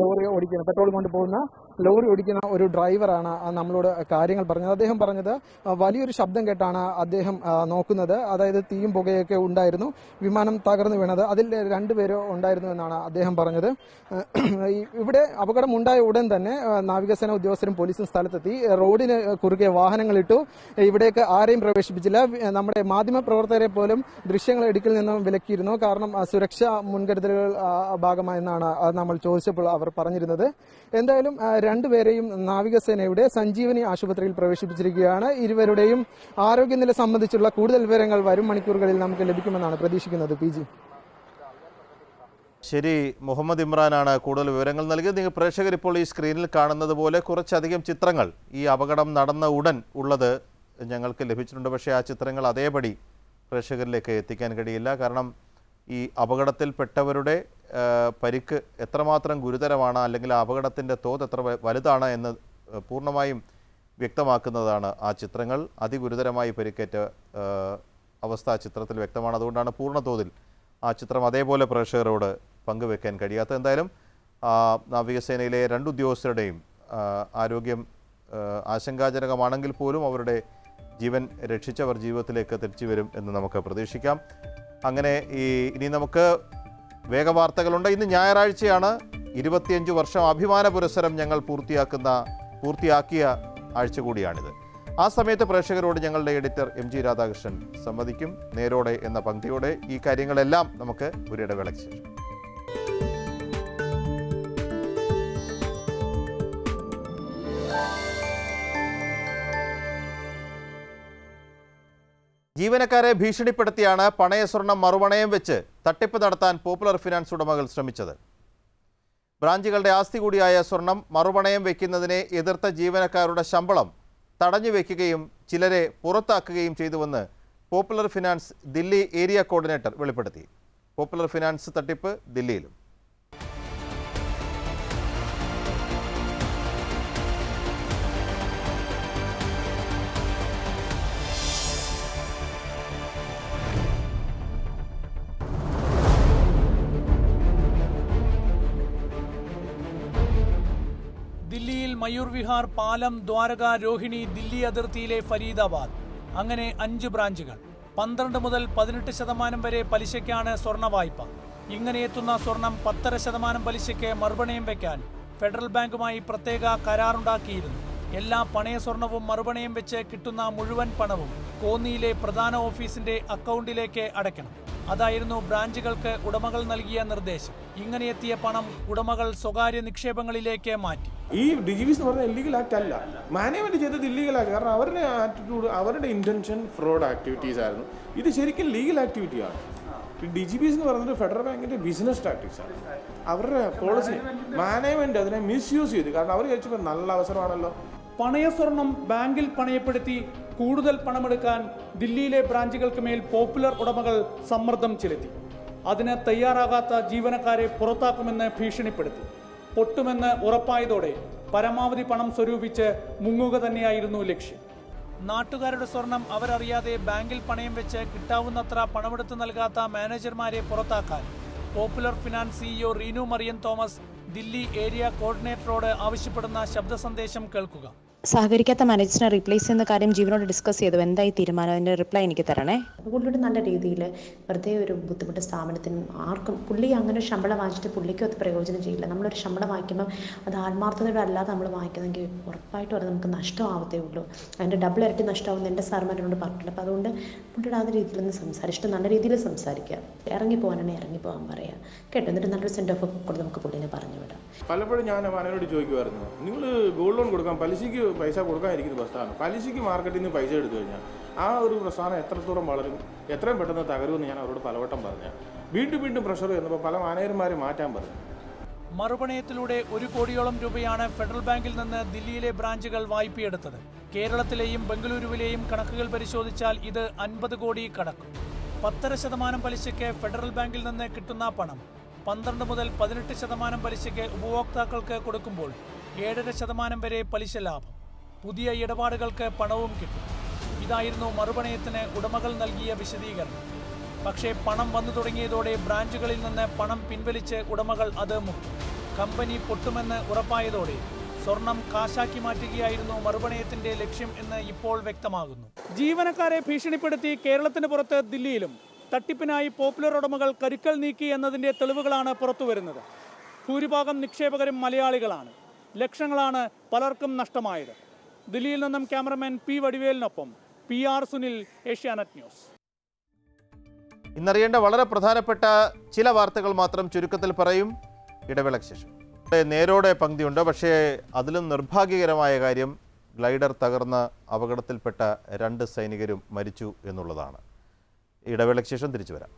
ലോറി ഓടിക്കുന്ന, പെട്രോളിയം കൊണ്ട് പോകുന്ന ലോറി ഓടിക്കുന്ന ഒരു ഡ്രൈവറാണ് നമ്മളോട് കാര്യങ്ങൾ പറഞ്ഞത്. അദ്ദേഹം പറഞ്ഞത് വലിയൊരു ശബ്ദം കേട്ടാണ് അദ്ദേഹം നോക്കുന്നത്. അതായത് തീയും പുകയൊക്കെ ഉണ്ടായിരുന്നു. വിമാനം തകർന്നു വീണത് അതിൽ 2 പേരോ ഉണ്ടായിരുന്നു എന്നാണ് അദ്ദേഹം പറഞ്ഞത്. ഇവിടെ അപകടമുണ്ടായ ഉടൻ തന്നെ നാവികസേന ഉദ്യോഗസ്ഥരും പോലീസും സ്ഥലത്തെത്തി. റോഡിന് കുറുകെ വാഹനങ്ങളിട്ടു. ഇവിടേക്ക് ആരെയും പ്രവേശിപ്പിച്ചില്ല. നമ്മുടെ മാധ്യമപ്രവർത്തകരെ പോലും ദൃശ്യങ്ങൾ എടുക്കൽ നിന്നും വിലക്കിയിരുന്നു. കാരണം സുരക്ഷാ മുൻകരുതലുകൾ ഭാഗമായെന്നാണ് നമ്മൾ ചോദിച്ചപ്പോൾ അവർ പറഞ്ഞിരുന്നത്. എന്തായാലും 2 പേരെയും നാവികസേനയുടെ സഞ്ജീവനി ആശുപത്രിയിൽ പ്രവേശിപ്പിച്ചിരിക്കുകയാണ്. ഇരുവരുടെയും ആരോഗ്യനില സംബന്ധിച്ചുള്ള കൂടുതൽ വിവരങ്ങൾ വരും മണിക്കൂറുകളിൽ നമുക്ക് ലഭിക്കുമെന്നാണ് പ്രതീക്ഷിക്കുന്നത്. പി ജി, ശരി. മുഹമ്മദ് ഇമ്രാനാണ് കൂടുതൽ വിവരങ്ങൾ നൽകിയത്. നിങ്ങൾ പ്രേക്ഷകർ ഇപ്പോൾ ഈ സ്ക്രീനിൽ കാണുന്നത് പോലെ കുറച്ചധികം ചിത്രങ്ങൾ ഈ അപകടം നടന്ന ഉടൻ ഉള്ളത് ഞങ്ങൾക്ക് ലഭിച്ചിട്ടുണ്ട്. പക്ഷേ ആ ചിത്രങ്ങൾ അതേപടി പ്രേക്ഷകരിലേക്ക് എത്തിക്കാൻ കഴിയില്ല. കാരണം ഈ അപകടത്തിൽപ്പെട്ടവരുടെ പരിക്ക് എത്രമാത്രം ഗുരുതരമാണ് അല്ലെങ്കിൽ ആ അപകടത്തിൻ്റെ തോത് എത്ര വലുതാണ് എന്ന് പൂർണ്ണമായും വ്യക്തമാക്കുന്നതാണ് ആ ചിത്രങ്ങൾ. അതിഗുരുതരമായി പരിക്കേറ്റ അവസ്ഥ ആ ചിത്രത്തിൽ വ്യക്തമാണ്. അതുകൊണ്ടാണ് പൂർണ്ണ തോതിൽ ആ ചിത്രം അതേപോലെ പ്രേക്ഷകരോട് പങ്കുവെക്കാൻ കഴിയാത്ത. എന്തായാലും നാവികസേനയിലെ 2 ഉദ്യോഗസ്ഥരുടെയും ആരോഗ്യം ആശങ്കാജനകമാണെങ്കിൽ പോലും അവരുടെ ജീവൻ രക്ഷിച്ചവർ ജീവിതത്തിലേക്ക് തിരിച്ചു വരും എന്ന് നമുക്ക് പ്രതീക്ഷിക്കാം. അങ്ങനെ ഇനി നമുക്ക് വേഗവാർത്തകളുണ്ട്. ഇന്ന് ഞായറാഴ്ചയാണ് 25 വർഷം അഭിമാന പുരസ്സരം ഞങ്ങൾ പൂർത്തിയാക്കിയ ആഴ്ച കൂടിയാണിത്. ആ സമയത്ത് പ്രേക്ഷകരോട് ഞങ്ങളുടെ എഡിറ്റർ MG രാധാകൃഷ്ണൻ സംവദിക്കും. നേരോടെ എന്ന പങ്ക്തിയോടെ ഈ കാര്യങ്ങളെല്ലാം നമുക്ക് ഒരിടവേളയ്ക്ക് ശേഷം. ജീവനക്കാരെ ഭീഷണിപ്പെടുത്തിയാണ് പണയസ്വർണം മറുപണയം വെച്ച് തട്ടിപ്പ് നടത്താൻ പോപ്പുലർ ഫിനാൻസ് ഉടമകൾ ശ്രമിച്ചത്. ബ്രാഞ്ചുകളുടെ ആസ്തി കൂടിയായ സ്വർണം മറുപണയം വയ്ക്കുന്നതിനെ എതിർത്ത ജീവനക്കാരുടെ ശമ്പളം തടഞ്ഞുവെക്കുകയും ചിലരെ പുറത്താക്കുകയും ചെയ്തുവെന്ന് popular finance Delhi area coordinator വെളിപ്പെടുത്തി. പോപ്പുലർ ഫിനാൻസ് തട്ടിപ്പ് ദില്ലിയിലും. ദില്ലിയിൽ മയൂർ വിഹാർ, പാലം, ദ്വാരക, രോഹിണി, ദില്ലി അതിർത്തിയിലെ ഫരീദാബാദ്, അങ്ങനെ 5 ബ്രാഞ്ചുകൾ. 12 മുതൽ 18% വരെ പലിശയ്ക്കാണ് സ്വർണ്ണ വായ്പ. ഇങ്ങനെ എത്തുന്ന സ്വർണം 10.5% പലിശയ്ക്ക് മറുപണയം വെക്കാൻ ഫെഡറൽ ബാങ്കുമായി പ്രത്യേക കരാറുണ്ടാക്കിയിരുന്നു. എല്ലാ പണയ സ്വർണവും മറുപണയം വെച്ച് കിട്ടുന്ന മുഴുവൻ പണവും കോന്നിയിലെ പ്രധാന ഓഫീസിന്റെ അക്കൗണ്ടിലേക്ക് അടയ്ക്കണം. അതായിരുന്നു ബ്രാഞ്ചുകൾക്ക് ഉടമകൾ നൽകിയ നിർദ്ദേശം. ഇങ്ങനെയെത്തിയ പണം ഉടമകൾ സ്വകാര്യ നിക്ഷേപങ്ങളിലേക്ക് മാറ്റി. ഈ ഡിജിവിസ് എന്ന് പറഞ്ഞാൽ ഇല്ലീഗൽ ആക്ട് അല്ല, മാനേജ്മെന്റ് ചെയ്തത് ഇല്ലീഗൽ ആക്ട്. കാരണം അവരുടെ ആറ്റിറ്റ്യൂഡ്, അവരുടെ ഇന്റൻഷൻ ഫ്രോഡ് ആക്ടിവിറ്റീസ് ആയിരുന്നു. ഇത് ശരിക്കും ലീഗൽ ആക്ടിവിറ്റിയാണ്. ഡിജിബിസ് എന്ന് പറയുന്നത് ഫെഡറൽ ബാങ്കിന്റെ ബിസിനസ് ടാക്ടിക്സ് ആണ്. അവരുടെ പോളിസി മാനേജ്മെന്റ് അതിനെ മിസ്യൂസ് ചെയ്തു. കാരണം അവർ കഴിച്ചപ്പോൾ നല്ല അവസരമാണല്ലോ. പണയ സ്വർണം ബാങ്കിൽ പണയപ്പെടുത്തി കൂടുതൽ പണമെടുക്കാൻ ദില്ലിയിലെ ബ്രാഞ്ചുകൾക്ക് മേൽ പോപ്പുലർ ഉടമകൾ സമ്മർദ്ദം ചെലുത്തി. അതിന് തയ്യാറാകാത്ത ജീവനക്കാരെ പുറത്താക്കുമെന്ന് ഭീഷണിപ്പെടുത്തി. പൊട്ടുമെന്ന് ഉറപ്പായതോടെ പരമാവധി പണം സ്വരൂപിച്ച് മുങ്ങുക തന്നെയായിരുന്നു ലക്ഷ്യം. നാട്ടുകാരുടെ സ്വർണം അവരറിയാതെ ബാങ്കിൽ പണയം വെച്ച് കിട്ടാവുന്നത്ര പണമെടുത്ത് നൽകാത്ത മാനേജർമാരെ പുറത്താക്കാൻ പോപ്പുലർ ഫിനാൻസ് സിഇഒ റീനു മറിയൻ തോമസ് ദില്ലി ഏരിയ കോർഡിനേറ്ററോട് ആവശ്യപ്പെടുന്ന ശബ്ദ സന്ദേശം കേൾക്കുക. സഹകരിക്കാത്ത മാനേജറിനെ റീപ്ലേസ് ചെയ്യുന്ന കാര്യം ജീവനോട് ഡിസ്കസ് ചെയ്തു. എന്തായി തീരുമാനം? അതിൻ്റെ റിപ്ലൈ എനിക്ക് തരണേ. പുള്ളിയോട് നല്ല രീതിയിൽ വെറുതെ ഒരു ബുദ്ധിമുട്ട് സ്ഥാപനത്തിനും ആർക്കും, പുള്ളി അങ്ങനെ ഒരു ശമ്പളം വാങ്ങിച്ചിട്ട് പുള്ളിക്കും അത് പ്രയോജനം ചെയ്യില്ല. നമ്മളൊരു ശമ്പളം വാങ്ങിക്കുമ്പോൾ അത് ആത്മാർത്ഥതയോടെ അല്ലാതെ നമ്മൾ വാങ്ങിക്കുന്നെങ്കിൽ ഉറപ്പായിട്ടും അത് നമുക്ക് നഷ്ടമാവത്തേ ഉള്ളൂ. അതിൻ്റെ ഡബിൾ ഇരട്ടി നഷ്ടമാവുന്ന എൻ്റെ സാർമാരോട് പറഞ്ഞിട്ടില്ല. അപ്പോൾ അതുകൊണ്ട് പുള്ളിയുടെ ആ രീതിയിലൊന്ന് സംസാരിച്ചിട്ട് നല്ല രീതിയിൽ സംസാരിക്കുക. ഇറങ്ങിപ്പോകാനാണെങ്കിൽ ഇറങ്ങിപ്പോകാൻ പറയുക കേട്ടോ. എന്നിട്ട് നല്ലൊരു സെൻഡ് ഓഫ് കൊടുത്ത് നമുക്ക് പുള്ളിനെ പറഞ്ഞു വിടാം. പലപ്പോഴും ഞാൻ മാനേജറിനോട് ചോദിക്കുമായിരുന്നു, നിങ്ങൾ ഗോൾഡ് ലോൺ കൊടുക്കാം, പലിശയ്ക്ക് പൈസ കൊടുക്കാതിരിക്കുന്ന പ്രസ്ഥാനം, പലിശയ്ക്ക് മാർക്കറ്റിൽ നിന്ന് പൈസ എടുത്തു കഴിഞ്ഞാൽ ആ ഒരു പ്രസ്ഥാനം എത്രത്തോളം വളരും, എത്രയും പെട്ടെന്ന് തകരുമെന്ന് ഞാൻ അവരോട് പലവട്ടം പറഞ്ഞു. വീണ്ടും വീണ്ടും പ്രഷർ വന്നപ്പോൾ പല മാനേജർമാരെ മാറ്റാൻ പറഞ്ഞു. മറുപണയത്തിലൂടെ 1 കോടിയോളം രൂപയാണ് ഫെഡറൽ ബാങ്കിൽ നിന്ന് ദില്ലിയിലെ ബ്രാഞ്ചുകൾ വായ്പയെടുത്തത്. കേരളത്തിലെയും ബംഗളൂരുവിലെയും കണക്കുകൾ പരിശോധിച്ചാൽ ഇത് 50 കോടി കടക്കും. 10.5% പലിശയ്ക്ക് ഫെഡറൽ ബാങ്കിൽ നിന്ന് കിട്ടുന്ന പണം 12 മുതൽ 18% പലിശയ്ക്ക് ഉപഭോക്താക്കൾക്ക് കൊടുക്കുമ്പോൾ 7.5% വരെ പലിശ ലാഭം. പുതിയ ഇടപാടുകൾക്ക് പണവും കിട്ടും. ഇതായിരുന്നു മറുപണയത്തിന് ഉടമകൾ നൽകിയ വിശദീകരണം. പക്ഷേ പണം വന്നു തുടങ്ങിയതോടെ ബ്രാഞ്ചുകളിൽ നിന്ന് പണം പിൻവലിച്ച് ഉടമകൾ അത് മുക്കും. കമ്പനി പൊട്ടുമെന്ന് ഉറപ്പായതോടെ സ്വർണം കാശാക്കി മാറ്റുകയായിരുന്നു മറുപണയത്തിന്റെ ലക്ഷ്യം എന്ന് ഇപ്പോൾ വ്യക്തമാകുന്നു. ജീവനക്കാരെ ഭീഷണിപ്പെടുത്തി കേരളത്തിന് പുറത്ത് ദില്ലിയിലും തട്ടിപ്പിനായി പോപ്പുലർ ഉടമകൾ കരുക്കൽ നീക്കി എന്നതിൻ്റെ തെളിവുകളാണ് പുറത്തുവരുന്നത്. ഭൂരിഭാഗം നിക്ഷേപകരും മലയാളികളാണ്. ലക്ഷങ്ങളാണ് പലർക്കും നഷ്ടമായത്. ദില്ലിയിൽ നിന്നും ക്യാമറമാൻ പി വടിവേലിനൊപ്പം PR സുനിൽ, ഏഷ്യാനെറ്റ് ന്യൂസ്. ഇന്നറിയേണ്ട വളരെ പ്രധാനപ്പെട്ട ചില വാർത്തകൾ മാത്രം ചുരുക്കത്തിൽ പറയും. ഇടവേളയ്ക്ക് ശേഷം നേരോടെ പങ്ക്തിയുണ്ട്. പക്ഷേ അതിലും നിർഭാഗ്യകരമായ കാര്യം ഗ്ലൈഡർ തകർന്ന അപകടത്തിൽപ്പെട്ട 2 സൈനികരും മരിച്ചു എന്നുള്ളതാണ്. ഇടവേളയ്ക്ക് ശേഷം തിരിച്ചു വരാം.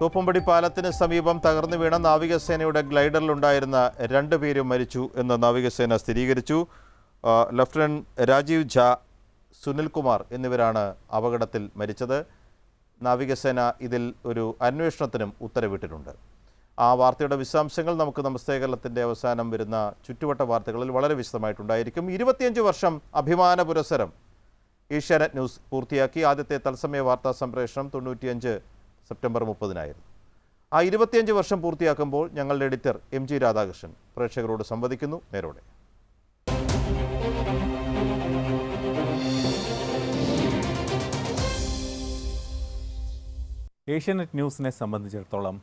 തോപ്പുംപടി പാലത്തിന് സമീപം തകർന്നു വീണ നാവികസേനയുടെ ഗ്ലൈഡറിലുണ്ടായിരുന്ന 2 പേരും മരിച്ചു എന്ന് നാവികസേന സ്ഥിരീകരിച്ചു. ലഫ്റ്റനന്റ് രാജീവ് ഝാ, സുനിൽകുമാർ എന്നിവരാണ് അപകടത്തിൽ മരിച്ചത്. നാവികസേന ഇതിൽ ഒരു അന്വേഷണത്തിനും ഉത്തരവിട്ടിട്ടുണ്ട്. ആ വാർത്തയുടെ വിശദാംശങ്ങൾ നമുക്ക് നമസ്തേ കേരളത്തിൻ്റെ അവസാനം വരുന്ന ചുറ്റുവട്ട വാർത്തകളിൽ വളരെ വിശദമായിട്ടുണ്ടായിരിക്കും. 25 വർഷം അഭിമാന പുരസ്സരം ഏഷ്യാനെറ്റ് ന്യൂസ് പൂർത്തിയാക്കി. ആദ്യത്തെ തത്സമയ വാർത്താ സംപ്രേഷണം 75 സെപ്റ്റംബർ 30-നായിരുന്നു. ആ 25 വർഷം പൂർത്തിയാക്കുമ്പോൾ ഞങ്ങളുടെ എഡിറ്റർ MG രാധാകൃഷ്ണൻ പ്രേക്ഷകരോട് സംവദിക്കുന്നു. നേരോടെ ഏഷ്യാനെറ്റ് ന്യൂസിനെ സംബന്ധിച്ചിടത്തോളം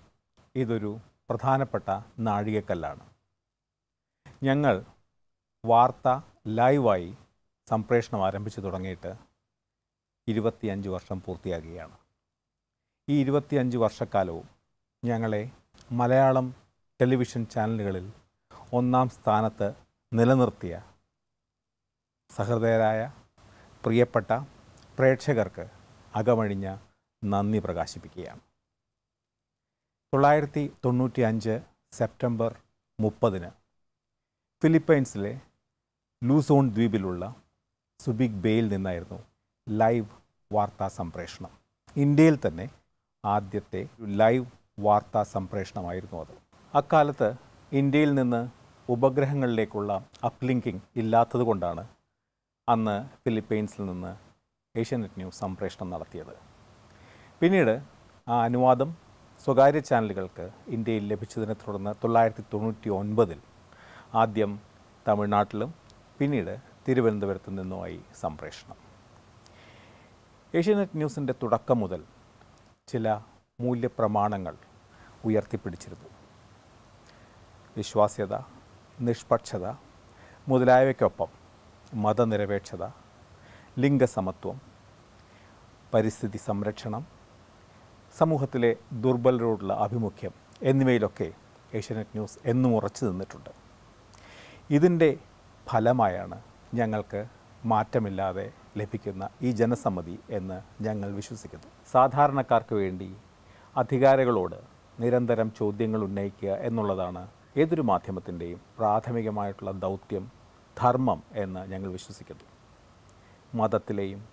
ഇതൊരു പ്രധാനപ്പെട്ട നാഴികക്കല്ലാണ്. ഞങ്ങൾ വാർത്ത ലൈവായി സംപ്രേഷണം ആരംഭിച്ചു തുടങ്ങിയിട്ട് 25 വർഷം പൂർത്തിയാകുകയാണ്. ഈ 25 വർഷക്കാലവും ഞങ്ങളെ മലയാളം ടെലിവിഷൻ ചാനലുകളിൽ 1-ാം സ്ഥാനത്ത് നിലനിർത്തിയ സഹൃദയരായ പ്രിയപ്പെട്ട പ്രേക്ഷകർക്ക് അകമഴിഞ്ഞ നന്ദി പ്രകാശിപ്പിക്കുകയാണ്. 1995 സെപ്റ്റംബർ 30 ഫിലിപ്പൈൻസിലെ ലൂസോൺ ദ്വീപിലുള്ള സുബിക് ബേയിൽ നിന്നായിരുന്നു ലൈവ് വാർത്താ സംപ്രേഷണം. ഇന്ത്യയിൽ തന്നെ ആദ്യത്തെ ലൈവ് വാർത്താ സംപ്രേഷണമായിരുന്നു അത്. അക്കാലത്ത് ഇന്ത്യയിൽ നിന്ന് ഉപഗ്രഹങ്ങളിലേക്കുള്ള അപ്ലിങ്കിങ് ഇല്ലാത്തതുകൊണ്ടാണ് അന്ന് ഫിലിപ്പൈൻസിൽ നിന്ന് ഏഷ്യാനെറ്റ് ന്യൂസ് സംപ്രേഷണം നടത്തിയത്. പിന്നീട് ആ അനുവാദം സ്വകാര്യ ചാനലുകൾക്ക് ഇന്ത്യയിൽ ലഭിച്ചതിനെ തുടർന്ന് 1999 ആദ്യം തമിഴ്നാട്ടിലും പിന്നീട് തിരുവനന്തപുരത്ത് നിന്നുമായി സംപ്രേഷണം. ഏഷ്യാനെറ്റ് ന്യൂസിൻ്റെ തുടക്കം മുതൽ ചില മൂല്യപ്രമാണങ്ങൾ ഉയർത്തിപ്പിടിച്ചിരുന്നു. വിശ്വാസ്യത, നിഷ്പക്ഷത മുതലായവയ്ക്കൊപ്പം മതനിരപേക്ഷത, ലിംഗസമത്വം, പരിസ്ഥിതി സംരക്ഷണം, സമൂഹത്തിലെ ദുർബലരോടുള്ള ആഭിമുഖ്യം എന്നിവയിലൊക്കെ ഏഷ്യാനെറ്റ് ന്യൂസ് എന്നും ഉറച്ചു നിന്നിട്ടുണ്ട്. ഇതിൻ്റെ ഫലമായാണ് ഞങ്ങൾക്ക് മാറ്റമില്ലാതെ ലഭിക്കുന്ന ഈ ജനസമ്മതി എന്ന് ഞങ്ങൾ വിശ്വസിക്കുന്നു. സാധാരണക്കാർക്ക് വേണ്ടി അധികാരികളോട് നിരന്തരം ചോദ്യങ്ങൾ ഉന്നയിക്കുക എന്നുള്ളതാണ് ഏതൊരു മാധ്യമത്തിൻ്റെയും പ്രാഥമികമായിട്ടുള്ള ദൗത്യം, ധർമ്മം എന്ന് ഞങ്ങൾ വിശ്വസിക്കുന്നു. മതത്തിലെയും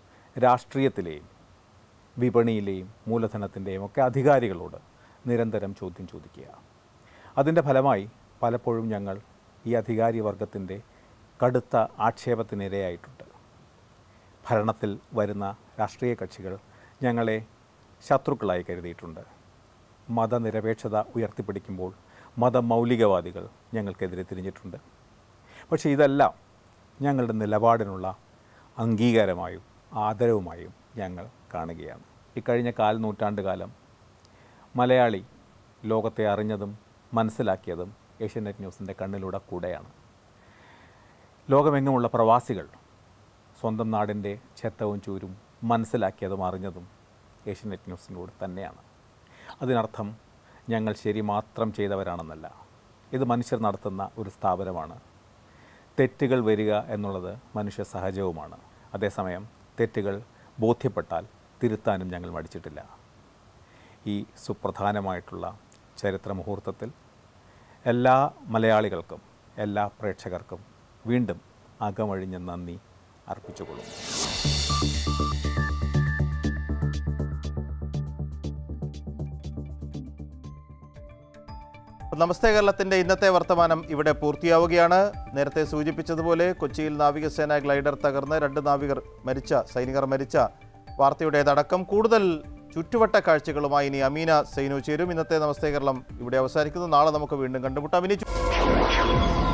രാഷ്ട്രീയത്തിലെയും വിപണിയിലെയും മൂലധനത്തിൻ്റെയും ഒക്കെ അധികാരികളോട് നിരന്തരം ചോദ്യം ചോദിക്കുക. അതിൻ്റെ ഫലമായി പലപ്പോഴും ഞങ്ങൾ ഈ അധികാരി വർഗത്തിൻ്റെ കടുത്ത ആക്ഷേപത്തിനിരയായിട്ടുണ്ട്. ഭരണത്തിൽ വരുന്ന രാഷ്ട്രീയ കക്ഷികൾ ഞങ്ങളെ ശത്രുക്കളായി കരുതിയിട്ടുണ്ട്. മതനിരപേക്ഷത ഉയർത്തിപ്പിടിക്കുമ്പോൾ മതമൗലികവാദികൾ ഞങ്ങൾക്കെതിരെ തിരിഞ്ഞിട്ടുണ്ട്. പക്ഷേ ഇതെല്ലാം ഞങ്ങളുടെ നിലപാടിനുള്ള അംഗീകാരമായും ആദരവുമായും ഞങ്ങൾ കാണുകയാണ്. ഇക്കഴിഞ്ഞ കാൽനൂറ്റാണ്ടുകാലം മലയാളി ലോകത്തെ അറിഞ്ഞതും മനസ്സിലാക്കിയതും ഏഷ്യാനെറ്റ് ന്യൂസിൻ്റെ കണ്ണിലൂടെ കൂടെയാണ്. ലോകമെങ്ങുമുള്ള പ്രവാസികൾ സ്വന്തം നാടിൻ്റെ ചത്തവും ചൂരും മനസ്സിലാക്കിയതും അറിഞ്ഞതും ഏഷ്യാനെറ്റ് ന്യൂസിലൂടെ തന്നെയാണ്. അതിനർത്ഥം ഞങ്ങൾ ശരി മാത്രം ചെയ്തവരാണെന്നല്ല. ഇത് മനുഷ്യർ നടത്തുന്ന ഒരു സ്ഥാപനമാണ്. തെറ്റുകൾ വരിക എന്നുള്ളത് മനുഷ്യ സഹജവുമാണ്. അതേസമയം തെറ്റുകൾ ബോധ്യപ്പെട്ടാൽ തിരുത്താനും ഞങ്ങൾ മടിച്ചിട്ടില്ല. ഈ സുപ്രധാനമായിട്ടുള്ള ചരിത്ര മുഹൂർത്തത്തിൽ എല്ലാ മലയാളികൾക്കും എല്ലാ പ്രേക്ഷകർക്കും വീണ്ടും അകമഴിഞ്ഞ നന്ദി അർപ്പിച്ചുകൊള്ളുന്നു. നമസ്തേ കേരളത്തിൻ്റെ ഇന്നത്തെ വർത്തമാനം ഇവിടെ പൂർത്തിയാവുകയാണ്. നേരത്തെ സൂചിപ്പിച്ചതുപോലെ കൊച്ചിയിൽ നാവികസേന ഗ്ലൈഡർ തകർന്ന് 2 സൈനികർ മരിച്ച വാർത്തയുടേതടക്കം കൂടുതൽ ചുറ്റുവട്ട കാഴ്ചകളുമായി ഇനി അമീന സൈനു ചേരും. ഇന്നത്തെ നമസ്തേ കേരളം ഇവിടെ അവസാനിക്കുന്നു. നാളെ നമുക്ക് വീണ്ടും കണ്ടുമുട്ടാം.